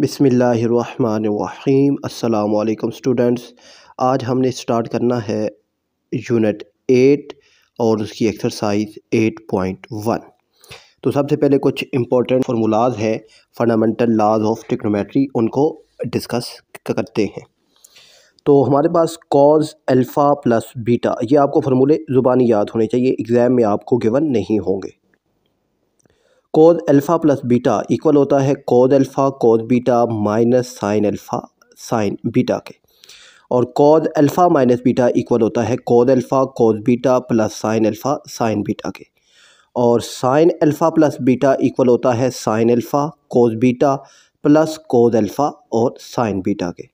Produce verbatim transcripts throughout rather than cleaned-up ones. बिस्मिल्लाहिर्रहमानिर्रहीम। अस्सलामुअलैकुम स्टूडेंट्स, आज हमने स्टार्ट करना है यूनिट एट और उसकी एक्सरसाइज एट पॉइंट वन। तो सबसे पहले कुछ इंपॉर्टेंट फार्मूलाज हैं, फंडामेंटल लॉज ऑफ ट्रिग्नोमेट्री, उनको डिस्कस करते हैं। तो हमारे पास कॉस अल्फ़ा प्लस बीटा, ये आपको फार्मूले ज़ुबानी याद होने चाहिए, एग्ज़ाम में आपको गिवन नहीं होंगे। Cos alpha plus beta equal होता है cos alpha cos beta minus sine alpha sine beta के, और cos alpha minus beta equal होता है cos alpha cos beta plus sine alpha sine beta के, और sine alpha plus beta equal होता है sine alpha cos beta plus cos alpha और sine beta के,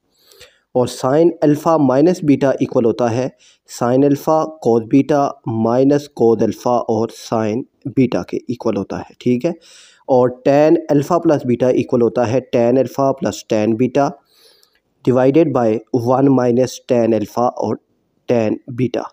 और sine alpha minus beta equal होता है sine alpha cos beta minus cos alpha और साइन बीटा के इक्वल होता है, ठीक है। और tan alpha plus beta equal होता है tan alpha plus tan beta divided by one minus tan alpha और टैन बीटा,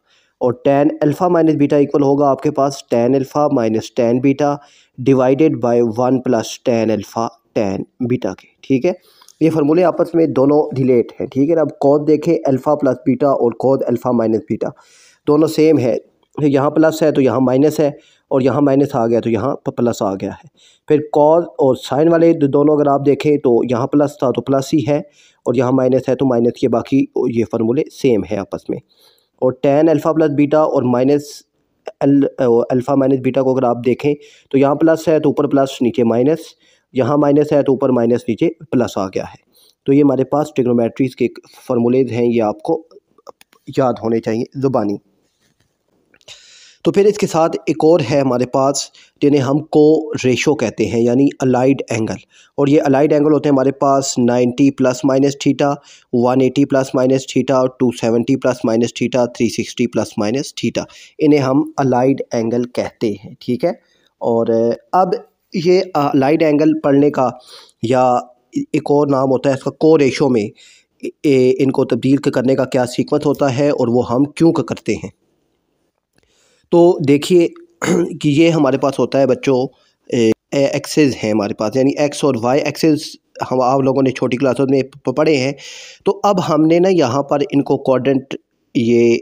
और tan alpha minus beta equal होगा आपके पास tan alpha minus tan beta divided by one plus tan alpha tan beta के, ठीक है। ये फार्मूले आपस में दोनों रिलेट हैं, ठीक है ना। अब कॉस देखें अल्फ़ा प्लस बीटा और कॉस अल्फ़ा माइनस बीटा दोनों सेम है, यहाँ प्लस है तो यहाँ माइनस है, और यहाँ माइनस आ गया तो यहाँ प्लस आ गया है। फिर कॉस और साइन वाले दोनों अगर आप देखें तो यहाँ प्लस था तो प्लस ही है, और यहाँ माइनस है तो माइनस के, बाकी ये फार्मूले सेम है आपस में। और टैन अल्फ़ा प्लस बीटा और माइनस अल्फ़ा माइनस बीटा को अगर आप देखें तो यहाँ प्लस है तो ऊपर प्लस नीचे माइनस, यहाँ माइनस है तो ऊपर माइनस नीचे प्लस आ गया है। तो ये हमारे पास ट्रिग्नोमेट्रीज के फार्मूलेज हैं, ये आपको याद होने चाहिए ज़ुबानी। तो फिर इसके साथ एक और है हमारे पास जिन्हें हम को रेशो कहते हैं, यानी अलाइड एंगल, और ये अलाइड एंगल होते हैं हमारे पास ninety plus minus theta, one eighty plus minus theta, two seventy plus minus theta, three sixty plus minus theta, इन्हें हम अलाइड एंगल कहते हैं, ठीक है। और अब ये अलाइड एंगल पढ़ने का या एक और नाम होता है इसका को रेशो में ए, इनको तब्दील करने का क्या सीक्वेंस होता है और वो हम क्यों करते हैं। तो देखिए कि ये हमारे पास होता है बच्चों एक्सेस हैं हमारे पास, यानी एक्स और वाई एक्सेस हम आप लोगों ने छोटी क्लासों में पढ़े हैं। तो अब हमने ना यहाँ पर इनको क्वाड्रेंट ये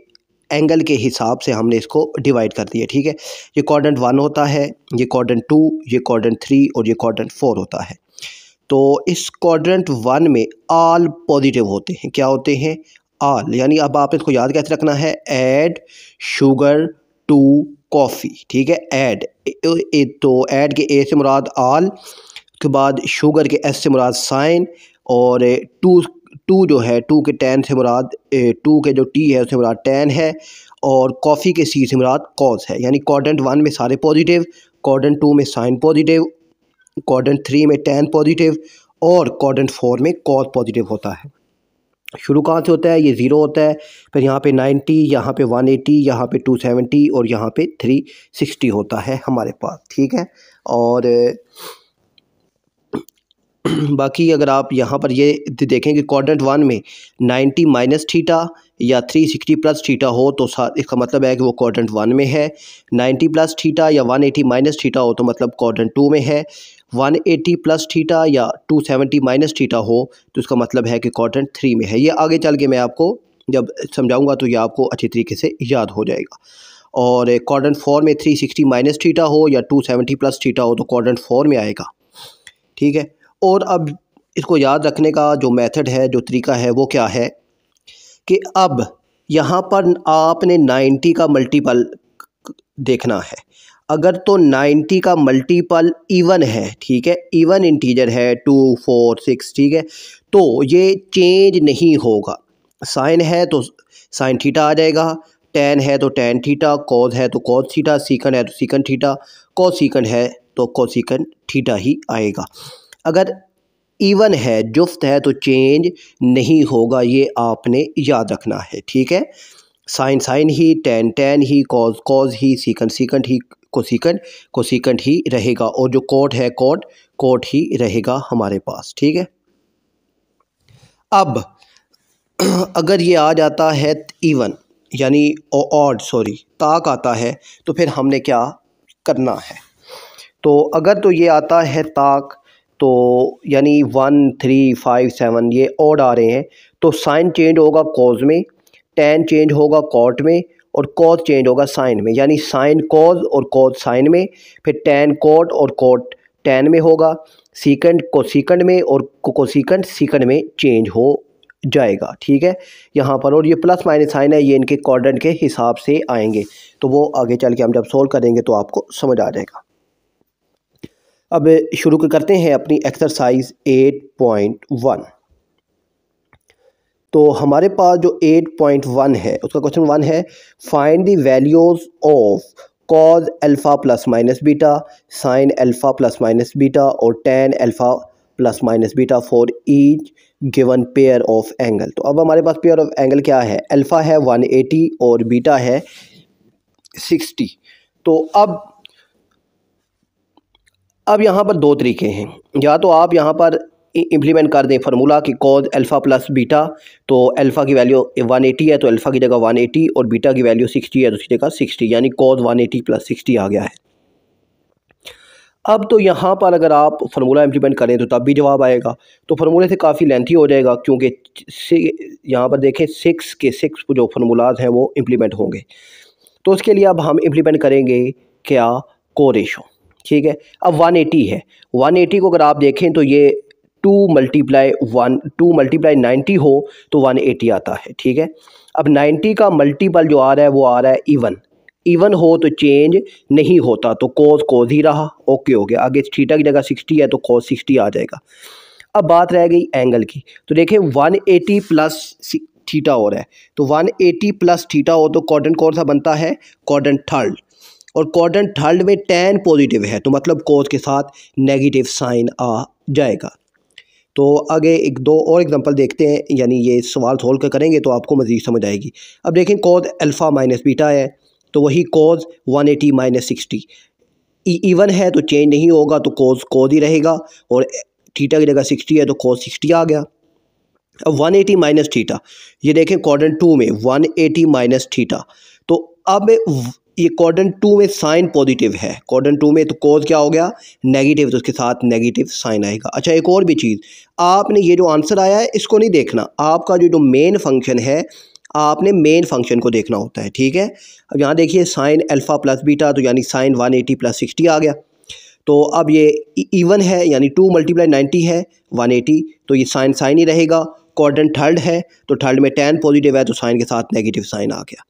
एंगल के हिसाब से हमने इसको डिवाइड कर दिया, ठीक है। ये क्वाड्रेंट वन होता है, ये क्वाड्रेंट टू, ये क्वाड्रेंट थ्री और ये क्वाड्रेंट फोर होता है। तो इस क्वाड्रेंट वन में ऑल पॉजिटिव होते हैं, क्या होते हैं? ऑल, यानी अब आप इसको याद कैसे रखना है, ऐड शुगर टू कॉफ़ी, ठीक है। ऐड, तो ऐड के ए से मुराद आल, के बाद शुगर के एस से मुराद साइन, और टू टू जो है टू के टेन से मुराद टू के जो टी है उससे मुराद टेन है, और कॉफ़ी के सी से मुराद कॉस है। यानी क्वाड्रेंट वन में सारे पॉजिटिव, क्वाड्रेंट टू में साइन पॉजिटिव, क्वाड्रेंट थ्री में टेन पॉजिटिव और क्वाड्रेंट फोर में कॉस पॉजिटिव होता है। शुरू कहाँ से होता है? ये ज़ीरो होता है, फिर यहाँ पे नाइन्टी, यहाँ पे वन एटी, यहाँ पे टू सेवेंटी और यहाँ पे थ्री सिक्सटी होता है हमारे पास, ठीक है। और बाकी अगर आप यहाँ पर ये देखें कि क्वाड्रेंट वन में नाइन्टी माइनस थीटा या थ्री सिक्सटी प्लस थीटा हो तो इसका मतलब है कि वो क्वाड्रेंट वन में है, नाइन्टी प्लस थीटा या वन एटी माइनस थीटा हो तो मतलब क्वाड्रेंट टू में है, वन एटी प्लस थीटा या टू सेवेंटी माइनस थीटा हो तो इसका मतलब है कि क्वाड्रेंट थ्री में है। ये आगे चल के मैं आपको जब समझाऊंगा तो ये आपको अच्छे तरीके से याद हो जाएगा। और क्वाड्रेंट फोर में थ्री सिक्सटी माइनस थीटा हो या टू सेवेंटी प्लस थीटा हो तो क्वाड्रेंट फोर में आएगा, ठीक है। और अब इसको याद रखने का जो मेथड है, जो तरीका है, वो क्या है कि अब यहाँ पर आपने नाइन्टी का मल्टीपल देखना है। अगर तो नाइन्टी का मल्टीपल इवन है, ठीक है, इवन इंटीजर है टू फोर सिक्स, ठीक है, तो ये चेंज नहीं होगा। साइन है तो साइन थीटा आ जाएगा, टेन है तो टेन थीटा, कॉस है तो कॉस थीटा, सीकन है तो सीकन थीटा, कॉस सीकन है तो कॉस सीकन थीटा ही आएगा। अगर इवन है, जुफ्त है, तो चेंज नहीं होगा, ये आपने याद रखना है, ठीक है। साइन साइन ही, टेन टेन ही, कॉस कॉस ही, सीकन सीकन ही, कोसीकंड कोसीकंड ही रहेगा, और जो कोट है कोट कोट ही रहेगा हमारे पास, ठीक है। अब अगर ये आ जाता है इवन, यानी ऑड सॉरी ताक आता है, तो फिर हमने क्या करना है? तो अगर तो ये आता है ताक तो यानी वन थ्री फाइव सेवन ये ऑड आ रहे हैं। तो साइन चेंज होगा कॉज में, टैन चेंज होगा कॉट में और कॉज चेंज होगा साइन में, यानी साइन कॉज और कॉज साइन में, फिर टैन कॉट और कॉट टैन में होगा, सीकेंड कोसेकेंड में और कोसेकेंड सीकेंड में चेंज हो जाएगा। ठीक है यहाँ पर, और ये प्लस माइनस साइन है, ये इनके क्वाड्रेंट के हिसाब से आएंगे, तो वो आगे चल के हम जब सोल्व करेंगे तो आपको समझ आ जाएगा। अब शुरू करते हैं अपनी एक्सरसाइज एट पॉइंट वन। तो हमारे पास जो एट पॉइंट वन है उसका क्वेश्चन वन है, find the values of cos alpha plus minus beta, sine alpha plus minus beta और tan alpha plus minus beta for each given pair of angle. तो अब हमारे पास पेयर ऑफ एंगल क्या है, alpha है one eighty और beta है sixty. तो अब अब यहाँ पर दो तरीके हैं, या तो आप यहाँ पर इम्प्लीमेंट कर दें फार्मूला कि कॉज अल्फ़ा प्लस बीटा, तो अल्फ़ा की वैल्यू वन एटी है तो अल्फ़ा की जगह वन एटी और बीटा की वैल्यू सिक्सटी है तो उसकी जगह सिक्सटी, यानी cos one eighty plus sixty आ गया है। अब तो यहाँ पर अगर आप फार्मूला इम्प्लीमेंट करें तो तब भी जवाब आएगा, तो फार्मूले से काफ़ी लेंथी हो जाएगा क्योंकि यहाँ पर देखें सिक्स के सिक्स जो फार्मूलाज हैं वो इम्प्लीमेंट होंगे। तो उसके लिए अब हम इम्प्लीमेंट करेंगे क्या, कोरेशो। ठीक है, अब वन एटी है, वन एटी को अगर आप देखें तो ये two multiply one two multiply ninety हो तो वन एटी आता है। ठीक है, अब नाइन्टी का मल्टीपल जो आ रहा है वो आ रहा है इवन, इवन हो तो चेंज नहीं होता तो कोस कोस ही रहा, ओके हो गया। आगे थीटा की जगह सिक्सटी है तो कोस सिक्सटी आ जाएगा। अब बात रह गई एंगल की, तो देखें वन एटी प्लस थीटा हो रहा है, तो वन एटी प्लस थीटा हो तो क्वाड्रेंट कौन सा बनता है, क्वाड्रेंट थर्ड, और क्वाड्रेंट थर्ड में टैन पॉजिटिव है तो मतलब कोस के साथ नेगेटिव साइन आ जाएगा। तो आगे एक दो और एग्जांपल देखते हैं, यानी ये सवाल सोल्व कर करेंगे तो आपको मज़ीद समझ आएगी। अब देखें कॉज अल्फ़ा माइनस बीटा है तो वही cos one eighty minus sixty, even है तो चेंज नहीं होगा तो कॉज कॉज ही रहेगा, और थीटा की जगह सिक्सटी है तो कॉज सिक्सटी आ गया। अब वन एटी माइनस थीटा, ये देखें क्वाड्रेंट टू में वन एटी माइनस थीटा, तो अब ये क्वाड्रेंट टू में साइन पॉजिटिव है, क्वाड्रेंट टू में तो कोस क्या हो गया, नेगेटिव, तो उसके साथ नेगेटिव साइन आएगा। अच्छा एक और भी चीज़, आपने ये जो आंसर आया है इसको नहीं देखना, आपका जो जो मेन फंक्शन है आपने मेन फंक्शन को देखना होता है। ठीक है, अब यहाँ देखिए साइन अल्फ़ा प्लस बीटा, तो यानी sine one eighty plus sixty आ गया, तो अब ये इवन है यानी टू मल्टीप्लाई नाइन्टी है वन एटी, तो ये साइन साइन ही रहेगा। क्वाड्रेंट थर्ड है तो थर्ड में टैन पॉजिटिव है तो साइन के साथ नेगेटिव साइन आ गया।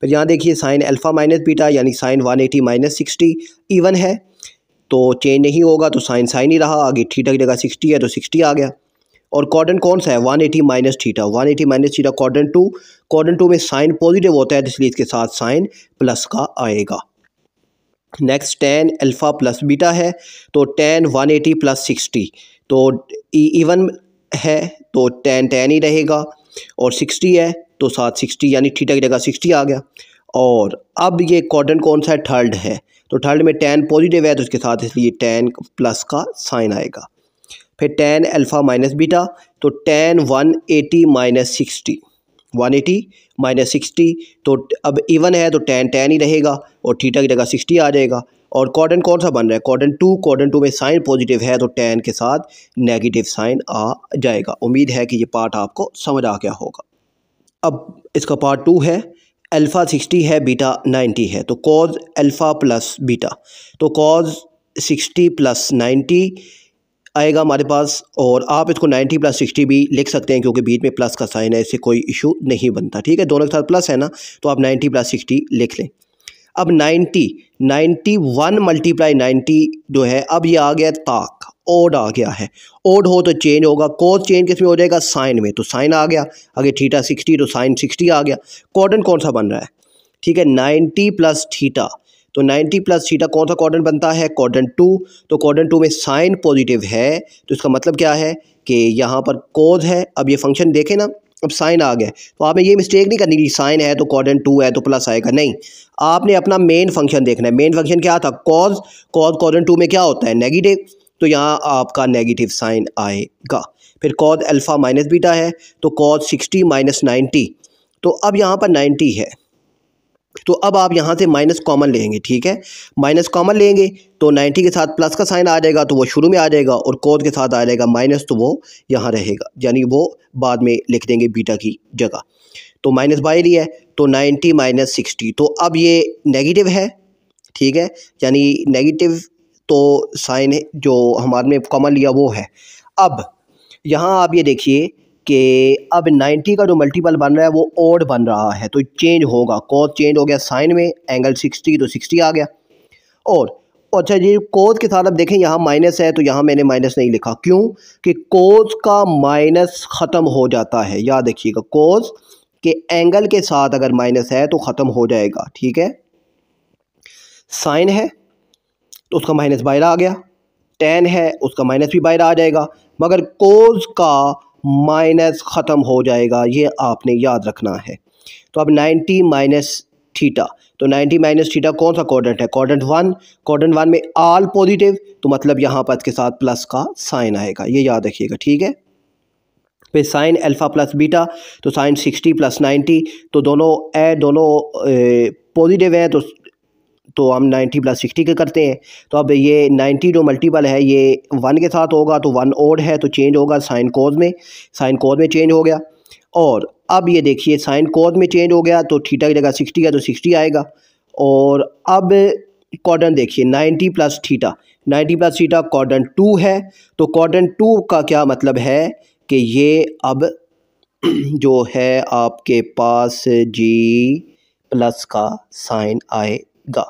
फिर यहाँ देखिए साइन अल्फ़ा माइनस बीटा, यानी sine one eighty minus sixty, even है तो चेंज नहीं होगा तो साइन साइन ही रहा, आगे थीटा की जगह सिक्सटी है तो सिक्सटी आ गया। और क्वाड्रेंट कौन सा है, one eighty minus theta, one eighty minus theta quadrant two, quadrant two में साइन पॉजिटिव होता है इसलिए इसके साथ साइन प्लस का आएगा। Next tan alpha plus beta है तो tan one eighty plus sixty, तो इवन है तो टैन टैन ही रहेगा, और सिक्सटी है तो साथ सिक्सटी यानी थीटा की जगह सिक्सटी आ गया। और अब ये क्वाड्रेंट कौन सा है, थर्ड है, तो थर्ड में टैन पॉजिटिव है तो उसके साथ इसलिए टैन प्लस का साइन आएगा। फिर टैन अल्फ़ा माइनस बीटा, तो tan one eighty minus sixty, one eighty minus sixty, तो अब इवन है तो टैन टैन ही रहेगा और थीटा की जगह सिक्सटी आ जाएगा। और क्वाड्रेंट कौन सा बन रहा है, क्वाड्रेंट टू, क्वाड्रेंट टू में साइन पॉजिटिव है तो टैन के साथ नेगेटिव साइन आ जाएगा। उम्मीद है कि ये पार्ट आपको समझ आ गया होगा। अब इसका पार्ट टू है, अल्फ़ा सिक्सटी है, बीटा नाइन्टी है, तो कॉज अल्फ़ा प्लस बीटा, तो कॉज सिक्सटी प्लस नाइन्टी आएगा हमारे पास, और आप इसको नाइन्टी प्लस सिक्सटी भी लिख सकते हैं क्योंकि बीच में प्लस का साइन है, इससे कोई इशू नहीं बनता। ठीक है, दोनों के साथ प्लस है ना, तो आप नाइन्टी प्लस सिक्सटी लिख लें। अब ninety ninety one multiply ninety जो है, अब ये आ गया ताक, ओड आ गया है, ओड हो तो चेंज होगा, कोस चेंज किस में हो जाएगा, साइन में, तो साइन आ गया। आगे थीटा सिक्सटी तो साइन सिक्सटी आ गया। क्वाड्रेंट कौन सा बन रहा है, ठीक है, नाइन्टी प्लस थीटा, तो नाइन्टी प्लस थीटा कौन सा क्वाड्रेंट बनता है, क्वाड्रेंट टू, तो क्वाड्रेंट टू में साइन पॉजिटिव है तो इसका मतलब क्या है कि यहाँ पर कोस है। अब ये फंक्शन देखें ना, अब साइन आ गया, तो आपने ये मिस्टेक नहीं करनी कि साइन है तो क्वाड्रेंट टू है तो प्लस आएगा, नहीं, आपने अपना मेन फंक्शन देखना है। मेन फंक्शन क्या था, कॉज, कॉज क्वाड्रेंट टू में क्या होता है, नेगेटिव, तो यहाँ आपका नेगेटिव साइन आएगा। फिर कॉज अल्फ़ा माइनस बीटा है, तो कॉज सिक्सटी माइनस नाइन्टी, तो अब यहाँ पर नाइन्टी है, तो अब आप यहाँ से माइनस कॉमन लेंगे, ठीक है, माइनस कॉमन लेंगे तो नब्बे के साथ प्लस का साइन आ जाएगा तो वो शुरू में आ जाएगा, और कोस के साथ आ जाएगा माइनस तो वो यहाँ रहेगा, यानी वो बाद में लिख देंगे बीटा की जगह। तो माइनस बाई लिया है तो नब्बे माइनस साठ, तो अब ये नेगेटिव है, ठीक है, यानी नेगेटिव तो साइन जो हमारे में कॉमन लिया वो है। अब यहाँ आप ये देखिए कि अब नब्बे का जो मल्टीपल बन रहा है वो ऑड बन रहा है, तो चेंज होगा, कोस चेंज हो गया साइन में, एंगल साठ तो साठ आ गया। और अच्छा जी कोस के साथ अब देखें यहाँ माइनस है तो यहाँ मैंने माइनस नहीं लिखा, क्यों कि कोस का माइनस ख़त्म हो जाता है, याद रखिएगा कोस के एंगल के साथ अगर माइनस है तो ख़त्म हो जाएगा, ठीक है। साइन है तो उसका माइनस बाहर आ गया, टेन है उसका माइनस भी बाहर आ जाएगा, मगर कोस का माइनस ख़त्म हो जाएगा, ये आपने याद रखना है। तो अब नब्बे माइनस थीटा, तो नब्बे माइनस थीटा कौन सा क्वाड्रेंट है, क्वाड्रेंट वन, क्वाड्रेंट वन में आल पॉजिटिव तो मतलब यहाँ पर इसके साथ प्लस का साइन आएगा, ये याद रखिएगा, ठीक है। फिर साइन अल्फा प्लस बीटा, तो साइन साठ प्लस नब्बे, तो दोनों ए दोनों पॉजिटिव हैं तो तो हम नब्बे प्लस साठ के करते हैं। तो अब ये नब्बे जो मल्टीपल है ये वन के साथ होगा तो वन ओड है तो चेंज होगा साइन कोस में, साइन कोस में चेंज हो गया। और अब ये देखिए साइन कोस में चेंज हो गया तो थीटा की जगह साठ है तो साठ आएगा। और अब क्वाड्रेंट देखिए नब्बे प्लस थीटा, नब्बे प्लस थीटा क्वाड्रेंट टू है, तो क्वाड्रेंट टू का क्या मतलब है कि ये अब जो है आपके पास जी प्लस का साइन आएगा,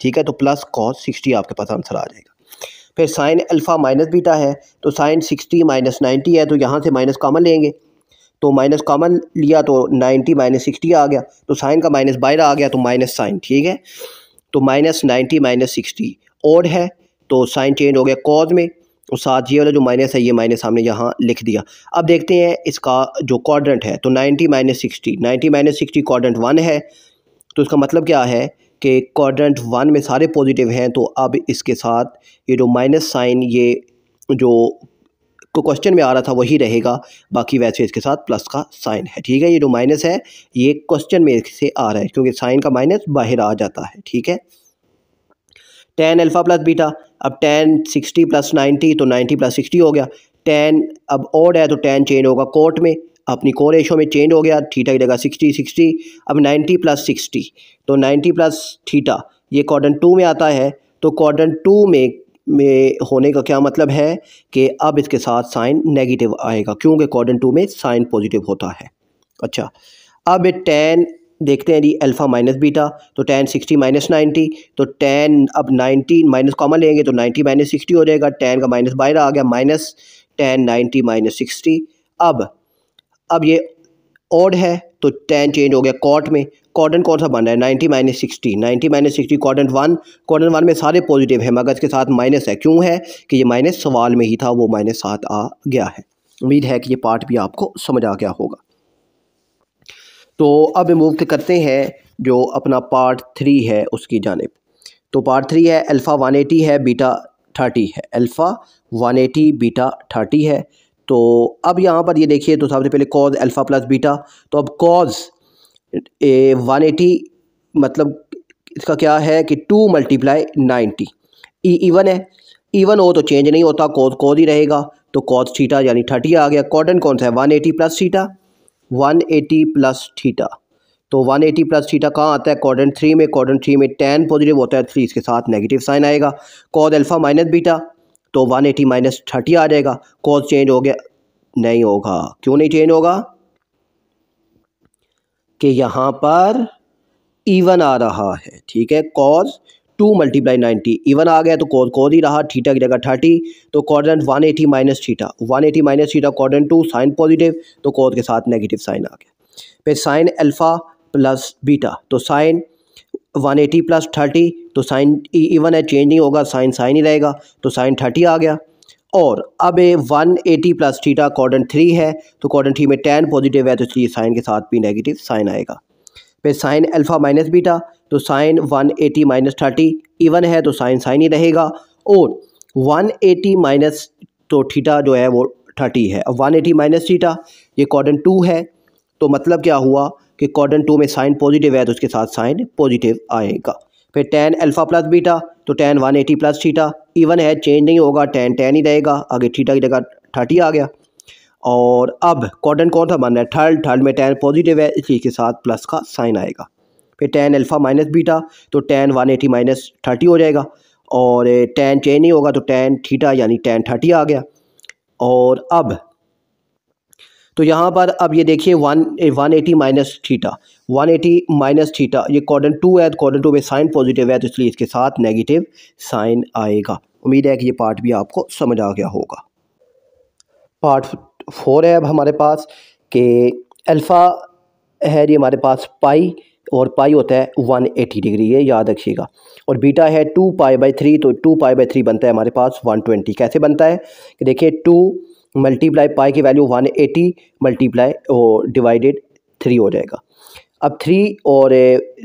ठीक है, तो प्लस कॉस साठ आपके पास आंसर आ जाएगा। फिर साइन अल्फ़ा माइनस बीटा है तो साइन साठ माइनस नब्बे है, तो यहाँ से माइनस कॉमन लेंगे तो माइनस कॉमन लिया तो नब्बे माइनस साठ आ गया, तो साइन का माइनस बाहर आ गया तो माइनस साइन, ठीक है, तो माइनस नब्बे माइनस साठ ऑड है तो साइन चेंज हो गया कॉस में, और साथ ये वाला जो माइनस है ये माइनस हमने यहाँ लिख दिया। अब देखते हैं इसका जो क्वाड्रेंट है, तो नब्बे माइनस साठ, नब्बे माइनस साठ क्वाड्रेंट वन है, तो इसका मतलब क्या है कि क्वाड्रेंट वन में सारे पॉजिटिव हैं, तो अब इसके साथ ये जो माइनस साइन ये जो क्वेश्चन में आ रहा था वही रहेगा, बाकी वैसे इसके साथ प्लस का साइन है, ठीक है, ये जो माइनस है ये क्वेश्चन में इससे आ रहा है क्योंकि साइन का माइनस बाहर आ जाता है, ठीक है। टेन अल्फ़ा प्लस बीटा, अब टेन साठ प्लस नब्बे तो नब्बे प्लस साठ हो गया, टेन अब ऑड है तो टेन चेंज होगा कोट में, अपनी को रेशो में चेंज हो गया, थीटा की जगह साठ साठ, अब नब्बे प्लस साठ तो नब्बे प्लस थीटा ये क्वाड्रेंट टू में आता है, तो क्वाड्रेंट टू में में होने का क्या मतलब है कि अब इसके साथ साइन नेगेटिव आएगा क्योंकि क्वाड्रेंट टू में साइन पॉजिटिव होता है। अच्छा अब टेन देखते हैं जी अल्फ़ा माइनस बीटा, तो टेन साठ माइनस नब्बे, तो टेन अब नब्बे माइनस कॉमन लेंगे तो नब्बे माइनस साठ हो जाएगा, टेन का माइनस बाहर आ गया माइनस टेन नब्बे माइनस साठ। अब अब ये ऑड है तो टेन चेंज हो गया कॉट में, क्वाड्रेंट कौन सा बन रहा है नब्बे माइनस साठ, नब्बे माइनस साठ क्वाड्रेंट वन, क्वाड्रेंट वन में सारे पॉजिटिव है मगर इसके साथ माइनस है, क्यों है कि ये माइनस सवाल में ही था वो माइनस साथ आ गया है। उम्मीद है कि ये पार्ट भी आपको समझ आ गया होगा। तो अब मूव करते हैं जो अपना पार्ट थ्री है उसकी जानिब। तो पार्ट थ्री है अल्फ़ा एक सौ अस्सी है बीटा तीस है, अल्फ़ा एक सौ अस्सी बीटा तीस है। तो अब यहाँ पर ये देखिए तो सबसे पहले कॉस अल्फ़ा प्लस बीटा, तो अब कॉस एक सौ अस्सी मतलब इसका क्या है कि टू मल्टीप्लाई नब्बे, ई इवन है, इवन हो तो चेंज नहीं होता, कॉस कॉस ही रहेगा, तो कॉस थीटा यानी तीस आ गया। क्वाड्रेंट कौन सा है एक सौ अस्सी प्लस थीटा, एक सौ अस्सी प्लस थीटा, तो एक सौ अस्सी प्लस थीटा कहाँ आता है क्वाड्रेंट थ्री में, क्वाड्रेंट थ्री में टेन पॉजिटिव होता है थ्री इसके साथ नेगेटिव साइन आएगा। कॉस अल्फ़ा माइनस बीटा तो एक सौ अस्सी माइनस तीस आ जाएगा, कॉस चेंज हो गया नहीं होगा, क्यों नहीं चेंज होगा कि यहाँ पर इवन आ रहा है, ठीक है, कॉस टू मल्टीप्लाई नब्बे इवन आ गया तो कॉस कॉस ही रहा, थीटा की जगह तीस, तो क्वाड्रेंट एक सौ अस्सी माइनस थीटा, एक सौ अस्सी minus theta quadrant two sine positive तो कॉस के साथ नेगेटिव साइन आ गया। फिर साइन अल्फ़ा प्लस बीटा, तो साइन एक सौ अस्सी प्लस तीस तो साइन इवन है चेंज नहीं होगा, साइन साइन ही रहेगा, तो साइन तीस आ गया। और अब एक सौ अस्सी प्लस थीटा क्वाड्रेंट थ्री है, तो क्वाड्रेंट थ्री में टेन पॉजिटिव है तो इसलिए साइन के साथ भी नेगेटिव साइन आएगा। फिर साइन अल्फ़ा माइनस बीटा, तो साइन एक सौ अस्सी माइनस तीस इवन है तो साइन साइन ही रहेगा, और एक सौ अस्सी माइनस तो थीटा जो है वो तीस है। अब एक सौ अस्सी माइनस थीटा ये क्वाड्रेंट टू है, तो मतलब क्या हुआ कि क्वाड्रेंट टू में साइन पॉजिटिव है तो उसके साथ साइन पॉजिटिव आएगा। फिर tan अल्फ़ा प्लस बीटा तो tan one eighty plus theta even है, चेंज नहीं होगा, tan tan ही रहेगा, आगे थीटा की जगह थर्टी आ गया। और अब क्वाड्रेंट कौन सा बन रहा है, थर्ड, थर्ड में tan पॉजिटिव है इसलिए इसके साथ प्लस का साइन आएगा। फिर tan अल्फ़ा माइनस बीटा तो tan one eighty minus thirty हो जाएगा और tan चेंज नहीं होगा तो tan थीटा यानी tan थर्टी आ गया। और अब तो यहाँ पर अब ये देखिए one one eighty minus theta one eighty minus theta ये क्वाड्रेंट टू है, क्वाड्रेंट टू में साइन पॉजिटिव है तो इसलिए इसके साथ नेगेटिव साइन आएगा। उम्मीद है कि ये पार्ट भी आपको समझ आ गया होगा। पार्ट फोर है अब हमारे पास कि अल्फ़ा है ये हमारे पास पाई और पाई होता है वन एटी डिग्री, ये याद रखिएगा। और बीटा है टू पाई बाई थ्री तो टू पाई बाई थ्री बनता है हमारे पास वन ट्वेंटी। कैसे बनता है कि देखिए टू मल्टीप्लाई पाई की वैल्यू वन एटी मल्टीप्लाई और डिवाइडेड थ्री हो जाएगा। अब थ्री और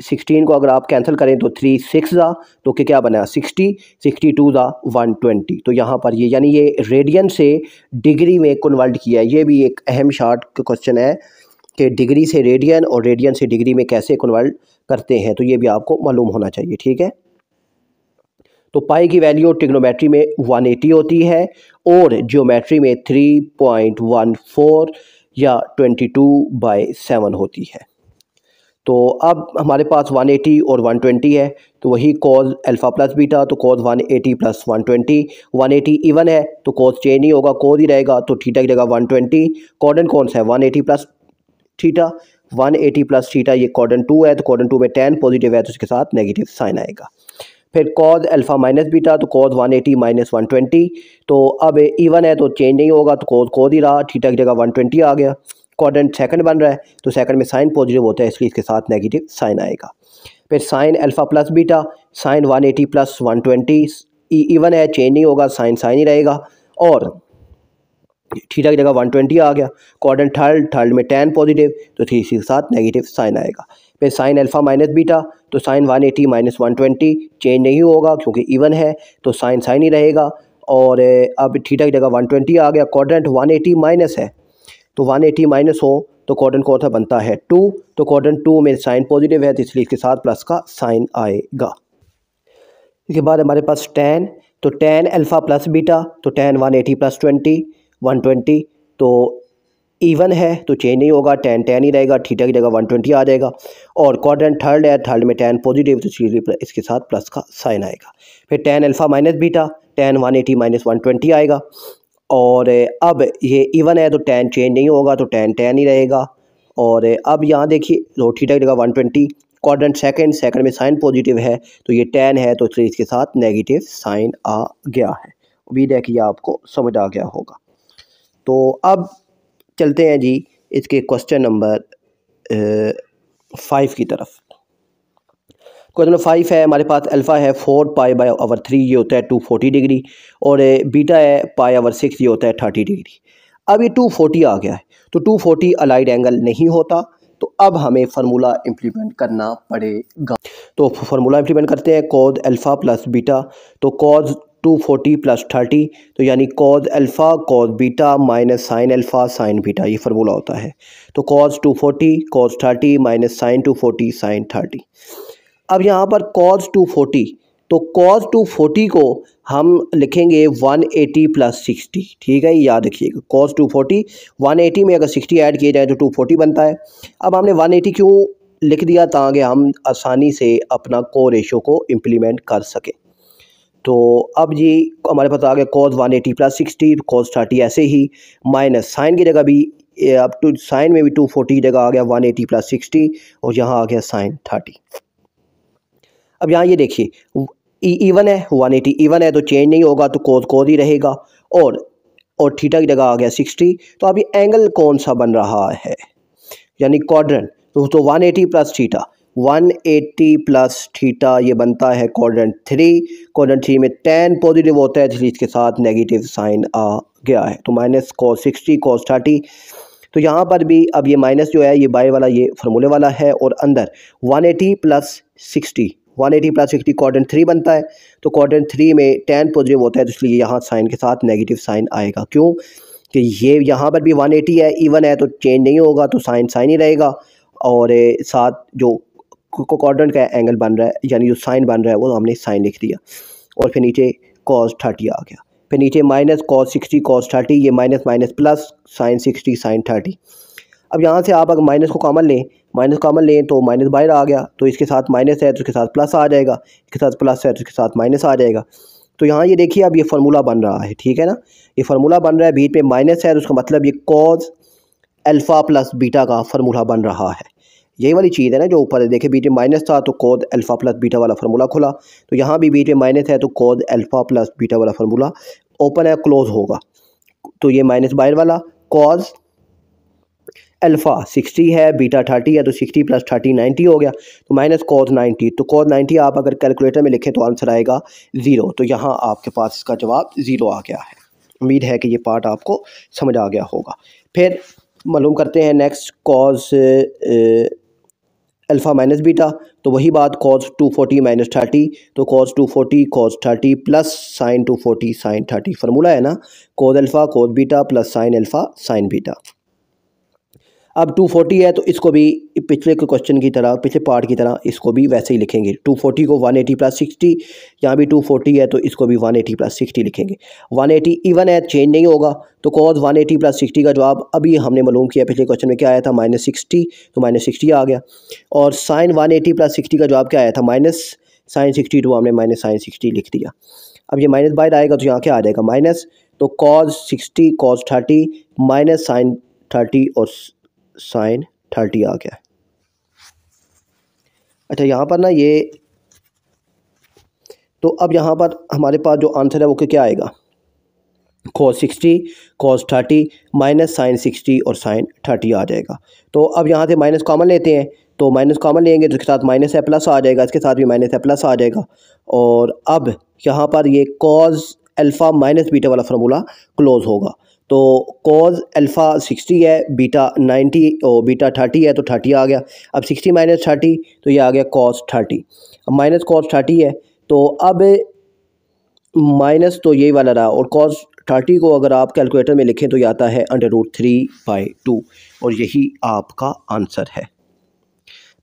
सिक्सटीन को अगर आप कैंसिल करें तो थ्री सिक्स ज़ा तो कि क्या बना सिक्सटी, सिक्सटी टू ज़ा वन ट्वेंटी। तो यहाँ पर ये यानी ये रेडियन से डिग्री में कन्वर्ट किया है। ये भी एक अहम शार्ट क्वेश्चन है कि डिग्री से रेडियन और रेडियन से डिग्री में कैसे कन्वर्ट करते हैं, तो ये भी आपको मालूम होना चाहिए। ठीक है, तो पाई की वैल्यू ट्रिग्नोमेट्री में वन एटी होती है और ज्योमेट्री में थ्री पॉइंट वन फोर या ट्वेंटी टू बाई सेवन होती है। तो अब हमारे पास वन एटी और वन ट्वेंटी है तो वही cos अल्फ़ा प्लस बीटा तो cos one eighty plus one twenty, one eighty even है तो cos चेंज नहीं होगा, cos ही रहेगा तो थीटा की जगह वन ट्वेंटी। क्वाड्रेंट कौन सा है, one eighty plus theta, one eighty plus theta ये क्वाड्रेंट टू है तो क्वाड्रेंट टू में tan पॉजिटिव है तो उसके साथ नेगेटिव साइन आएगा। फिर cos अल्फ़ा माइनस बीटा तो cos one eighty minus one twenty तो अब इवन है तो चेंज नहीं होगा तो cos cos ही रहा, थीटा की जगह वन ट्वेंटी आ गया। क्वाड्रेंट सेकंड बन रहा है तो सेकंड में साइन पॉजिटिव होता है इसलिए इसके साथ नेगेटिव साइन आएगा। फिर sine alpha plus beta sine one eighty plus one twenty even है, चेंज नहीं होगा, साइन साइन ही रहेगा और थीटा की जगह वन ट्वेंटी आ गया। क्वाड्रेंट थर्ड, थर्ड में tan पॉजिटिव तो थ्री के साथ नेगेटिव साइन आएगा। फिर साइन अल्फ़ा माइनस बीटा तो sine one eighty minus one twenty change नहीं होगा क्योंकि इवन है तो साइन साइन ही रहेगा और अब थीटा की जगह वन ट्वेंटी आ गया। क्वाड्रेंट वन एटी माइनस है तो वन एटी माइनस हो तो क्वाड्रेंट कौन सा बनता है, टू तो क्वाड्रेंट टू में साइन पॉजिटिव है तो इसलिए इसके साथ प्लस का साइन आएगा। इसके बाद हमारे पास tan तो tan अल्फ़ा प्लस बीटा तो tan one eighty plus twenty one twenty तो इवन है तो चेंज नहीं होगा, tan tan ही रहेगा, थीटा की जगह वन ट्वेंटी आ जाएगा। और क्वाड्रेंट थर्ड है, थर्ड में tan पॉजिटिव तो इसके साथ प्लस का साइन आएगा। फिर tan alpha minus beta tan one eighty minus one twenty आएगा और अब ये इवन है तो tan चेंज नहीं होगा तो tan tan ही रहेगा। और अब यहाँ देखिए तो थीटा की जगह one twenty, quadrant second, second में साइन पॉजिटिव है तो ये tan है तो इसके साथ नेगेटिव साइन आ गया है। उम्मीद है कि यह आपको समझ आ गया होगा। तो अब चलते हैं जी इसके क्वेश्चन नंबर फाइव की तरफ। क्वेश्चन नंबर फाइव है हमारे पास अल्फ़ा है four pi by over three ये होता है टू फोर्टी डिग्री और बीटा है पाई आवर सिक्स ये होता है थर्टी डिग्री। अब ये टू फोर्टी आ गया है तो टू फोर्टी अलाइड एंगल नहीं होता तो अब हमें फार्मूला इम्प्लीमेंट करना पड़ेगा। तो फार्मूला इम्प्लीमेंट करते हैं cos अल्फ़ा प्लस बीटा तो cos two forty plus thirty तो यानी cos alpha cos beta minus sine alpha sine beta ये फार्मूला होता है। तो cos two forty cos thirty minus sine two forty sine thirty. अब यहाँ पर cos टू फोर्टी तो cos टू फोर्टी को हम लिखेंगे वन एटी प्लस सिक्सटी। ठीक है, याद रखिएगा cos two forty one eighty में अगर सिक्सटी ऐड किए जाए तो टू फोर्टी बनता है। अब हमने वन एटी क्यों लिख दिया, ताकि हम आसानी से अपना को रेशो को इम्प्लीमेंट कर सकें। तो अब जी हमारे पास आ गया cos one eighty plus sixty cos thirty ऐसे ही माइनस साइन की जगह भी अब टू साइन में भी टू फोर्टी की जगह आ गया वन एटी प्लस सिक्सटी और यहाँ आ गया साइन थर्टी। अब यहाँ ये देखिए इवन है वन एटी इवन है तो चेंज नहीं होगा तो cos cos ही रहेगा और और थीटा की जगह आ गया सिक्सटी। तो अब ये एंगल कौन सा बन रहा है यानी क्वाड्रेंट तो, तो one eighty plus theta one eighty plus theta ये बनता है क्वाड्रेंट थ्री। क्वाड्रेंट थ्री में tan पॉजिटिव होता है इसलिए इसके साथ नेगेटिव साइन आ गया है तो minus cos sixty cos thirty. तो यहाँ पर भी अब ये माइनस जो है ये बाय वाला ये फार्मूले वाला है और अंदर one eighty plus sixty one eighty plus sixty quadrant three बनता है। तो क्वाड्रेंट थ्री में tan पॉजिटिव होता है तो इसलिए यहाँ साइन के साथ नेगेटिव साइन आएगा। क्यों कि ये यहाँ पर भी वन एटी है इवन है तो चेंज नहीं होगा तो साइन साइन ही रहेगा और साथ जो क्वाड्रेंट का एंगल बन रहा है यानी जो साइन बन रहा है वो हमने साइन लिख दिया, और फिर नीचे कॉस थर्टी आ गया, फिर नीचे minus cos sixty cos thirty, ये minus minus plus sine sixty sine thirty. अब यहाँ से आप अगर माइनस को कॉमन लें माइनस कॉमन लें तो माइनस बाहर आ गया, तो इसके साथ माइनस है तो इसके साथ प्लस आ जाएगा, इसके साथ प्लस है तो इसके साथ माइनस आ जाएगा। तो यहाँ ये देखिए अब ये फार्मूला बन रहा है, ठीक है ना, ये फार्मूला बन रहा है, बीच में माइनस है तो उसका मतलब ये कॉस अल्फ़ा प्लस बीटा का फार्मूला बन रहा है। यही वाली चीज़ है ना जो ऊपर देखे, बीच में माइनस था तो कॉस अल्फ़ा प्लस बीटा वाला फार्मूला खुला, तो यहाँ भी बीच में माइनस है तो कॉस अल्फ़ा प्लस बीटा वाला फार्मूला ओपन है क्लोज होगा। तो ये माइनस बाहर वाला कॉस अल्फ़ा सिक्सटी है बीटा थर्टी है तो सिक्सटी प्लस थर्टी नाइन्टी हो गया, तो माइनस कॉस नाइन्टी, तो कॉस नाइन्टी आप अगर कैलकुलेटर में लिखें तो आंसर आएगा ज़ीरो। तो यहाँ आपके पास इसका जवाब ज़ीरो आ गया है। उम्मीद है कि ये पार्ट आपको समझ आ गया होगा। फिर मालूम करते हैं next cos alpha minus beta, तो वही बात cos two forty minus thirty, तो cos two forty cos thirty plus sine two forty sine thirty formula है ना, cos alpha cos beta plus sine alpha sine beta. अब two forty है तो इसको भी पिछले क्वेश्चन की तरह पिछले पार्ट की तरह इसको भी वैसे ही लिखेंगे, टू फोर्टी को वन एटी प्लस सिक्सटी, यहाँ भी टू फोर्टी है तो इसको भी वन एटी प्लस सिक्सटी लिखेंगे। वन एटी इवन है चेंज नहीं होगा, तो cos one eighty plus sixty का जवाब अभी हमने मालूम किया पिछले क्वेश्चन में क्या आया था, माइनस सिक्सटी, तो माइनस सिक्सटी आ गया। और sine one eighty plus sixty का जवाब क्या आया था, माइनस साइन सिक्सटी, तो हमने माइनस साइन सिक्सटी लिख दिया। अब ये माइनस बाहर आएगा तो यहाँ क्या आ जाएगा माइनस, तो cos sixty cos thirty minus sine thirty और साइन थर्टी आ गया। अच्छा यहाँ पर ना ये, तो अब यहाँ पर हमारे पास जो आंसर है वो क्या आएगा, cos sixty cos thirty minus sine sixty और साइन थर्टी आ जाएगा। तो अब यहाँ से माइनस कॉमन लेते हैं, तो माइनस कॉमन लेंगे तो इसके साथ माइनस है प्लस आ जाएगा, इसके साथ भी माइनस है प्लस आ जाएगा। और अब यहाँ पर ये कॉस अल्फ़ा माइनस बीटा वाला फार्मूला क्लोज होगा, तो कॉस अल्फ़ा सिक्सटी है बीटा नाइन्टी और बीटा थर्टी है तो थर्टी आ गया। अब सिक्सटी माइनस थर्टी तो ये आ गया कॉस थर्टी, अब माइनस कॉस थर्टी है तो अब माइनस तो यही वाला रहा, और कॉस थर्टी को अगर आप कैलकुलेटर में लिखें तो ये आता है under root three by two, और यही आपका आंसर है।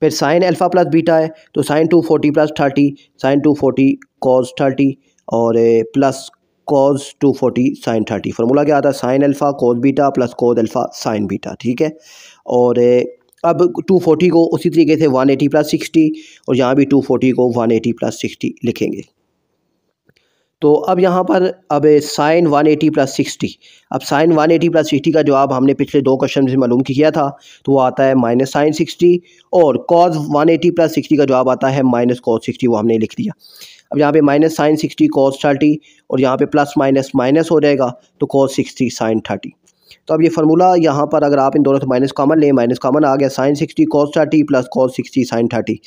फिर साइन अल्फ़ा प्लस बीटा है तो sine two forty plus thirty sine two forty cos thirty और plus cos two forty sine thirty formula क्या आता है, sine alpha cos beta plus cos alpha sine beta, ठीक है। और अब टू फोर्टी को उसी तरीके से वन एटी प्लस सिक्सटी, और यहाँ भी टू फोर्टी को वन एटी प्लस सिक्सटी लिखेंगे। तो अब यहाँ पर अब sine one eighty plus sixty, अब sine one eighty plus sixty का जवाब हमने पिछले दो क्वेश्चन से मालूम किया था, तो वो आता है माइनस साइन सिक्सटी, और cos one eighty plus sixty का जवाब आता है माइनस कॉस सिक्सटी, वो हमने लिख दिया। अब यहाँ पे minus sine sixty cos thirty, और यहाँ पे प्लस माइनस माइनस हो जाएगा तो कॉस सिक्सटी साइन थर्टी। तो अब ये फार्मूला यहाँ पर अगर आप इन दोनों से माइनस कॉमन लें, माइनस कॉमन आ गया, sine sixty cos thirty plus cos sixty sine thirty.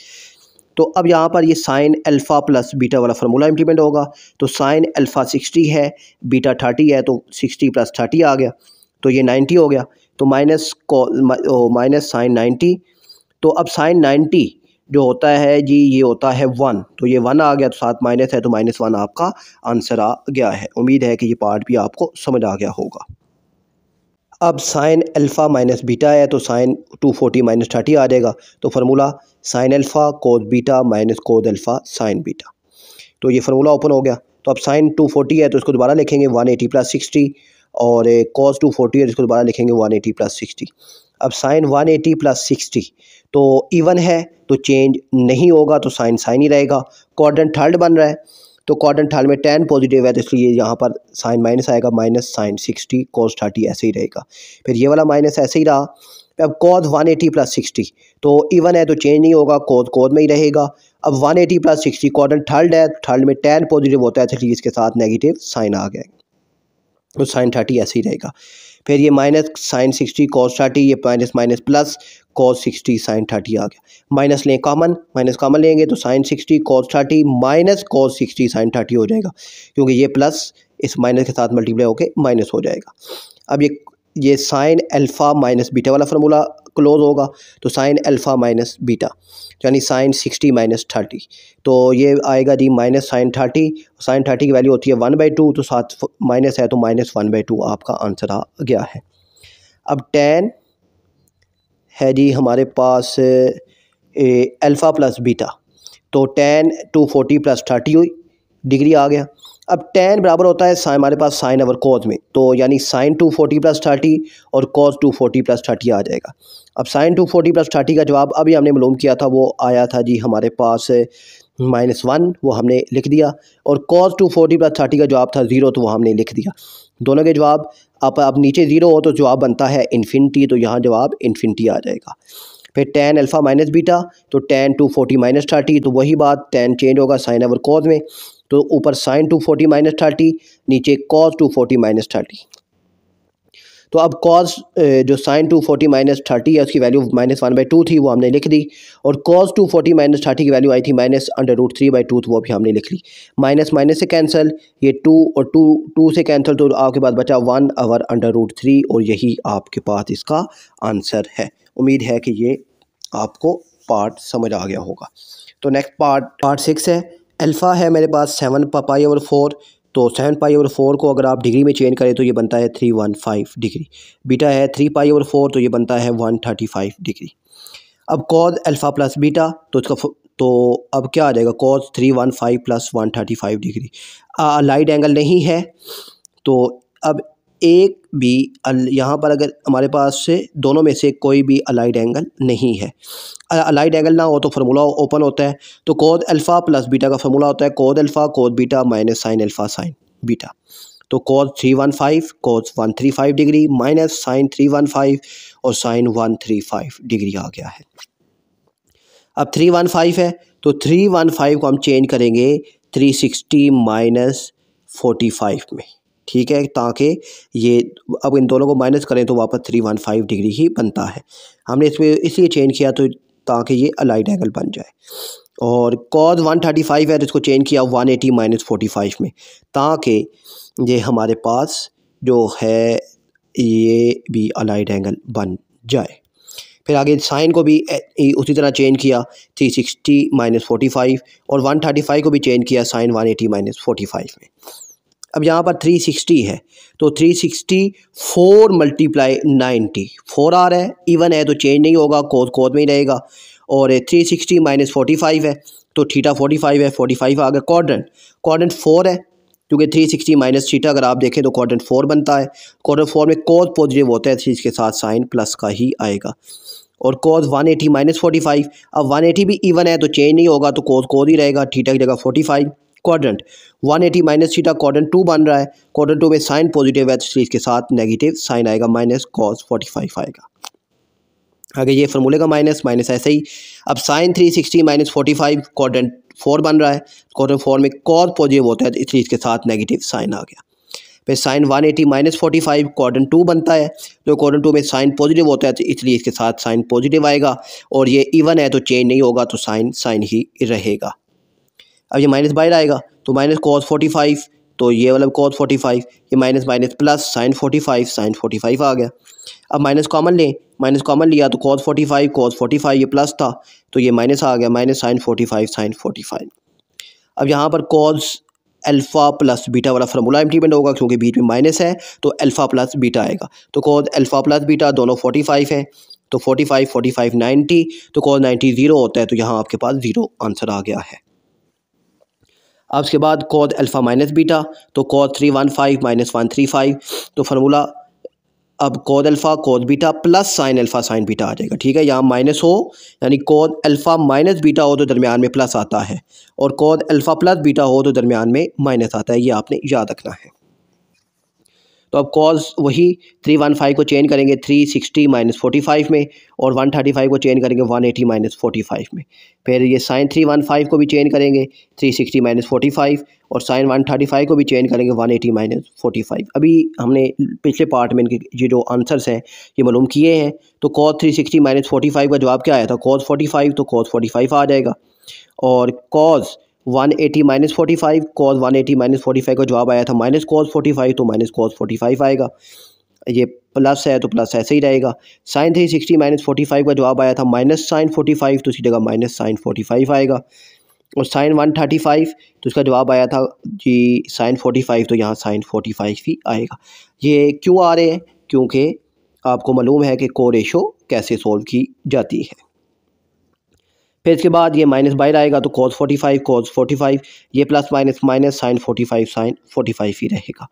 तो अब यहाँ पर ये साइन अल्फ़ा प्लस बीटा वाला फार्मूला इंप्लीमेंट होगा, तो साइन अल्फ़ा सिक्सटी है बीटा थर्टी है तो सिक्सटी प्लस थर्टी आ गया, तो ये नाइन्टी हो गया, तो माइनस माइनस साइन नाइन्टी। तो अब साइन नाइन्टी जो होता है जी ये होता है वन, तो ये वन आ गया, तो साथ माइनस है तो माइनस वन आपका आंसर आ गया है। उम्मीद है कि ये पार्ट भी आपको समझ आ गया होगा। अब साइन अल्फ़ा माइनस बीटा है तो sine two forty minus thirty आ जाएगा, तो formula sine alpha cos beta minus cos alpha sine beta, तो ये फार्मूला ओपन हो गया। तो अब साइन टू फोर्टी है तो इसको दोबारा लिखेंगे वन एटी प्लस सिक्सटी, और कॉस टू फोर्टी है तो इसको दोबारा लिखेंगे वन एटी प्लस सिक्सटी। अब sine one eighty plus sixty तो इवन है तो चेंज नहीं होगा, तो साइन साइन ही रहेगा। क्वाड्रेंट थर्ड बन रहा है तो क्वाड्रेंट थर्ड में टेन पॉजिटिव है तो इसलिए यहाँ पर साइन माइनस आएगा, minus sine sixty cos thirty ऐसे ही रहेगा। फिर ये वाला माइनस ऐसे ही रहा। अब cos one eighty plus sixty तो इवन है तो चेंज नहीं होगा, कॉस कॉस में ही रहेगा। अब one eighty plus sixty quadrant third है, थर्ड में टेन पॉजिटिव होता है इसलिए इसके साथ नेगेटिव साइन आ गया, तो साइन थर्टी ऐसे ही रहेगा। फिर ये minus sine sixty cos thirty, ये minus minus plus cos sixty sine thirty आ गया। माइनस लें कॉमन, माइनस कॉमन लेंगे तो sine sixty cos thirty minus cos sixty sine thirty हो जाएगा, क्योंकि ये प्लस इस माइनस के साथ मल्टीप्लाई होकर माइनस हो जाएगा। अब ये ये साइन अल्फ़ा माइनस बीटा वाला फार्मूला क्लोज होगा, तो साइन अल्फ़ा माइनस बीटा यानी साइन सिक्सटी माइनस थर्टी, तो ये आएगा जी minus sine thirty. Sine thirty की वैल्यू होती है वन बाई टू, तो साथ माइनस है तो माइनस वन बाई टू आपका आंसर आ गया है। अब टेन है जी हमारे पास अल्फ़ा प्लस बीटा, तो tan two forty plus thirty हुई डिग्री आ गया। अब टेन बराबर होता है साइन हमारे पास साइन ओवर कॉस में, तो यानी sine two forty plus thirty और cos two forty plus thirty आ जाएगा। अब sine two forty plus thirty का जवाब अभी हमने मालूम किया था, वो आया था जी हमारे पास माइनस वन, वो हमने लिख दिया, और cos two forty plus thirty का जवाब था ज़ीरो, तो वो हमने लिख दिया। दोनों के जवाब आप अब नीचे ज़ीरो हो तो जवाब बनता है इन्फिनिटी, तो यहाँ जवाब इन्फिनिटी आ जाएगा। फिर tan अल्फ़ा माइनस बीटा, तो tan two forty minus thirty, तो वही बात tan चेंज होगा साइन ओवर कॉस में, तो ऊपर sine two forty minus thirty, नीचे cos two forty minus thirty. तो अब कॉस जो sine two forty minus thirty है उसकी value minus one by two थी, वो हमने लिख दी, और cos two forty minus thirty की वैल्यू आई थी minus under root three by two, तो वो भी हमने लिख ली। माइनस माइनस से कैंसिल, ये टू और टू टू से कैंसिल, तो आपके पास बचा one over under root three, और यही आपके पास इसका आंसर है। उम्मीद है कि ये आपको पार्ट समझ आ गया होगा। तो नेक्स्ट पार्ट पार्ट सिक्स है। अल्फ़ा है मेरे पास सेवन पाई ओवर फोर, तो सेवन पाई ओवर फोर को अगर आप डिग्री में चेंज करें तो ये बनता है three one five degree. Beta है थ्री पाई ओवर फोर, तो ये बनता है वन थर्टी फाइव डिग्री। अब कॉस अल्फ़ा प्लस बीटा, तो इसका तो अब क्या आ जाएगा, cos three one five plus one thirty five degree. Allied angle नहीं है, तो अब एक भी यहाँ पर अगर हमारे पास से दोनों में से कोई भी अलाइड एंगल नहीं है, अलाइड एंगल ना हो तो फार्मूला ओपन होता है, तो कोस अल्फ़ा प्लस बीटा का फार्मूला होता है cos alpha cos beta minus sine alpha sine beta. तो cos three one five cos one three five degree minus sine three one five और sine one three five degree आ गया है। अब three one five है, तो three one five को हम चेंज करेंगे three sixty minus forty five में, ठीक है, ताकि ये अब इन दोनों को माइनस करें तो वापस थ्री वन फाइव डिग्री ही बनता है। हमने इसमें इसलिए चेंज किया तो ताकि ये अलाइड एंगल बन जाए। और कॉस वन थर्टी फाइव है, तो इसको चेंज किया one eighty minus forty five में, ताकि ये हमारे पास जो है ये भी अलाइड एंगल बन जाए। फिर आगे साइन को भी उसी तरह चेंज किया three sixty minus forty five और वन थर्टी फाइव को भी चेंज किया sine one eighty minus forty five में। अब यहाँ पर थ्री सिक्सटी है, तो three sixty four multiply ninety, four आ रहा है, इवन है तो चेंज नहीं होगा, कोस कोस में ही रहेगा। और three sixty minus forty five है, तो थीटा फोर्टी फाइव है, फोर्टी फाइव आ गया। क्वाड्रेंट क्वाड्रेंट फोर है, क्योंकि थ्री सिक्सटी माइनस थीटा अगर आप देखें तो क्वाड्रेंट फोर बनता है। क्वाड्रेंट फोर में कोस पॉजिटिव होता है, चीज़ के साथ साइन प्लस का ही आएगा। और cos one eighty minus forty five, अब वन एटी भी इवन है तो चेंज नहीं होगा, तो कोस कोस ही रहेगा, थीटा की जगह forty five. Quadrant one eighty minus theta quadrant two बन रहा है, क्वाड्रेंट टू में साइन पॉजिटिव है, तो इसके साथ नेगेटिव साइन आएगा माइनस कॉस फोर्टी फाइव आएगा। आगे ये फॉर्मूले का माइनस माइनस ऐसे ही। अब sine three sixty minus forty five quadrant four बन रहा है, क्वाड्रेंट फोर में कॉस पॉजिटिव होता है, इसलिए इसके साथ नेगेटिव साइन आ गया। फिर sine one eighty minus forty five quadrant two बनता है, तो क्वाड्रेंट टू में साइन पॉजिटिव होता है, इसलिए इसके साथ साइन पॉजिटिव आएगा। और ये इवन है तो चेंज नहीं होगा, तो साइन साइन ही रहेगा। अब ये माइनस बाहर आएगा, तो माइनस कॉस फोर्टी फाइव, तो ये मतलब कॉस फोर्टी फाइव, ये minus minus plus sine forty five, sine forty five आ गया। अब माइनस कॉमन लें, माइनस कॉमन लिया तो cos forty five cos forty five, ये प्लस था तो ये माइनस आ गया, minus sine forty five sine forty five. अब यहाँ पर कॉस अल्फ़ा प्लस बीटा वाला फार्मूला इम्प्लीमेंट होगा, क्योंकि बीच में माइनस है तो अल्फ़ा प्लस बीटा आएगा। तो कॉस अल्फ़ा प्लस बीटा दोनों फोर्टी फाइव हैं, तो forty five forty five ninety, तो कॉस नाइन्टी जीरो होता है, तो यहाँ आपके पास जीरो आंसर आ गया है। अब उसके बाद कॉस अल्फ़ा माइनस बीटा, तो cos three one five minus one three five, तो फार्मूला अब cos alpha cos beta plus sine alpha sine beta आ जाएगा, ठीक है। यहाँ माइनस हो यानी कॉस अल्फ़ा माइनस बीटा हो तो दरमियान में प्लस आता है, और कॉस अल्फ़ा प्लस बीटा हो तो दरमियान में माइनस आता है, ये आपने याद रखना है। तो अब कॉस वही थ्री वन फाइव को चेंज करेंगे three sixty minus forty five में, और वन थर्टी फाइव को चेंज करेंगे one eighty minus forty five में। फिर ये साइन थ्री वन फाइव को भी चेंज करेंगे three sixty minus forty five और साइन वन थर्टी फाइव को भी चेंज करेंगे one eighty minus forty five. अभी हमने पिछले पार्ट में इनके ये जो आंसर्स हैं ये मालूम किए हैं। तो cos three sixty minus forty five का जवाब क्या आया था, कॉस फोर्टी फाइव, तो कॉस फोर्टी फाइव आ जाएगा। और cos one eighty minus forty five cos one eighty minus forty five का जवाब आया था माइनस कॉस फोर्टी फाइव, तो माइनस कॉस फोर्टी फाइव आएगा। ये प्लस है तो प्लस ऐसे ही रहेगा। Sine three sixty minus forty five का जवाब आया था माइनस साइन फोर्टी फाइव, तो इसी जगह माइनस साइन फोर्टी फाइव आएगा। और साइन वन थर्टी फाइव, तो इसका जवाब आया था जी साइन फोर्टी फाइव, तो यहाँ साइन फोर्टी फाइव ही आएगा। ये क्यों आ रहे हैं, क्योंकि आपको मालूम है कि को रेशो कैसे सोल्व की जाती है। फिर इसके बाद ये माइनस बाहर आएगा तो cos पैंतालीस cos पैंतालीस, ये प्लस माइनस माइनस साइन पैंतालीस साइन पैंतालीस ही रहेगा।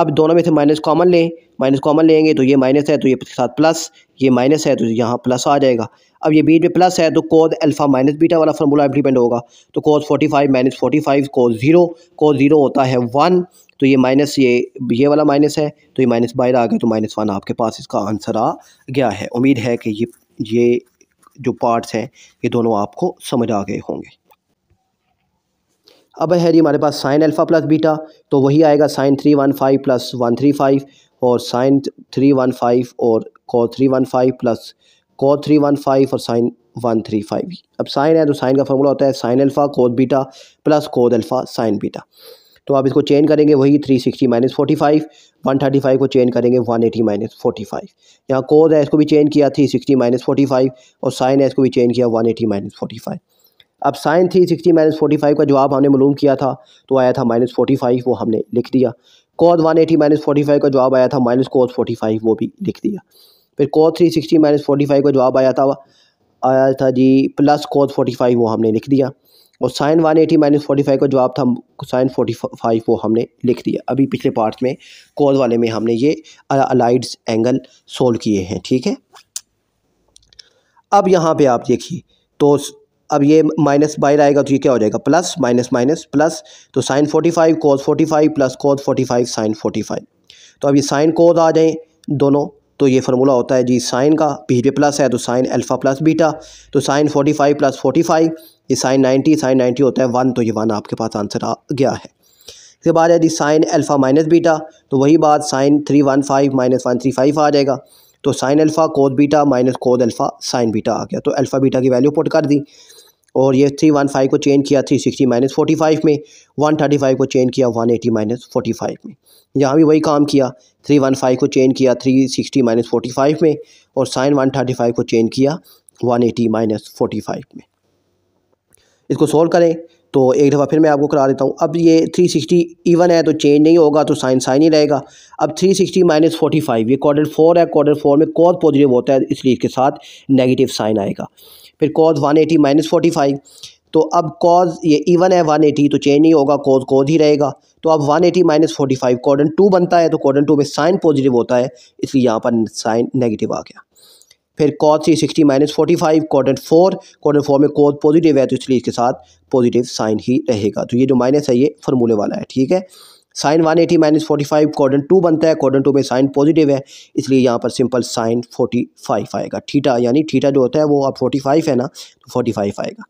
अब दोनों में से माइनस कॉमन लें, माइनस कॉमन लेंगे तो ये माइनस है तो ये के साथ प्लस, ये माइनस है तो यहाँ प्लस आ जाएगा। अब ये बीच में प्लस है तो cos अल्फा माइनस बीटा वाला फार्मूला इंप्लीमेंट होगा तो cos पैंतालीस माइनस पैंतालीस cos ज़ीरो, cos ज़ीरो होता है वन, तो ये माइनस ये ये वाला माइनस है तो ये माइनस बाहर आ गया तो माइनस वन आपके पास इसका आंसर आ गया है। उम्मीद है कि ये ये जो पार्ट्स हैं ये दोनों आपको समझ आ गए होंगे। अब है जी हमारे पास साइन अल्फ़ा प्लस बीटा, तो वही आएगा sine three one five plus one three five और साइन थ्री वन फाइव और cos three one five plus cos three one five और साइन वन थ्री फाइव। अब साइन है तो साइन का फॉर्मूला होता है sine alpha cos beta plus cos alpha sine beta. तो आप इसको चेंज करेंगे वही three sixty minus forty five, one thirty five को चेंज करेंगे one eighty minus forty five. यहाँ कोस है इसको भी चेंज किया three sixty minus forty five और साइन है इसको भी चेंज किया one eighty minus forty five. अब sine three sixty minus forty five का जवाब हमने मालूम किया था तो आया था माइनस फोर्टी फाइव, वो हमने लिख दिया। Cos one eighty minus forty five का जवाब आया था माइनस कोस फोर्टी फाइव, वो भी लिख दिया। फिर cos three sixty minus forty five का जवाब आया था आया था जी प्लस कोस फोर्टी फाइव, वो हमने लिख दिया। और sine one eighty minus forty five का जवाब था साइन फोर्टी फाइव, वो हमने लिख दिया। अभी पिछले पार्ट में कोस वाले में हमने ये अलाइड एंगल सोल्व किए हैं, ठीक है। अब यहाँ पे आप देखिए तो अब ये माइनस बाहर आएगा तो ये क्या हो जाएगा प्लस माइनस माइनस प्लस, तो sine forty five cos forty five plus cos forty five sine forty five. तो अब ये साइन कोस आ जाएँ दोनों तो ये फार्मूला होता है जी साइन का, बीच में प्लस है तो साइन अल्फ़ा प्लस बीटा, तो sine forty five plus forty five, ये साइन नाइन्टी, साइन नाइन्टी होता है वन, तो ये वन आपके पास आंसर आ गया है। इसके बाद है जी साइन अल्फ़ा माइनस बीटा, तो वही बात sine three one five minus one three five आ जाएगा, तो sine alpha cos beta minus cos alpha sine beta आ गया। तो अल्फ़ा बीटा की वैल्यू पुट कर दी और ये थ्री वन फाइव को चेंज किया three sixty minus forty five में, वन थर्टी फाइव को चेंज किया one eighty minus forty five में। यहाँ भी वही काम किया, थ्री वन फाइव को चेंज किया three sixty minus forty five में और साइन वन थर्टी फाइव को चेंज किया one eighty minus forty five में। इसको सोल्व करें तो एक दफ़ा फिर मैं आपको करा देता हूँ। अब ये थ्री सिक्सटी इवन है तो चेंज नहीं होगा तो साइन साइन ही रहेगा। अब three sixty minus forty five, ये क्वाड्रेंट फोर है, क्वाड्रेंट फोर में कोस पॉजिटिव होता है इसलिए इसके साथ नेगेटिव साइन आएगा। फिर cos one eighty minus forty five, तो अब कोस ये इवन है वन एटी तो चेंज नहीं होगा, कोस कोस ही रहेगा। तो अब one eighty minus forty five quadrant two बनता है तो क्वाड्रेंट टू में साइन पॉजिटिव होता है इसलिए यहाँ पर साइन नेगेटिव आ गया। फिर cos three sixty minus forty five quadrant four, quadrant four में कोस पॉजिटिव है तो इसलिए इसके साथ पॉजिटिव साइन ही रहेगा। तो ये जो माइनस है ये फार्मूले वाला है, ठीक है। Sine one eighty minus forty five quadrant two बनता है, क्वाड्रेंट टू में साइन पॉजिटिव है इसलिए यहाँ पर सिंपल साइन फोर्टी फाइव आएगा। थीटा यानी थीटा जो होता है वो अब फोर्टी फाइव है ना तो फोर्टी फाइव आएगा।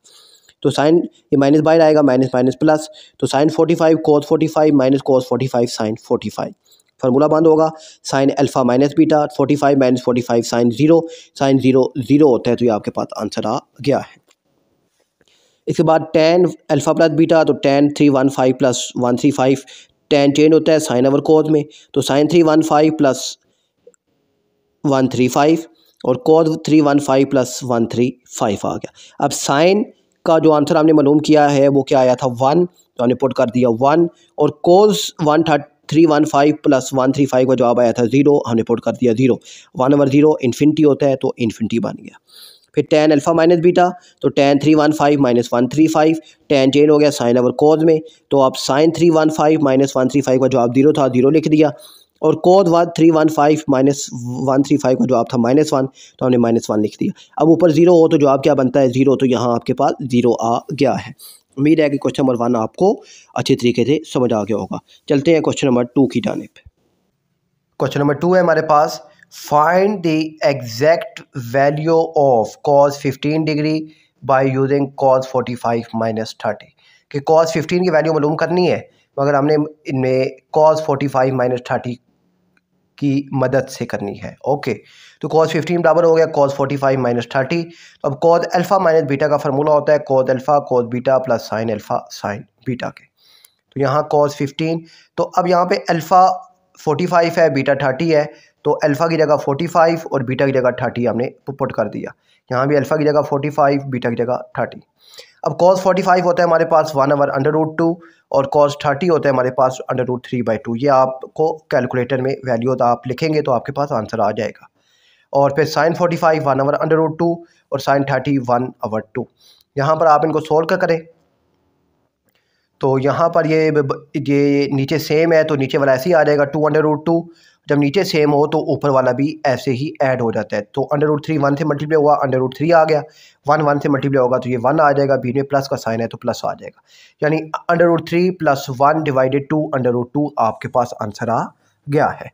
तो साइन ये माइनस बाहर आएगा माइनस माइनस प्लस, तो sine forty five cos forty five minus cos forty five sine forty five, formula बंद होगा sine alpha minus beta forty five minus forty five sine zero, sine zero zero होता है तो ये आपके पास answer आ गया है। इसके बाद टेन अल्फ़ा प्लस बीटा, तो tan three one five plus one three five, tan change होता है साइन ओवर कोस में तो sine three one five plus one three five और cos three one five plus one three five आ गया। अब sign का जो आंसर हमने मालूम किया है वो क्या आया था वन, तो हमने पुट कर दिया वन, और cos one three one five plus one three five का जवाब आया था जीरो, हमने पुट कर दिया zero, one over zero infinity होता है तो इन्फिनिटी बन गया। फिर टेन अल्फ़ा माइनस बीटा, तो tan three one five minus one three five, tan change हो गया साइन ओवर कोस में तो आप sine three one five minus one three five का जवाब जीरो था, जीरो लिख दिया, और cos one three one five minus one three five का जवाब था माइनस वन तो हमने माइनस वन लिख दिया। अब ऊपर जीरो हो तो जवाब क्या बनता है जीरो, तो यहाँ आपके पास जीरो आ गया है। उम्मीद है कि क्वेश्चन नंबर वन आपको अच्छे तरीके से समझ आ गया होगा। चलते हैं क्वेश्चन नंबर टू की जानिब। क्वेश्चन नंबर टू है हमारे पास Find the exact value of cos fifteen degree by using cos forty five minus thirty, कि cos फिफ्टीन की वैल्यू मालूम करनी है मगर हमने इनमें cos forty five minus thirty की मदद से करनी है। Okay okay. तो cos फिफ्टीन बराबर हो गया cos forty five minus thirty. अब cos अल्फ़ा माइनस बीटा का फार्मूला होता है cos alpha cos beta plus sin alpha sin beta के, तो यहाँ cos फिफ्टीन, तो अब यहाँ पे अल्फ़ा फोर्टी फाइव है बीटा थर्टी है तो अल्फ़ा की जगह फोर्टी फाइव और बीटा की जगह थर्टी हमने पुट कर दिया। यहाँ भी अल्फ़ा की जगह फोर्टी फाइव बीटा की जगह थर्टी। अब cos फोर्टी फाइव होता है हमारे पास one over under root two और cos थर्टी होता है हमारे पास under root three by two. ये आपको कैलकुलेटर में वैल्यूज आप लिखेंगे तो आपके पास आंसर आ जाएगा। और फिर sine forty five one over under root two और sine thirty one over two. यहाँ पर आप इनको सोल्व का करें तो यहाँ पर ये ये नीचे सेम है तो नीचे वाला ऐसे ही आ जाएगा टू अंडर रूट टू, जब नीचे सेम हो तो ऊपर वाला भी ऐसे ही ऐड हो जाता है। तो अंडर रूट थ्री वन से मल्टीप्लाई हुआ, अंडर रूट थ्री आ गया, वन वन से मल्टीप्लाई होगा तो ये वन आ जाएगा, बीच में प्लस का साइन है तो प्लस आ जाएगा, यानी under root three plus one divided two under root two आपके पास आंसर आ गया है।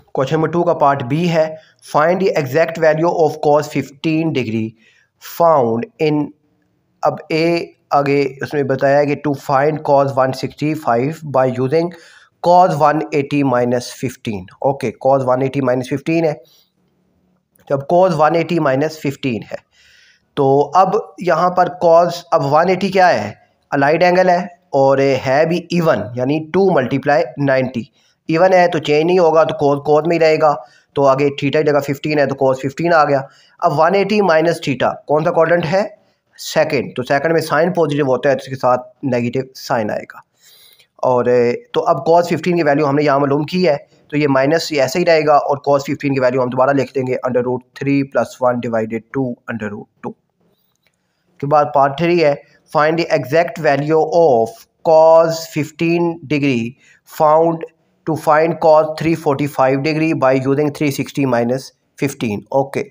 क्वेश्चन नंबर टू का पार्ट बी है, find the exact value of cos fifteen degree found in. अब ए आगे उसमें बताया कि to find cos one sixty five by using cos one eighty minus fifteen. Okay, cos one eighty minus fifteen है, जब cos one eighty minus fifteen है तो अब यहाँ पर कॉस, अब वन एटी क्या है, अलाइड एंगल है और है भी इवन, यानी टू मल्टीप्लाई नाइन्टी, इवन है तो चेंज नहीं होगा तो कॉस कॉस में ही रहेगा, तो आगे थीटा जगह फिफ्टीन है तो कॉस फिफ्टीन आ गया। अब वन एटी माइनस थीटा कौन सा क्वाड्रेंट है, सेकंड, तो सेकंड में साइन पॉजिटिव होता है तो इसके साथ नेगेटिव साइन आएगा। और तो अब कॉस फिफ्टीन की वैल्यू हमने यहाँ मालूम की है तो ये माइनस ये ऐसे ही रहेगा और कॉस फिफ्टीन की वैल्यू हम दोबारा लिख देंगे under root three plus one divided two under root two. के बाद पार्ट थ्री है, find the exact value of cos fifteen degree found to find cos three forty five degree by using three sixty minus fifteen. Okay,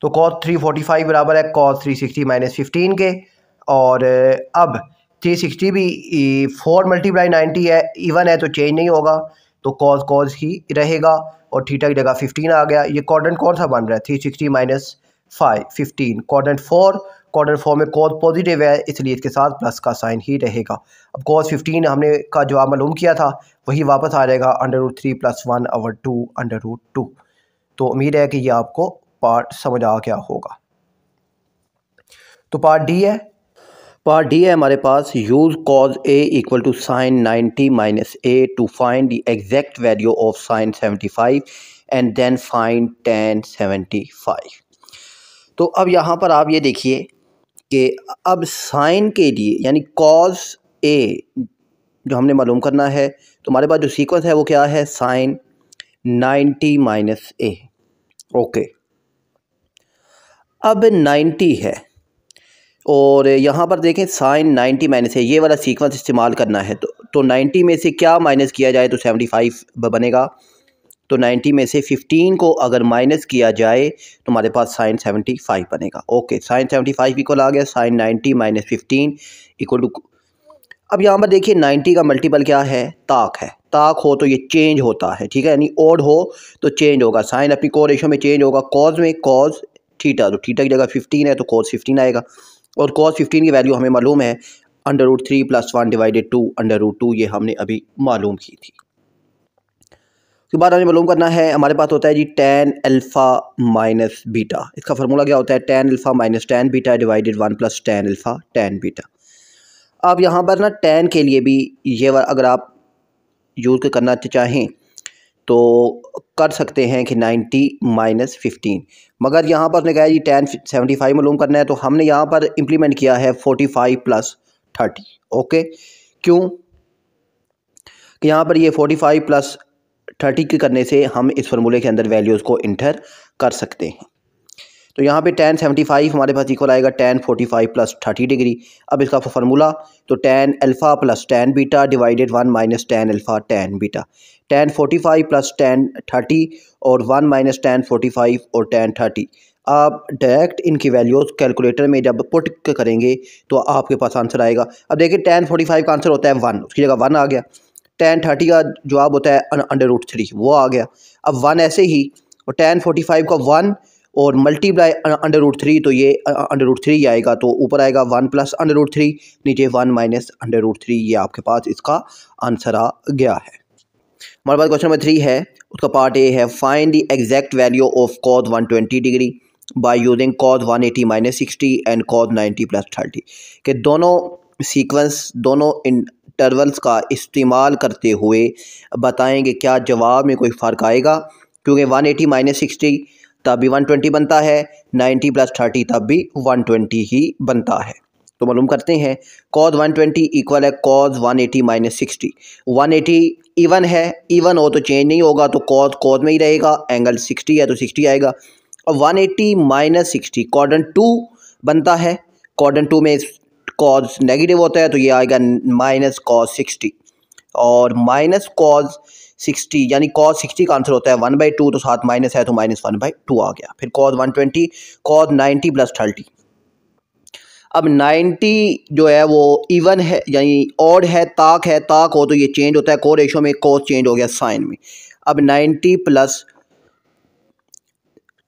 तो cos three forty five बराबर है cos three sixty minus fifteen के, और अब three sixty भी four multiply ninety है, even है तो चेंज नहीं होगा तो कॉस कॉस ही रहेगा और थीटा की जगह फिफ्टीन आ गया। ये क्वाड्रेंट कौन सा बन रहा है, three sixty minus five fifteen, quadrant four, quadrant four में कॉस पॉजिटिव है इसलिए इसके साथ प्लस का साइन ही रहेगा। अब कॉस फिफ्टीन हमने का जवाब मालूम किया था वही वापस आ जाएगा under root three plus one over two under root two. तो उम्मीद है कि ये आपको पार्ट समझ आ गया होगा। तो पार्ट डी है, पार्ट डी है हमारे पास, use cos A equal to sine ninety minus A to find the exact value of sine seventy five and then find tan seventy five. तो अब यहाँ पर आप ये देखिए कि अब साइन के लिए यानी कॉज ए जो हमने मालूम करना है तो हमारे पास जो सीक्वेंस है वो क्या है, sine ninety minus A. Okay, अब नाइन्टी है और यहाँ पर देखें साइन नाइन्टी माइनस है, ये वाला सीक्वेंस इस्तेमाल करना है तो तो नाइन्टी में से क्या माइनस किया जाए तो सेवेंटी फाइव बनेगा, तो नाइन्टी में से फिफ्टीन को अगर माइनस किया जाए तो हमारे पास साइन सेवेंटी फाइव बनेगा। Okay, sine seventy five equal आ गया sine ninety minus fifteen equal to. अब यहाँ पर देखिए नाइन्टी का मल्टीपल क्या है, ताक है, ताक हो तो ये चेंज होता है, ठीक है, यानी ओड हो तो चेंज होगा, साइन अपनी कोरेशो में चेंज होगा, कॉज में कॉज थीटा, तो थीटा की जगह फिफ्टीन है तो कॉज फिफ्टीन आएगा और कॉस फिफ्टीन की वैल्यू हमें मालूम है under root three plus one divided two under root two, ये हमने अभी मालूम की थी। उसके बाद हमें मालूम करना है, हमारे पास होता है जी tan अल्फ़ा माइनस बीटा, इसका फार्मूला क्या होता है, tan alpha minus tan beta divided one plus tan alpha tan beta. अब यहाँ पर ना tan के लिए भी ये अगर आप यूज़ करना चाहें तो कर सकते हैं कि नाइन्टी माइनस फिफ्टीन, मगर यहाँ पर उसने कहा जी टेन सेवेंटी फाइव मालूम करना है तो हमने यहाँ पर इम्प्लीमेंट किया है forty five plus thirty. Okay, क्यों कि यहाँ पर ये फोर्टी फाइव प्लस थर्टी के करने से हम इस फार्मूले के अंदर वैल्यूज़ को इंटर कर सकते हैं। तो यहाँ पे टेन सेवेंटी फाइव हमारे पास इक्वल आएगा tan forty five plus thirty degree. अब इसका फार्मूला तो tan alpha plus tan beta divided one minus tan alpha tan beta, tan forty five plus tan thirty और one minus tan forty five और tan thirty. आप direct इनकी values calculator में जब put करेंगे तो आपके पास आंसर आएगा। अब देखिए tan फोर्टी फाइव का आंसर होता है वन, उसकी जगह वन आ गया, tan थर्टी का जवाब होता है अंडर रूट थ्री, वो आ गया। अब वन ऐसे ही और tan फोर्टी फाइव का वन और मल्टीप्लाई अंडर रूट थ्री तो ये अंडर रूट थ्री आएगा, तो ऊपर आएगा one plus under root three, नीचे one minus under root three, ये आपके पास इसका आंसर आ गया है। हमारे पास क्वेश्चन नंबर थ्री है, उसका पार्ट ए है, find the exact value of cos one twenty degree by using cos one eighty minus sixty and cos ninety plus thirty. के दोनों सीक्वेंस दोनों इंटरवल्स का इस्तेमाल करते हुए बताएँगे क्या जवाब में कोई फ़र्क आएगा, क्योंकि वन एटी माइनस सिक्सटी तब भी वन ट्वेंटी बनता है, नाइन्टी प्लस थर्टी तब भी वन ट्वेंटी ही बनता है। तो मालूम करते हैं cos वन ट्वेंटी इक्वल है cos one eighty minus sixty. One eighty even है, इवन हो तो चेंज नहीं होगा तो cos cos में ही रहेगा, एंगल सिक्सटी है तो सिक्सटी आएगा। और one eighty minus sixty quadrant two बनता है, क्वाड्रेंट टू में cos नेगेटिव होता है तो ये आएगा माइनस cos सिक्सटी और माइनस cos सिक्सटी यानी cos सिक्सटी का आंसर होता है वन बाई टू, तो साथ माइनस है तो माइनस वन बाई टू आ गया। फिर cos one twenty cos ninety plus thirty. अब नाइन्टी जो है वो इवन है यानी ऑड है, ताक है, ताक हो तो ये चेंज होता है को रेशो में, कोस चेंज हो गया साइन में। अब नाइन्टी प्लस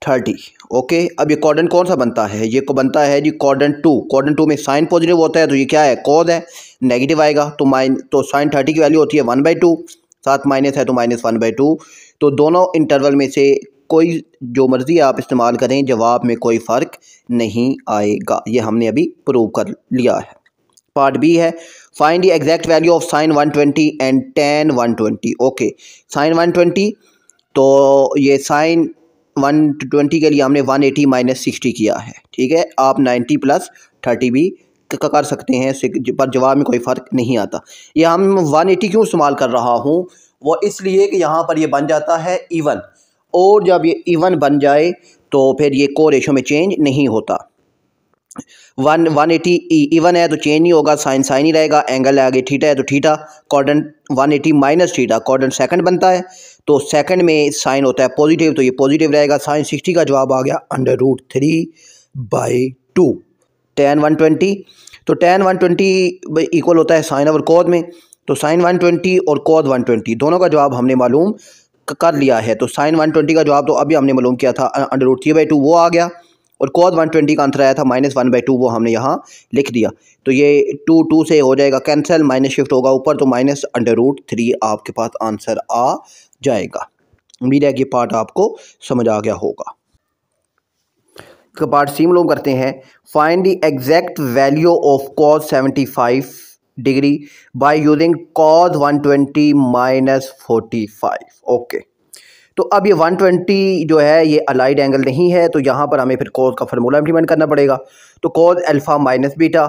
थर्टी ओके। अब ये क्वाड्रेंट कौन सा बनता है, ये को बनता है जी क्वाड्रेंट टू। क्वाड्रेंट टू में साइन पॉजिटिव होता है तो ये क्या है कोस है, नेगेटिव आएगा तो माइन तो साइन थर्टी की वैल्यू होती है वन बाई टू, साथ माइनस है तो माइनस वन बाई टू। तो दोनों इंटरवल में से कोई जो मर्ज़ी आप इस्तेमाल करें जवाब में कोई फ़र्क नहीं आएगा। ये हमने अभी प्रूव कर लिया है। पार्ट बी है find the exact value of sine one twenty and tan one twenty okay. Sine one twenty तो ये साइन वन ट्वेंटी के लिए हमने वन एटी माइनस सिक्सटी किया है, ठीक है। आप नाइन्टी प्लस थर्टी भी कर सकते हैं पर जवाब में कोई फ़र्क नहीं आता। ये हम वन एटी क्यों इस्तेमाल कर रहा हूँ वो इसलिए कि यहाँ पर ये बन जाता है इवन, और जब ये इवन बन जाए तो फिर ये को रेशो में चेंज नहीं होता। वन वन एटी इवन है तो चेंज नहीं होगा, साइन साइन ही रहेगा, एंगल आगे थीटा है तो theta. Quadrant one eighty minus theta quadrant second बनता है तो सेकंड में साइन होता है पॉजिटिव तो ये पॉजिटिव रहेगा। साइन सिक्सटी का जवाब आ गया under root three by two. Tan one twenty तो टेन वन ट्वेंटी इक्वल होता है साइन और कोस में, तो साइन वन ट्वेंटी और कोस वन ट्वेंटी दोनों का जवाब हमने मालूम कर लिया है। तो साइन वन ट्वेंटी का जवाब तो अभी हमने मालूम किया था under root three by two, वो आ गया। और cos वन ट्वेंटी का आंसर आया था माइनस वन बाई टू, वो हमने यहाँ लिख दिया। तो ये टू टू से हो जाएगा कैंसिल, माइनस शिफ्ट होगा ऊपर तो माइनस अंडर रूट थ्री आपके पास आंसर आ जाएगा। उम्मीद है कि पार्ट आपको समझ आ गया होगा। पार्ट सी मालूम करते हैं find the exact value of cos seventy five degree by using cos one twenty minus forty five okay. तो अब ये वन ट्वेंटी जो है ये अलाइड एंगल नहीं है तो यहाँ पर हमें फिर cos का फार्मूला इंप्लीमेंट करना पड़ेगा। तो cos अल्फ़ा माइनस बीटा,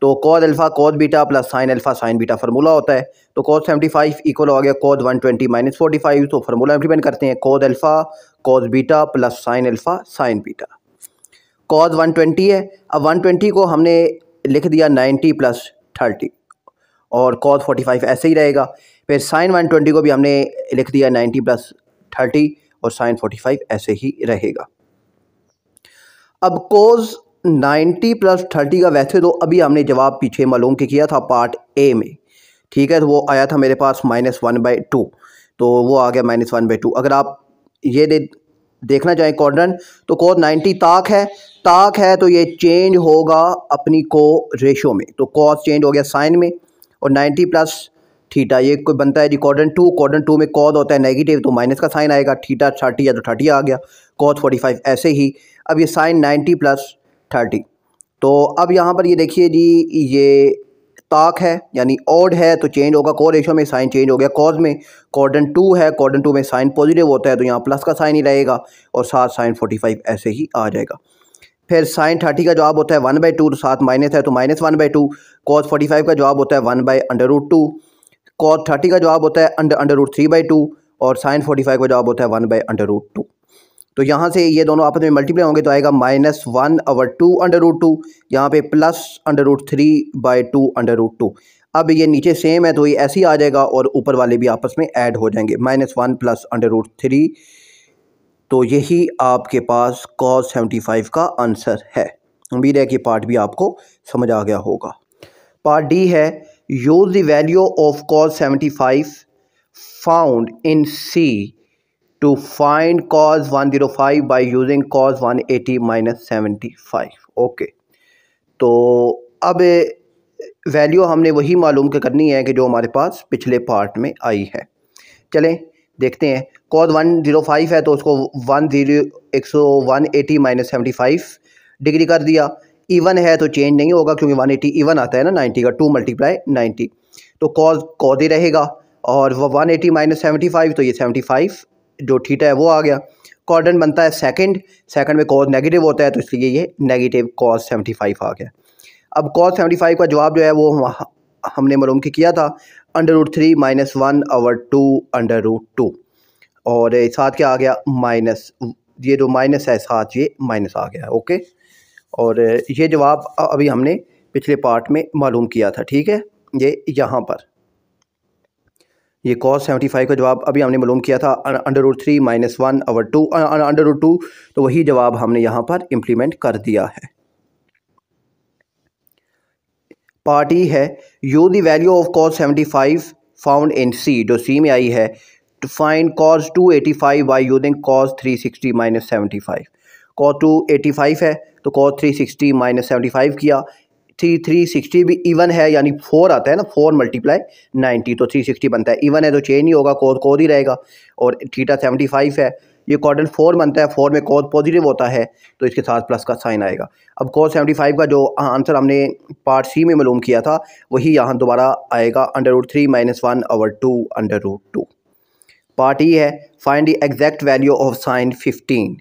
तो cos alpha cos beta plus sin alpha sin beta formula होता है। तो cos सेवेंटी फाइव इक्वल हो गया cos one twenty minus forty five. तो फार्मूला इंप्लीमेंट करते हैं cos alpha cos beta plus sin alpha sin beta. cos one twenty है, अब वन ट्वेंटी को हमने लिख दिया नाइन्टी प्लस थर्टी और cos फोर्टी फाइव ऐसे ही रहेगा। फिर sin वन ट्वेंटी को भी हमने लिख दिया नाइन्टी प्लस थर्टी और sin फोर्टी फाइव ऐसे ही रहेगा। अब cos नाइन्टी प्लस थर्टी का वैसे तो अभी हमने जवाब पीछे मालूम किया था पार्ट ए में, ठीक है। तो वो आया था मेरे पास माइनस वन बाई टू, तो वो आ गया माइनस वन बाई टू। अगर आप ये दे, देखना चाहें क्वाड्रेंट तो cos नाइन्टी ताक है, ताक है तो ये चेंज होगा अपनी को रेशो में, तो cos चेंज हो गया साइन में। और नाइन्टी प्लस थीटा ये कोई बनता है जी क्वाड्रेंट टू, क्वाड्रेंट टू में cos होता है नेगेटिव तो माइनस का साइन आएगा, थीटा थर्टी या तो थर्टी आ गया, cos फोर्टी फाइव ऐसे ही। अब ये साइन नाइन्टी प्लस थर्टी, तो अब यहाँ पर ये देखिए जी ये ताक है यानी ऑड है तो चेंज होगा को रेशो में, साइन चेंज हो गया cos में। क्वाड्रेंट टू है, क्वाड्रेंट टू में साइन पॉजिटिव होता है तो यहाँ प्लस का साइन ही रहेगा और साथ साइन फोर्टी फाइव ऐसे ही आ जाएगा। फिर साइन थर्टी का जवाब होता है वन बाई टू, तो साथ माइनस है तो minus one by two. cos forty five का जवाब होता है one by under root two, cos thirty का जवाब होता है under under root three by two और साइन फोर्टी फाइव का जवाब होता है one by under root two. तो यहाँ से ये दोनों आपस में मल्टीप्लाई होंगे तो आएगा minus one over two under root two, यहाँ पर plus under root three by two under root two. अब ये नीचे सेम है तो ये ऐसे ही आ जाएगा और ऊपर वाले भी आपस में ऐड हो जाएंगे, minus one plus under root three. तो यही आपके पास cos सेवेंटी फाइव का आंसर है। उम्मीद है कि पार्ट भी आपको समझ आ गया होगा। पार्ट डी है use the value of cos seventy five found in C to find cos one zero five by using cos one eighty minus seventy five okay. तो अब वैल्यू हमने वही मालूम करनी है कि जो हमारे पास पिछले पार्ट में आई है। चलें देखते हैं, cos वन ज़ीरो फाइव है तो उसको one eighty minus seventy five degree कर दिया। इवन है तो चेंज नहीं होगा क्योंकि वन एटी इवन आता है ना नाइन्टी का, टू मल्टीप्लाई नाइन्टी तो cos cos ही रहेगा। और वो one eighty minus seventy five तो ये सेवेंटी फाइव जो थीटा है वो आ गया। क्वाड्रेंट बनता है सेकंड, सेकंड में cos नेगेटिव होता है तो इसलिए ये नेगेटिव cos सेवेंटी फाइव आ गया। अब कॉस सेवेंटी फाइव का जवाब जो है वो हमने मरूम के किया था under root three minus one over two under root two, और साथ क्या आ गया माइनस, ये जो माइनस है साथ ये माइनस आ गया, ओके। और ये जवाब अभी हमने पिछले पार्ट में मालूम किया था, ठीक है। ये यहाँ पर ये कॉस सेवेंटी फाइव का जवाब अभी हमने मालूम किया था under root three minus one over two under root two, तो वही जवाब हमने यहाँ पर इम्प्लीमेंट कर दिया है। पार्ट ई है, use the value of cos seventy five found in C, जो सी में आई है, to find cos two eighty five by using cos three sixty minus seventy five. Cos two eighty five है तो cos three sixty minus seventy five किया, three three sixty भी even है यानी फोर आता है ना, फोर मल्टीप्लाई नाइन्टी तो थ्री सिक्सटी बनता है, इवन है तो चेंज नहीं होगा, कोस कोस ही रहेगा। और थीटा सेवेंटी फाइव है, ये क्वाड्रेंट फोर बनता है, फोर में कोस पॉजिटिव होता है तो इसके साथ प्लस का साइन आएगा। अब कोस सेवेंटी फाइव का जो आंसर हमने पार्ट सी में मालूम किया था वही यहाँ दोबारा आएगा under root three minus one over two under root two. Part E है, find the exact value of sine fifteen,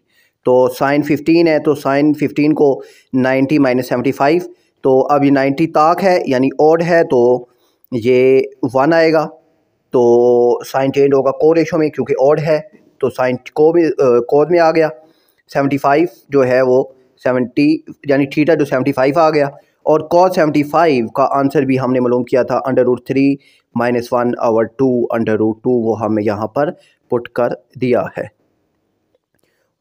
तो साइन फिफ्टीन है तो साइन फिफ्टीन को नाइन्टी माइनस सेवेंटी फाइव, तो अब ये नाइन्टी ताक है यानी ऑड है तो ये वन आएगा, तो साइन चेंज होगा को रेशो में क्योंकि ऑड है तो साइन को में कोड में आ गया। सेवेंटी फाइव जो है वो सेवेंटी यानी थीटा जो सेवेंटी फाइव आ गया, और कॉस सेवेंटी फाइव का आंसर भी हमने मालूम किया था under root three minus one over two under root two, वो हमें यहाँ पर पुट कर दिया है।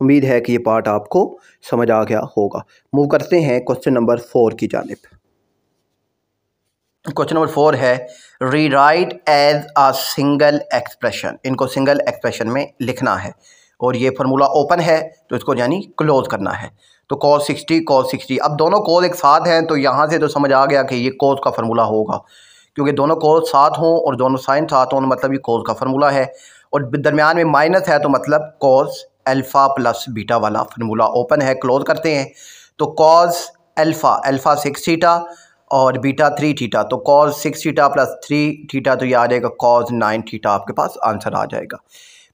उम्मीद है कि ये पार्ट आपको समझ आ गया होगा। मूव करते हैं क्वेश्चन नंबर फोर की जानिब। क्वेश्चन नंबर फोर है, rewrite as a single expression, इनको सिंगल एक्सप्रेशन में लिखना है और ये फार्मूला ओपन है तो इसको यानी क्लोज करना है। तो कॉस सिक्सटी कॉस सिक्सटी, अब दोनों कोस एक साथ हैं तो यहाँ से तो समझ आ गया कि ये कोस का फार्मूला होगा क्योंकि दोनों कोस साथ हों और दोनों साइन साथ हों मतलब ये कोस का फार्मूला है, और दरम्यान में माइनस है तो मतलब कॉस अल्फ़ा प्लस बीटा वाला फार्मूला ओपन है। क्लोज करते हैं तो cos alpha, alpha six theta और बीटा थ्री थीटा, तो cos six theta plus three theta तो ये आ जाएगा कॉस नाइन थीटा, आपके पास आंसर आ जाएगा।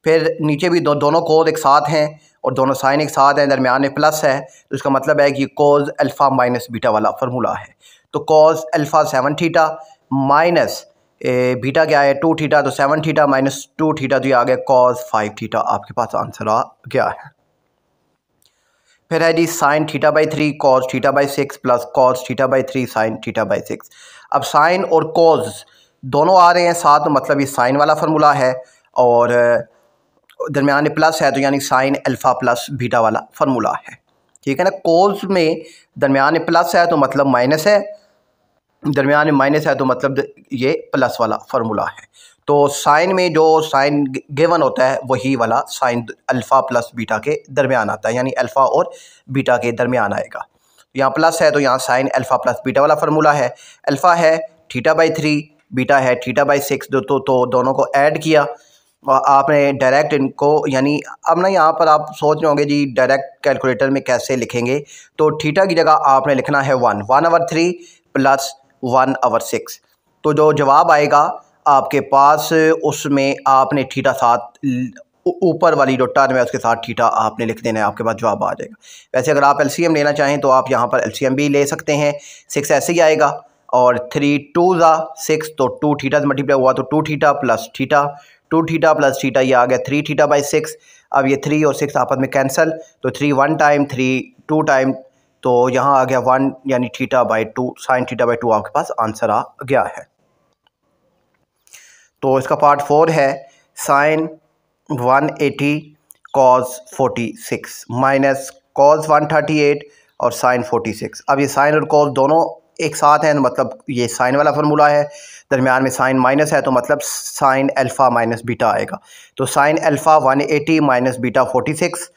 फिर नीचे भी दो, दोनों कोस एक साथ हैं और दोनों साइन एक साथ हैं, दरम्यान में प्लस है तो इसका मतलब है कि कॉस अल्फ़ा माइनस बीटा वाला फार्मूला है। तो cos alpha seven theta minus beta क्या है टू थीटा, तो seven theta minus two theta तो ये आ गया कॉस फाइव थीटा, आपके पास आंसर आ गया है। फिर है जी sine theta by three cos theta by six plus cos theta by three sine theta by six. अब साइन और कॉस दोनों आ रहे हैं साथ मतलब ये साइन वाला फार्मूला है, और दरम्यान में प्लस है तो यानी साइन अल्फ़ा प्लस बीटा वाला फार्मूला है, ठीक है ना। कॉस में दरम्यान में प्लस है तो मतलब माइनस है, दरमियान में माइनस है तो मतलब ये प्लस वाला फार्मूला है। तो साइन में जो साइन गिवन होता है वही वाला साइन अल्फ़ा प्लस बीटा के दरमियान आता है यानी अल्फ़ा और बीटा के दरमियान आएगा। यहाँ प्लस है तो यहाँ साइन अल्फ़ा प्लस बीटा वाला फार्मूला है। अल्फ़ा है थीटा बाई थ्री, बीटा है थीटा बाई सिक्स, तो, तो, तो दोनों को ऐड किया और आपने डायरेक्ट इनको यानी अब ना यहाँ पर आप सोच रहे होंगे जी डायरेक्ट कैलकुलेटर में कैसे लिखेंगे, तो थीटा की जगह आपने लिखना है one one over three plus one over six, तो जो जवाब आएगा आपके पास उसमें आपने थीटा साथ ऊपर वाली जो टर्म है उसके साथ थीटा आपने लिख देना है, आपके पास जवाब आ जाएगा। वैसे अगर आप एलसीएम लेना चाहें तो आप यहाँ पर एलसीएम भी ले सकते हैं, सिक्स ऐसे ही आएगा और थ्री टू ज़ा सिक्स तो टू थीटा से मल्टीप्लाई हुआ तो two theta plus theta, two theta plus theta ये आ गया थ्री थीटा बाई सिक्स। अब ये थ्री और सिक्स आपस में कैंसिल तो three one time three two time तो यहाँ आ गया वन यानी theta by two, sine theta by two आपके पास आंसर आ गया है। तो इसका पार्ट फोर है sine one eighty cos forty six minus cos one thirty eight और साइन फोर्टी सिक्स। अब ये साइन और कॉस दोनों एक साथ हैं मतलब ये साइन वाला फार्मूला है, दरम्यान में साइन माइनस है तो मतलब साइन अल्फ़ा माइनस बीटा आएगा। तो sine alpha one eighty minus beta forty six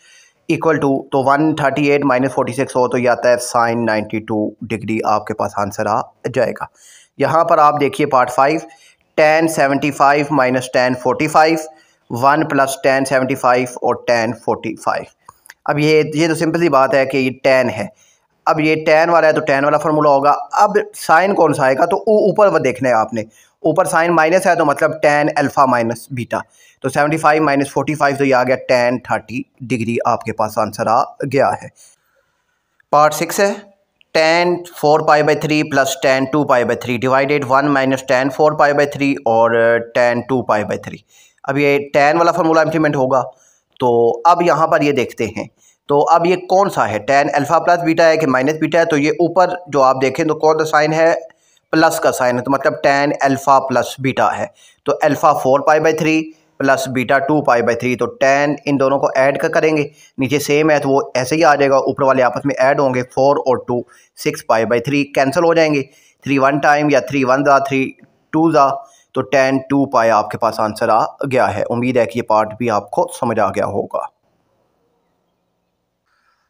equal to, तो one thirty eight minus forty six हो तो ये आता है साइन नाइन्टी टू डिग्री, आपके पास आंसर आ जाएगा। यहाँ पर आप देखिए part five, tan seventy five minus tan forty five, one plus tan seventy five और tan फोर्टी फाइव। अब ये ये तो सिंपल सी बात है कि ये tan है, अब ये tan वाला है तो tan वाला फार्मूला होगा। अब साइन कौन सा आएगा तो ऊपर वो देखना है आपने, ऊपर साइन माइनस है तो मतलब tan अल्फ़ा माइनस बीटा, तो seventy five minus forty five तो ये आ गया tan थर्टी डिग्री, आपके पास आंसर आ गया है। पार्ट सिक्स है tan four pi by three plus tan two pi by three divided one minus tan four pi by three और tan two pi by three. अब ये tan वाला फार्मूला इम्प्लीमेंट होगा। तो अब यहाँ पर ये देखते हैं, तो अब ये कौन सा है, tan अल्फ़ा प्लस बीटा है कि माइनस बीटा है। तो ये ऊपर जो आप देखें तो कौन सा साइन है, प्लस का साइन है, तो मतलब tan अल्फ़ा प्लस बीटा है। तो alpha four pi by three plus beta two pi by three, तो tan इन दोनों को ऐड कर करेंगे, नीचे सेम है तो वो ऐसे ही आ जाएगा, ऊपर वाले आपस में ऐड होंगे, फोर और two six pi by three cancel हो जाएंगे, थ्री वन टाइम या थ्री वन ज़ा थ्री टू ज़ा, तो tan टू पाई आपके पास आंसर आ गया है। उम्मीद है कि ये पार्ट भी आपको समझ आ गया होगा।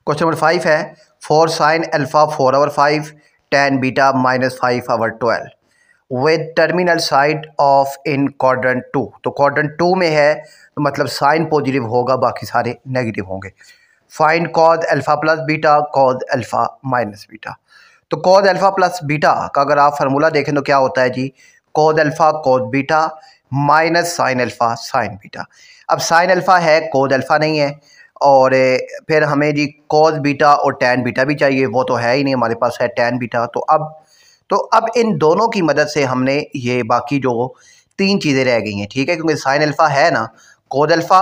क्वेश्चन नंबर फाइव है, four sine alpha four over five tan beta minus five over twelve with terminal side of in quadrant two. तो क्वाड्रेंट टू में है तो मतलब साइन पॉजिटिव होगा, बाकी सारे नेगेटिव होंगे। Find cos alpha plus beta cos alpha minus beta. तो कॉज अल्फ़ा प्लस बीटा का अगर आप फार्मूला देखें तो क्या होता है जी, cos alpha cos beta minus sine alpha sine beta. अब साइन अल्फ़ा है, कॉज अल्फ़ा नहीं है, और फिर हमें जी कॉज बीटा और टैन बीटा भी चाहिए, वो तो है ही नहीं हमारे पास, है टैन बीटा। तो अब तो अब इन दोनों की मदद से हमने ये बाकी जो तीन चीज़ें रह गई हैं, ठीक है, क्योंकि साइन अल्फ़ा है ना, कोज अल्फ़ा,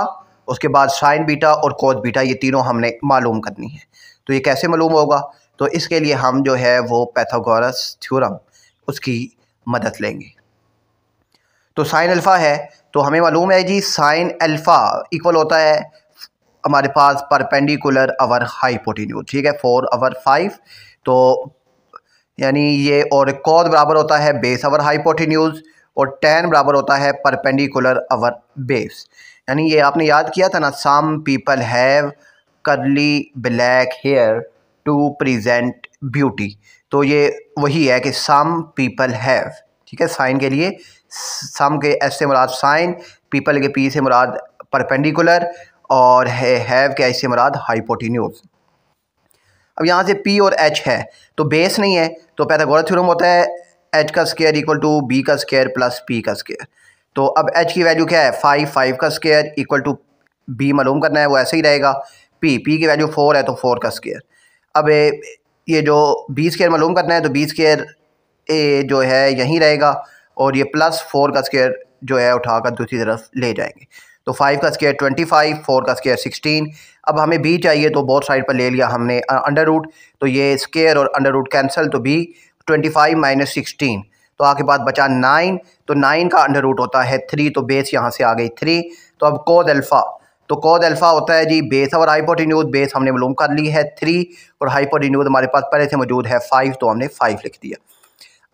उसके बाद साइन बीटा और कोज बीटा, ये तीनों हमने मालूम करनी है। तो ये कैसे मालूम होगा, तो इसके लिए हम जो है वो पाइथागोरस थ्योरम उसकी मदद लेंगे। तो साइन अल्फ़ा है तो हमें मालूम है जी साइन अल्फ़ा इक्वल होता है हमारे पास परपेंडिकुलर आवर हाइपोटेन्यूज, ठीक है, फोर आवर फाइव, तो यानी ये, और कॉस बराबर होता है बेस आवर हाइपोटेन्यूज, और टैन बराबर होता है परपेंडिकुलर आवर बेस। यानी ये आपने याद किया था ना, some people have curly black hair to present beauty, तो ये वही है कि सम पीपल हैव, ठीक है, साइन के लिए सम के एस से मुराद साइन, पीपल के पी से मुराद परपेंडिकुलर, और हैव के आई से मुराद हाइपोटेन्यूज। अब यहाँ से P और H है तो बेस नहीं है, तो पाइथागोरस थ्योरम होता है H का स्क्वायर इक्वल टू B का स्क्वायर प्लस P का स्क्वायर। तो अब H की वैल्यू क्या है, फाइव, फाइव का स्क्वायर इक्वल टू B मालूम करना है, वो ऐसे ही रहेगा। P P की वैल्यू फोर है तो फोर का स्क्वायर। अब ये जो B स्क्वायर मालूम करना है तो B स्क्वायर जो है यहीं रहेगा, और ये प्लस फोर का स्क्वायर जो है उठाकर दूसरी तरफ ले जाएंगे। तो फाइव का स्क्वायर ट्वेंटी फाइव, फोर का स्क्वायर सिक्सटीन। अब हमें बी चाहिए तो बोथ साइड पर ले लिया हमने अंडर रूट, तो ये स्क्वायर और अंडर रूट कैंसिल, तो B twenty five minus sixteen, तो आगे बाद बचा नाइन, तो नाइन का अंडर रूट होता है थ्री, तो बेस यहाँ से आ गई थ्री। तो अब कोज अल्फ़ा, तो कोज अल्फ़ा होता है जी बेस और हाइपोटेन्यूज, बेस हमने मालूम कर ली है थ्री, और हाइपोटेन्यूज हमारे पास पहले से मौजूद है फाइव, तो हमने फाइव लिख दिया।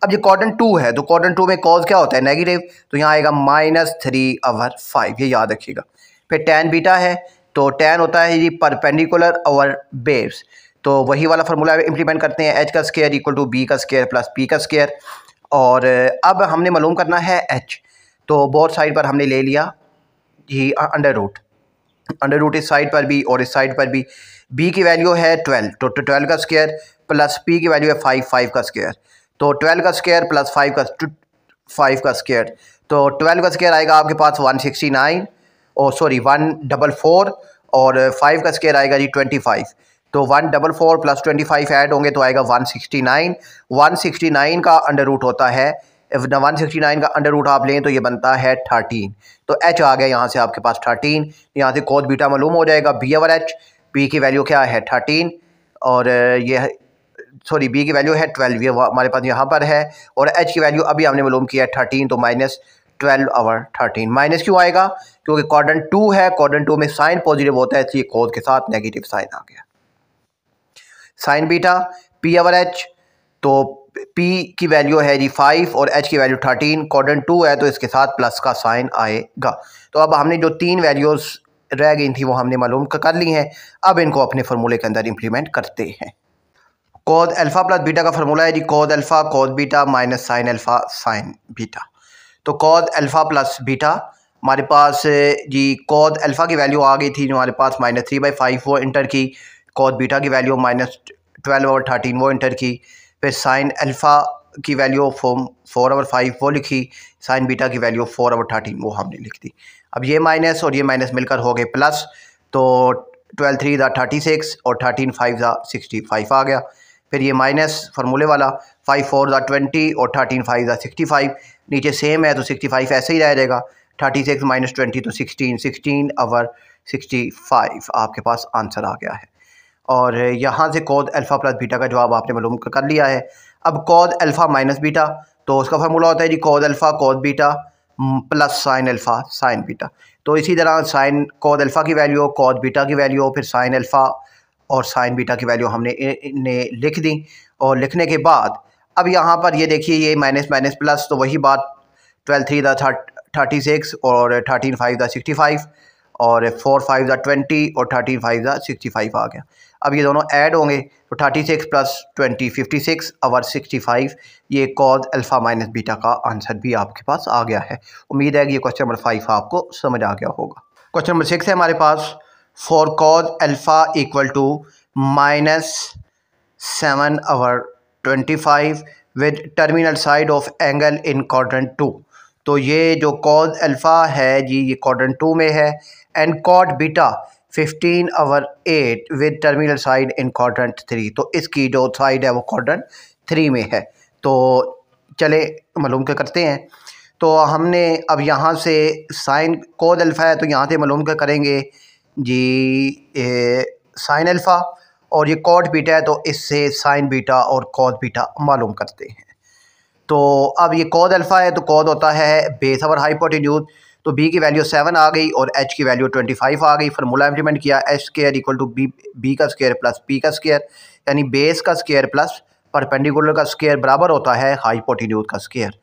अब ये क्वाड्रेंट टू है तो क्वाड्रेंट टू में कॉज क्या होता है, नेगेटिव, तो यहाँ आएगा माइनस थ्री आवर फाइव, ये याद रखिएगा। फिर टैन बीटा है तो टैन होता है जी परपेंडिकुलर आवर बेस, तो वही वाला फार्मूला इंप्लीमेंट करते हैं, एच का स्क्वायर इक्वल टू बी का स्क्वायर प्लस पी का स्क्वायर। और अब हमने मालूम करना है एच, तो बोथ साइड पर हमने ले लिया जी अंडर रूट, अंडर रूट इस साइड पर भी और इस साइड पर भी। बी की वैल्यू है ट्वेल्व, तो ट्वेल्व का स्क्वायर प्लस पी की वैल्यू है फाइव, फाइव का स्क्वायर, तो ट्वेल्व का स्क्वायर प्लस फाइव का फाइव का स्क्वायर, तो ट्वेल्व का स्क्वायर आएगा आपके पास वन सिक्सटी नाइन, और सॉरी वन डबल फोर, और फाइव का स्क्वायर आएगा जी ट्वेंटी फाइव, तो one double four plus twenty five add होंगे तो आएगा one sixty nine. One sixty nine का अंडर रूट होता है, वन सिक्सटी नाइन का अंडर रूट आप लें तो ये बनता है थर्टीन, तो एच आ गया यहाँ से आपके पास थर्टीन। यहाँ से कोस बीटा मालूम हो जाएगा, बी ओवर एच, बी की वैल्यू क्या है थर्टीन, और ये सॉरी बी की वैल्यू है ट्वेल्व, ये हमारे पास यहाँ पर है, और एच की वैल्यू अभी हमने मालूम किया है थर्टीन, तो minus twelve over thirteen. Minus क्यों आएगा, क्योंकि क्वाड्रेंट टू है, क्वाड्रेंट टू में साइन पॉजिटिव होता है इसलिए कोज के साथ नेगेटिव साइन आ गया। Sine beta P over H, तो पी की वैल्यू है जी फाइव और एच की वैल्यू थर्टीन, क्वाड्रेंट टू है तो इसके साथ प्लस का साइन आएगा। तो अब हमने जो तीन वैल्यूज़ रह गई थी वो हमने मालूम कर ली हैं, अब इनको अपने फार्मूले के अंदर इम्प्लीमेंट करते हैं। कोज अल्फ़ा प्लस बीटा का फार्मूला है जी cos alpha cos beta minus sine alpha sine beta. तो कोज अल्फ़ा प्लस बीटा हमारे पास जी कोज अल्फ़ा की वैल्यू आ गई थी जो हमारे पास माइनस थ्री बाई फाइव वो इंटर की, कोज बीटा की वैल्यू माइनस ट्वेल्व और थर्टीन वो इंटर की, फिर साइन अल्फ़ा की वैल्यू फोम फोर आवर फाइव वो लिखी, साइन बीटा की वैल्यू फोर आवर थर्टीन वो हमने लिख दी। अब ये माइनस और ये माइनस मिलकर हो गए प्लस, तो ट्वेल्व थ्री ज़ा थर्टी सिक्स और थर्टीन फाइव ज़ा सिक्सटी फाइव आ गया। फिर ये माइनस फार्मूले वाला फाइव फोर ज़ा ट्वेंटी और थर्टीन फाइव ज़ा सिक्सटी फाइव, नीचे सेम है तो सिक्सटी फाइव ऐसे ही रह जाएगा। थर्टी सिक्स माइनस ट्वेंटी तो sixteen, sixteen over sixty five आपके पास आंसर आ गया है। और यहाँ से कॉस अल्फ़ा प्लस बीटा का जवाब आपने मालूम कर लिया है। अब कॉस अल्फ़ा माइनस बीटा तो उसका फार्मूला होता है जी cos alpha cos beta plus sine alpha sine beta. तो इसी तरह साइन कॉस अल्फ़ा की वैल्यू कॉस बीटा की वैल्यू फिर साइन अल्फ़ा और साइन बीटा की वैल्यू हमने ने लिख दी। और लिखने के बाद अब यहाँ पर ये देखिए ये माइनस माइनस प्लस तो वही बात ट्वेल्व थ्री दा थर्टी सिक्स और थर्टीन फाइव दा सिक्सटी फाइव और फोर फाइव दा ट्वेंटी और थर्टीन फाइव दा सिक्सटी फाइव आ गया। अब ये दोनों ऐड होंगे तो thirty six plus twenty fifty six और सिक्सटी फाइव ये कॉस अल्फ़ा माइनस बीटा का आंसर भी आपके पास आ गया है। उम्मीद है कि ये क्वेश्चन नंबर फाइव आपको समझ आ गया होगा। क्वेश्चन नंबर सिक्स है हमारे पास for cos alpha equal to minus seven और twenty five with terminal side of angle in quadrant two. तो ये जो कॉस अल्फ़ा है जी ये क्वाड्रेंट टू में है and cot beta fifteen over eight with terminal side in quadrant three. तो इसकी जो साइड है वो क्वाड्रेंट थ्री में है। तो चले मालूम कर करते हैं। तो हमने अब यहाँ से साइन कॉस अल्फ़ा है तो यहाँ से मालूम कर करेंगे जी साइन अल्फ़ा और ये कॉट बीटा है तो इससे साइन बीटा और कॉस बीटा मालूम करते हैं। तो अब ये कॉस अल्फ़ा है तो कॉस होता है बेस ओवर हाइपोटेन्यूज। तो बी की वैल्यू सेवन आ गई और एच की वैल्यू ट्वेंटी फाइव आ गई। फार्मूला इम्प्लीमेंट किया H square equal to B B का स्केयर प्लस पी का स्केयर, यानी बेस का स्केयर प्लस परपेंडिकुलर का स्केयर बराबर होता है हाइपोटेन्यूज का स्केयर।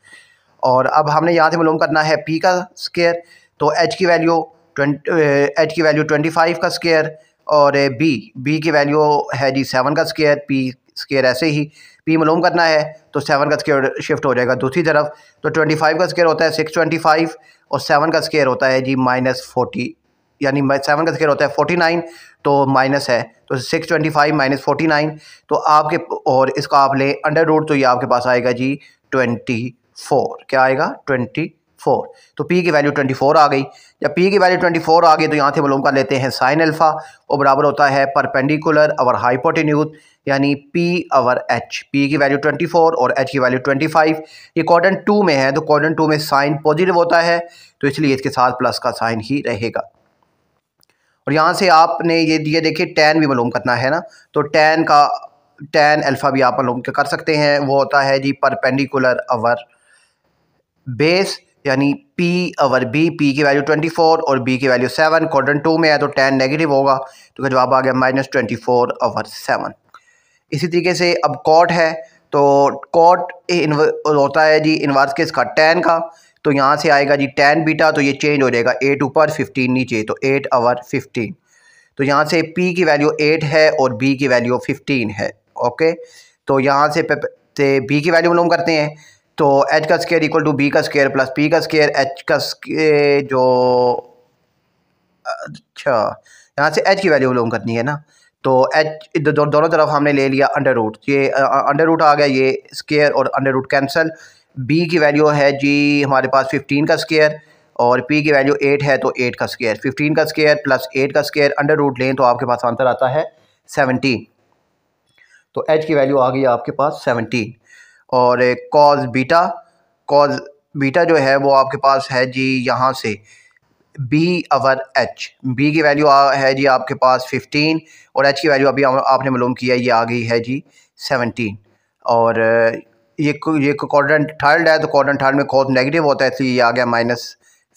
और अब हमने यहाँ से मालूम करना है पी का स्केयर। तो एच की वैल्यू एच की वैल्यू ट्वेंटी फाइव का स्केयर और बी बी की वैल्यू है जी सेवन का स्केयर, पी स्केयर ऐसे ही पी मालूम करना है तो सेवन का स्केयर शिफ्ट हो जाएगा दूसरी तरफ। तो ट्वेंटी फाइव का स्केयर होता है सिक्स ट्वेंटी फाइव और सेवन का स्केयर होता है जी माइनस फोर्टी, यानी सेवन का स्केयर होता है फोर्टी नाइन तो माइनस है तो six twenty five minus forty nine तो आपके, और इसका आप लें अंडर रूट तो ये आपके पास आएगा जी ट्वेंटी फोर। क्या आएगा? Twenty four. तो P की वैल्यू ट्वेंटी फोर आ गई। जब P की वैल्यू ट्वेंटी फोर आ गई तो यहाँ से मालूम कर लेते हैं साइन अल्फ़ा और बराबर होता है परपेंडिकुलर और हाइपोटेन्यूज, यानी P और H। P की वैल्यू ट्वेंटी फोर और H की वैल्यू ट्वेंटी फाइव। ये क्वाड्रेंट टू में है तो क्वाड्रेंट टू में साइन पॉजिटिव होता है तो इसलिए इसके साथ प्लस का साइन ही रहेगा। और यहाँ से आपने ये ये देखिए टैन भी मालूम करना है ना, तो टैन का टैन अल्फ़ा भी आप मालूम कर सकते हैं। वो होता है जी परपेंडिकुलर और बेस, यानी P और B। P की वैल्यू ट्वेंटी फोर और B की वैल्यू सेवन, क्वाड्रेंट टू में है तो tan नेगेटिव होगा तो जवाब आ गया माइनस ट्वेंटी फोर और सेवन। इसी तरीके से अब कॉट है तो कॉट होता है जी इनवर्स केस का tan का, तो यहाँ से आएगा जी tan बीटा तो ये चेंज हो जाएगा एट ऊपर फिफ्टीन नीचे तो एट और फिफ्टीन। तो यहाँ से P की वैल्यू एट है और B की वैल्यू फिफ्टीन है। ओके, तो यहाँ से B की वैल्यू मालूम करते हैं तो h का स्केयर इक्वल टू b का स्केयर प्लस p का स्केयर, h का स्केयर जो अच्छा यहाँ से h की वैल्यू मालूम करनी है ना तो h दो, दोनों तरफ हमने ले लिया अंडर रूट। ये अंडर रूट आ गया, ये स्केयर और अंडर रूट कैंसिल। b की वैल्यू है जी हमारे पास फिफ्टीन का स्केयर और p की वैल्यू एट है तो एट का स्केयर। फिफ्टीन का स्केयर प्लस एट का स्केयर अंडर रूट लें तो आपके पास आंसर आता है सेवनटीन। तो h की वैल्यू आ गई आपके पास सेवनटीन। और कॉस बीटा कॉस बीटा जो है वो आपके पास है जी यहाँ से b और h। b की वैल्यू है जी आपके पास फिफ्टीन और h की वैल्यू अभी आपने मालूम किया ये आ गई है जी सेवनटीन। और ये ये क्वाड्रेंट थर्ड है तो क्वाड्रेंट थर्ड में कॉस नेगेटिव होता है इसलिए ये आ गया माइनस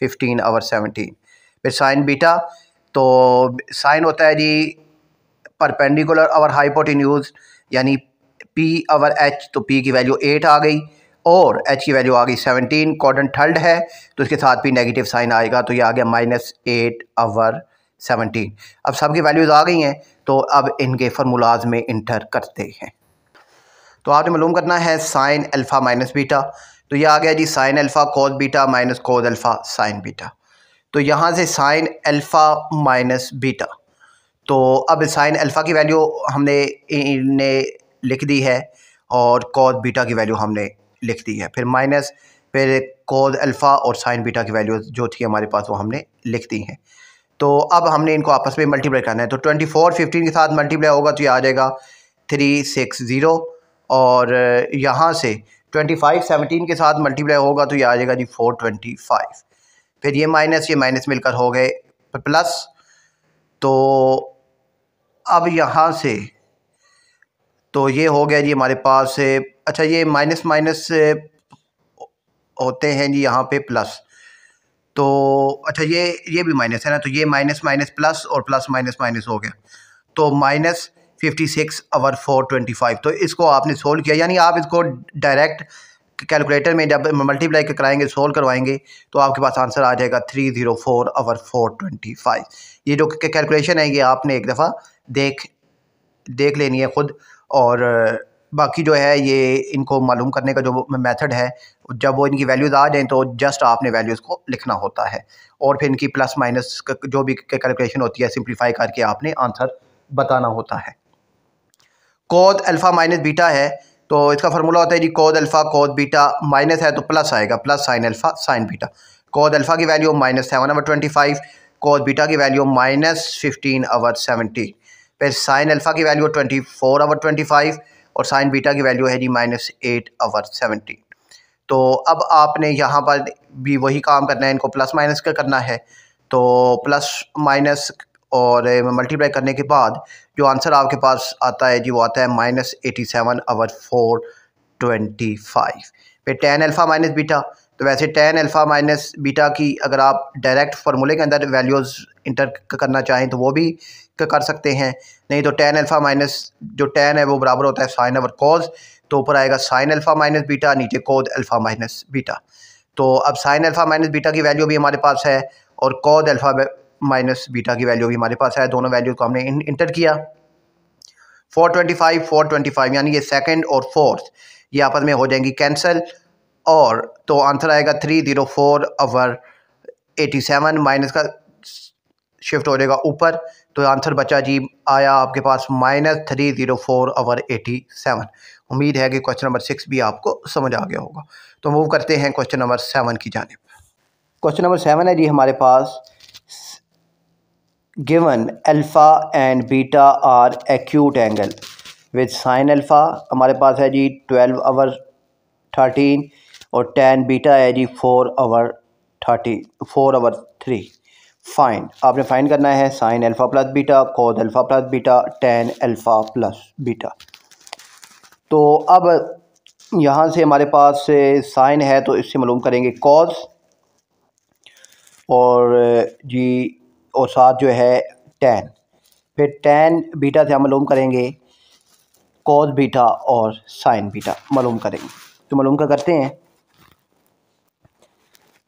फिफ्टीन और सेवनटीन। फिर साइन बीटा तो साइन होता है जी परपेंडिकुलर और हाइपोटेन्यूज, यानी P और H तो P की वैल्यू एट आ गई और H की वैल्यू आ गई सेवनटीन। क्वाड्रेंट थर्ड है तो इसके साथ भी नेगेटिव साइन आएगा तो ये आ गया माइनस एट और सेवनटीन। अब सब की वैल्यूज़ आ गई हैं तो अब इनके फार्मूलाज में इंटर करते हैं। तो आपने मालूम करना है साइन अल्फ़ा माइनस बीटा तो ये आ गया जी sine alpha cos beta minus cos alpha sine beta. तो यहाँ से साइन अल्फ़ा माइनस बीटा तो अब साइन अल्फ़ा की वैल्यू हमने ने लिख दी है और कॉस बीटा की वैल्यू हमने लिख दी है। फिर माइनस फिर कॉस अल्फ़ा और साइन बीटा की वैल्यू जो थी हमारे पास वो हमने लिख दी हैं। तो अब हमने इनको आपस में मल्टीप्लाई करना है तो ट्वेंटी फोर फिफ्टीन के साथ मल्टीप्लाई होगा तो ये आ जाएगा थ्री सिक्स ज़ीरो और यहाँ से ट्वेंटी फाइव सेवनटीन के साथ मल्टीप्लाई होगा तो ये आ जाएगा जी फोर ट्वेंटी फाइव। फिर ये माइनस ये माइनस मिलकर हो गए प्लस। तो अब यहाँ से तो ये हो गया जी हमारे पास। अच्छा ये माइनस माइनस होते हैं जी यहाँ पे प्लस। तो अच्छा ये ये भी माइनस है ना, तो ये माइनस माइनस प्लस और प्लस माइनस माइनस हो गया तो minus fifty six over four twenty five. तो इसको आपने सोल्व किया, यानी आप इसको डायरेक्ट कैलकुलेटर में जब मल्टीप्लाई कराएंगे सोल्व करवाएंगे तो आपके पास आंसर आ जाएगा three zero four over four twenty five. ये जो कैलकुलेशन है ये आपने एक दफ़ा देख देख लेनी है ख़ुद, और बाकी जो है ये इनको मालूम करने का जो मेथड है जब वो इनकी वैल्यूज़ आ जाएँ तो जस्ट आपने वैल्यूज़ को लिखना होता है और फिर इनकी प्लस माइनस जो भी कैलकुलेशन होती है सिंप्लीफाई करके आपने आंसर बताना होता है। कोद अल्फ़ा माइनस बीटा है तो इसका फार्मूला होता है जी cos alpha cos beta, minus है तो प्लस आएगा plus sine alpha sine beta. Cos alpha की value minus seven over twenty five, cos beta की value minus fifteen over seventeen. फिर साइन अल्फ़ा की value twenty four over twenty five और sine beta की value है जी minus eight over seventeen. तो अब आपने यहाँ पर भी वही काम करना है, इनको प्लस माइनस का करना है। तो प्लस माइनस और मल्टीप्लाई करने के बाद जो आंसर आपके पास आता है जी वो आता है minus eighty seven over four twenty five. फिर टेन अल्फ़ा माइनस बीटा, तो वैसे टेन अल्फ़ा माइनस बीटा की अगर आप डायरेक्ट फार्मूले के अंदर वैल्यूज़ इंटर करना चाहें तो वो भी कर सकते हैं, नहीं तो टेन अल्फ़ा माइनस जो टेन है वो बराबर होता है साइन अवर कोज, तो ऊपर आएगा साइन अल्फ़ा माइनस बीटा नीचे कोज अल्फ़ा माइनस बीटा। तो अब साइन अल्फ़ा माइनस बीटा की वैल्यू भी हमारे पास है और कोज अल्फ़ा माइनस बीटा की वैल्यू भी हमारे पास है, दोनों वैल्यू को हमने इंटर किया। Four twenty five four twenty five यानी ये सेकंड और फोर्थ ये आपस में हो जाएंगी कैंसिल और तो आंसर आएगा three zero four over eighty seven, minus का शिफ्ट हो जाएगा ऊपर तो आंसर बचा जी आया आपके पास minus three zero four over eighty seven. उम्मीद है कि क्वेश्चन नंबर सिक्स भी आपको समझ आ गया होगा। तो मूव करते हैं क्वेश्चन नंबर सेवन की जानिब। क्वेश्चन नंबर सेवन है जी हमारे पास given alpha and beta are acute angle with sine alpha हमारे पास है जी ट्वेल्व आवर थर्टीन और टेन बीटा है जी four over thirty four over three. Find आपने फाइंड करना है sine alpha plus beta cos alpha plus beta tan alpha plus beta. तो अब यहाँ से हमारे पास साइन है तो इससे मालूम करेंगे कोस और जी और साथ जो है टेन। फिर टेन बीटा से हम मालूम करेंगे कोस बीटा और साइन बीटा मालूम करेंगे, तो मालूम का करते हैं।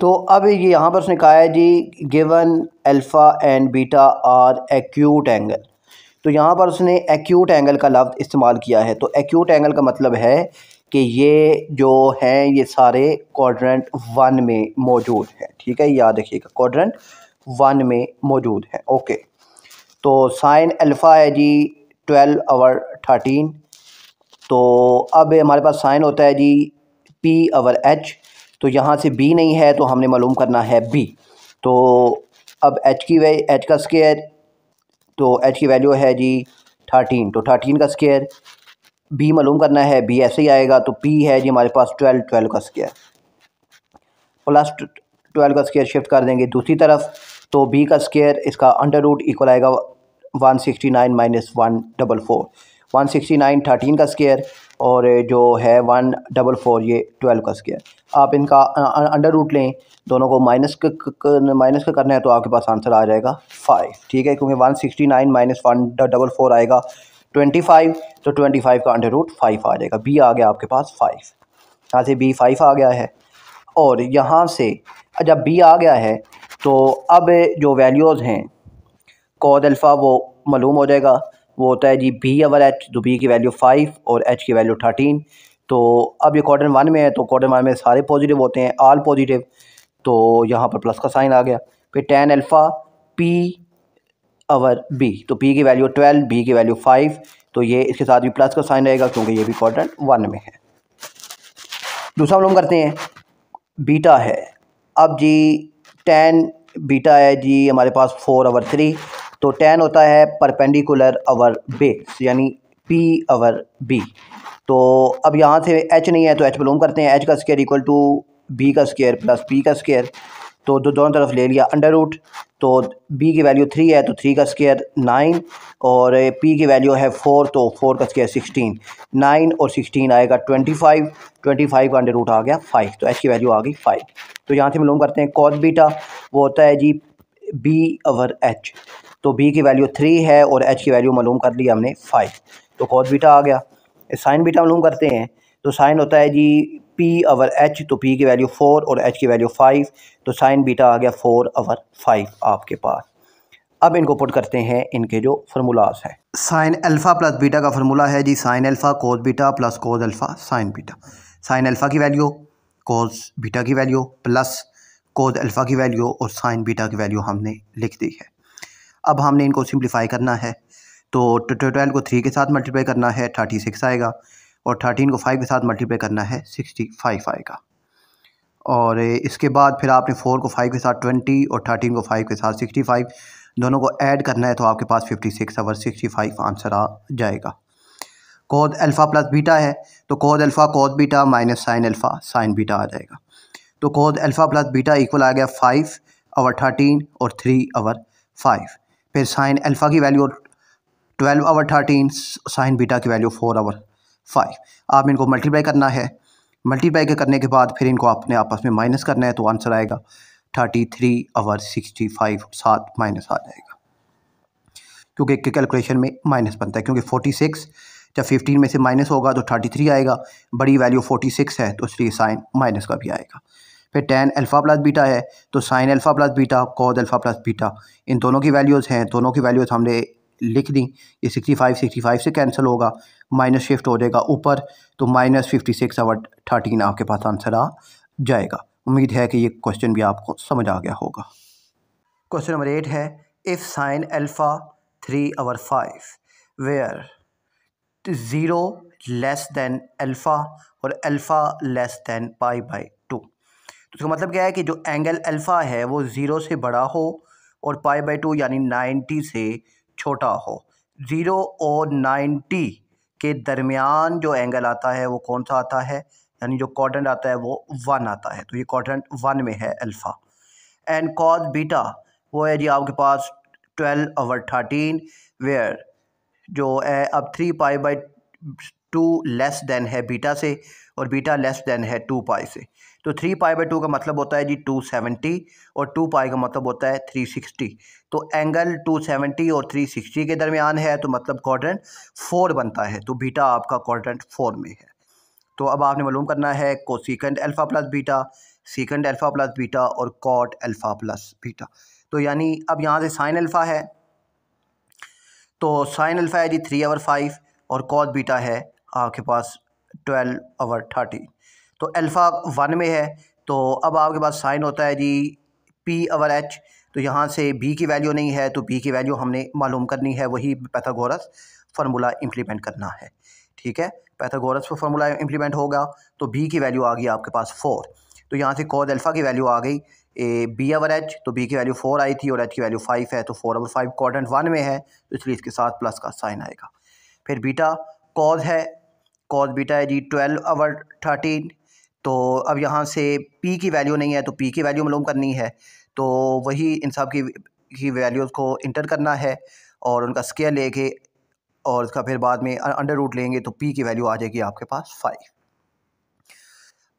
तो अब ये यहाँ पर उसने कहा है जी given alpha and beta are acute angle, तो यहाँ पर उसने एक्यूट एंगल का लफ्ज़ इस्तेमाल किया है। तो एक्यूट एंगल का मतलब है कि ये जो हैं ये सारे क्वाड्रेंट वन में मौजूद हैं, ठीक है, याद रखिएगा क्वाड्रेंट वन में मौजूद है। ओके तो साइन अल्फ़ा है जी ट्वेल्व आवर थर्टीन, तो अब हमारे पास साइन होता है जी पी आवर एच, तो यहाँ से बी नहीं है तो हमने मालूम करना है बी। तो अब एच की वैल्यू एच का स्केयर, तो एच की वैल्यू है जी थर्टीन, तो थर्टीन का स्केयर बी मालूम करना है, बी ऐसे ही आएगा। तो पी है जी हमारे पास ट्वेल्व, ट्वेल्व का स्केयर प्लस ट्वेल्व का स्केयर शिफ्ट कर देंगे दूसरी तरफ, तो बी का स्केयर इसका अंडर रूट इक्वल आएगा one sixty nine minus one double four, one sixty nine thirteen का स्केयर और जो है वन डबल फोर ये ट्वेल्व का स्केयर। आप इनका अंडर रूट लें, दोनों को माइनस माइनस का करना है तो आपके पास आंसर आ जाएगा फाइव, ठीक है, क्योंकि one sixty nine minus one double four आएगा ट्वेंटी फाइव, तो ट्वेंटी फाइव का अंडर रूट फाइव आ जाएगा। बी आ गया आपके पास फाइव, यहाँ से बी फाइव आ गया है और यहाँ से जब बी आ गया है तो अब जो वैल्यूज़ हैं कोस अल्फ़ा वो मालूम हो जाएगा, वो होता है जी बी अवर एच, तो बी की वैल्यू फाइव और एच की वैल्यू थर्टीन। तो अब ये क्वाड्रेंट वन में है तो क्वाड्रेंट वन में सारे पॉजिटिव होते हैं, आल पॉजिटिव, तो यहाँ पर प्लस का साइन आ गया। फिर tan alpha P over B, तो पी की वैल्यू ट्वेल्व बी की वैल्यू फाइव, तो ये इसके साथ भी प्लस का साइन रहेगा क्योंकि ये भी क्वाड्रेंट वन में है। दूसरा मालूम करते हैं बीटा है, अब जी टेन बीटा है जी हमारे पास फोर आवर थ्री, तो टेन होता है परपेंडिकुलर आवर बेस, यानी पी आवर बी। तो अब यहाँ से एच नहीं है तो एच बिलोंग करते हैं, एच का स्केयर इक्वल टू बी का स्केयर प्लस पी का स्केयर, तो दो दोनों तरफ ले लिया अंडर रूट, तो बी की वैल्यू थ्री है तो थ्री का स्केयर नाइन और पी की वैल्यू है फोर तो फोर का स्केयर सिक्सटीन, नाइन और सिक्सटीन आएगा ट्वेंटी फाइव, ट्वेंटी फाइव का अंडर रूट आ गया फाइव, तो एच की वैल्यू आ गई फाइव। तो यहाँ से हम लोग करते हैं कॉस बीटा, वो होता है जी बी ओवर एच, तो बी की वैल्यू थ्री है और एच की वैल्यू मालूम कर ली हमने फाइव, तो कॉस बीटा आ गया। साइन बीटा मालूम करते हैं, तो साइन होता है जी पी ओवर एच, तो पी की वैल्यू फोर और एच की वैल्यू फाइव, तो साइन बीटा आ गया फोर ओवर फाइव आपके पास। अब इनको पुट करते हैं इनके जो फार्मूलाज हैं। साइन अल्फ़ा प्लस बीटा का फार्मूला है जी sine alpha cos beta plus cos alpha sine beta, sine alpha की वैल्यू कोस बीटा की वैल्यू प्लस कोस अल्फ़ा की वैल्यू और साइन बीटा की वैल्यू हमने लिख दी है। अब हमने इनको सिंप्लीफाई करना है, तो ट्वेल्व को थ्री के साथ मल्टीप्लाई करना है थर्टी सिक्स आएगा, और थर्टीन को फाइव के साथ मल्टीप्लाई करना है सिक्सटी फाइव आएगा, और इसके बाद फिर आपने फोर को फाइव के साथ ट्वेंटी और थर्टीन को फाइव के साथ सिक्सटी फाइव दोनों को ऐड करना है, तो आपके पास फिफ्टी सिक्स और सिक्सटी फाइव आंसर आ जाएगा। कोस अल्फ़ा प्लस बीटा है तो cos alpha cos beta minus sine alpha sine beta आ जाएगा, तो cos alpha plus beta equal आ गया फाइव ओवर थर्टीन और थ्री ओवर फाइव, फिर साइन अल्फ़ा की value twelve over thirteen, sine beta की वैल्यू फोर ओवर फाइव। आप इनको मल्टीप्लाई करना है, मल्टीप्लाई के करने के बाद फिर इनको आपने आपस में माइनस करना है, तो आंसर आएगा thirty three over sixty five, सात माइनस आ जाएगा क्योंकि एक कैलकुलेशन में माइनस बनता है, क्योंकि फोर्टी सिक्स जब फिफ्टीन में से माइनस होगा तो थर्टी थ्री आएगा, बड़ी वैल्यू फोर्टी सिक्स है तो इसलिए साइन माइनस का भी आएगा। फिर टेन अल्फ़ा प्लस बीटा है तो sine alpha plus beta cos alpha plus beta, इन दोनों की वैल्यूज़ हैं, दोनों की वैल्यूज़ हमने लिख दी, ये सिक्सटी फाइव सिक्सटी फाइव से कैंसिल होगा, माइनस शिफ्ट हो जाएगा ऊपर, तो minus fifty six over thirteen आपके पास आंसर आ जाएगा। उम्मीद है कि ये क्वेश्चन भी आपको समझ आ गया होगा। क्वेश्चन नंबर एट है, if sine alpha three over five where zero less than alpha और alpha less than pi by two, तो इसका मतलब क्या है कि जो एंगल अल्फ़ा है वो ज़ीरो से बड़ा हो और पाई बाई टू यानी नाइन्टी से छोटा हो। ज़ीरो और नाइन्टी के दरमियान जो एंगल आता है वो कौन सा आता है, यानी जो क्वाड्रेंट आता है वो वन आता है, तो ये क्वाड्रेंट वन में है अल्फ़ा। एंड कॉस बीटा वो है जी आपके पास ट्वेल्व ओवर थर्टीन वेयर जो है अब three pi by two less than है बीटा से और बीटा लेस देन है टू पाई से, तो थ्री पाई बाई टू का मतलब होता है जी टू सेवेंटी और टू पाई का मतलब होता है थ्री सिक्सटी, तो एंगल टू सेवेंटी और थ्री सिक्सटी के दरमियान है, तो मतलब क्वाड्रेंट फोर बनता है, तो बीटा आपका क्वाड्रेंट फोर में है। तो अब आपने मालूम करना है cosecant alpha plus beta, secant alpha plus beta और कॉट अल्फ़ा प्लस बीटा, तो यानी अब यहाँ से साइन अल्फ़ा है तो साइन अल्फ़ा है जी थ्री ओवर फाइव और कॉट बीटा है आपके पास ट्वेल्व ओवर थर्टीन, तो अल्फ़ा वन में है, तो अब आपके पास साइन होता है जी पी ओवर एच, तो यहाँ से बी की वैल्यू नहीं है तो बी की वैल्यू हमने मालूम करनी है, वही पैथागोरस फार्मूला इम्प्लीमेंट करना है, ठीक है, पैथागोरस पर फार्मूला इम्प्लीमेंट होगा, तो बी की वैल्यू आ गई आपके पास फोर, तो यहाँ से कोस अल्फ़ा की वैल्यू आ गई ए बी ओवर एच, तो बी की वैल्यू फोर आई थी और एच की वैल्यू फाइव है, तो four over five quadrant one में है, तो इसलिए इसके साथ प्लस का साइन आएगा। फिर बीटा कॉस है, कॉस बीटा है जी ट्वेल्व ओवर थर्टीन, तो अब यहाँ से पी की वैल्यू नहीं है तो पी की वैल्यू मालूम करनी है, तो वही इन सब की की वैल्यूज़ को इंटर करना है और उनका स्केयर लेके और उसका फिर बाद में अंडर रूट लेंगे, तो पी की वैल्यू आ जाएगी आपके पास फाइव।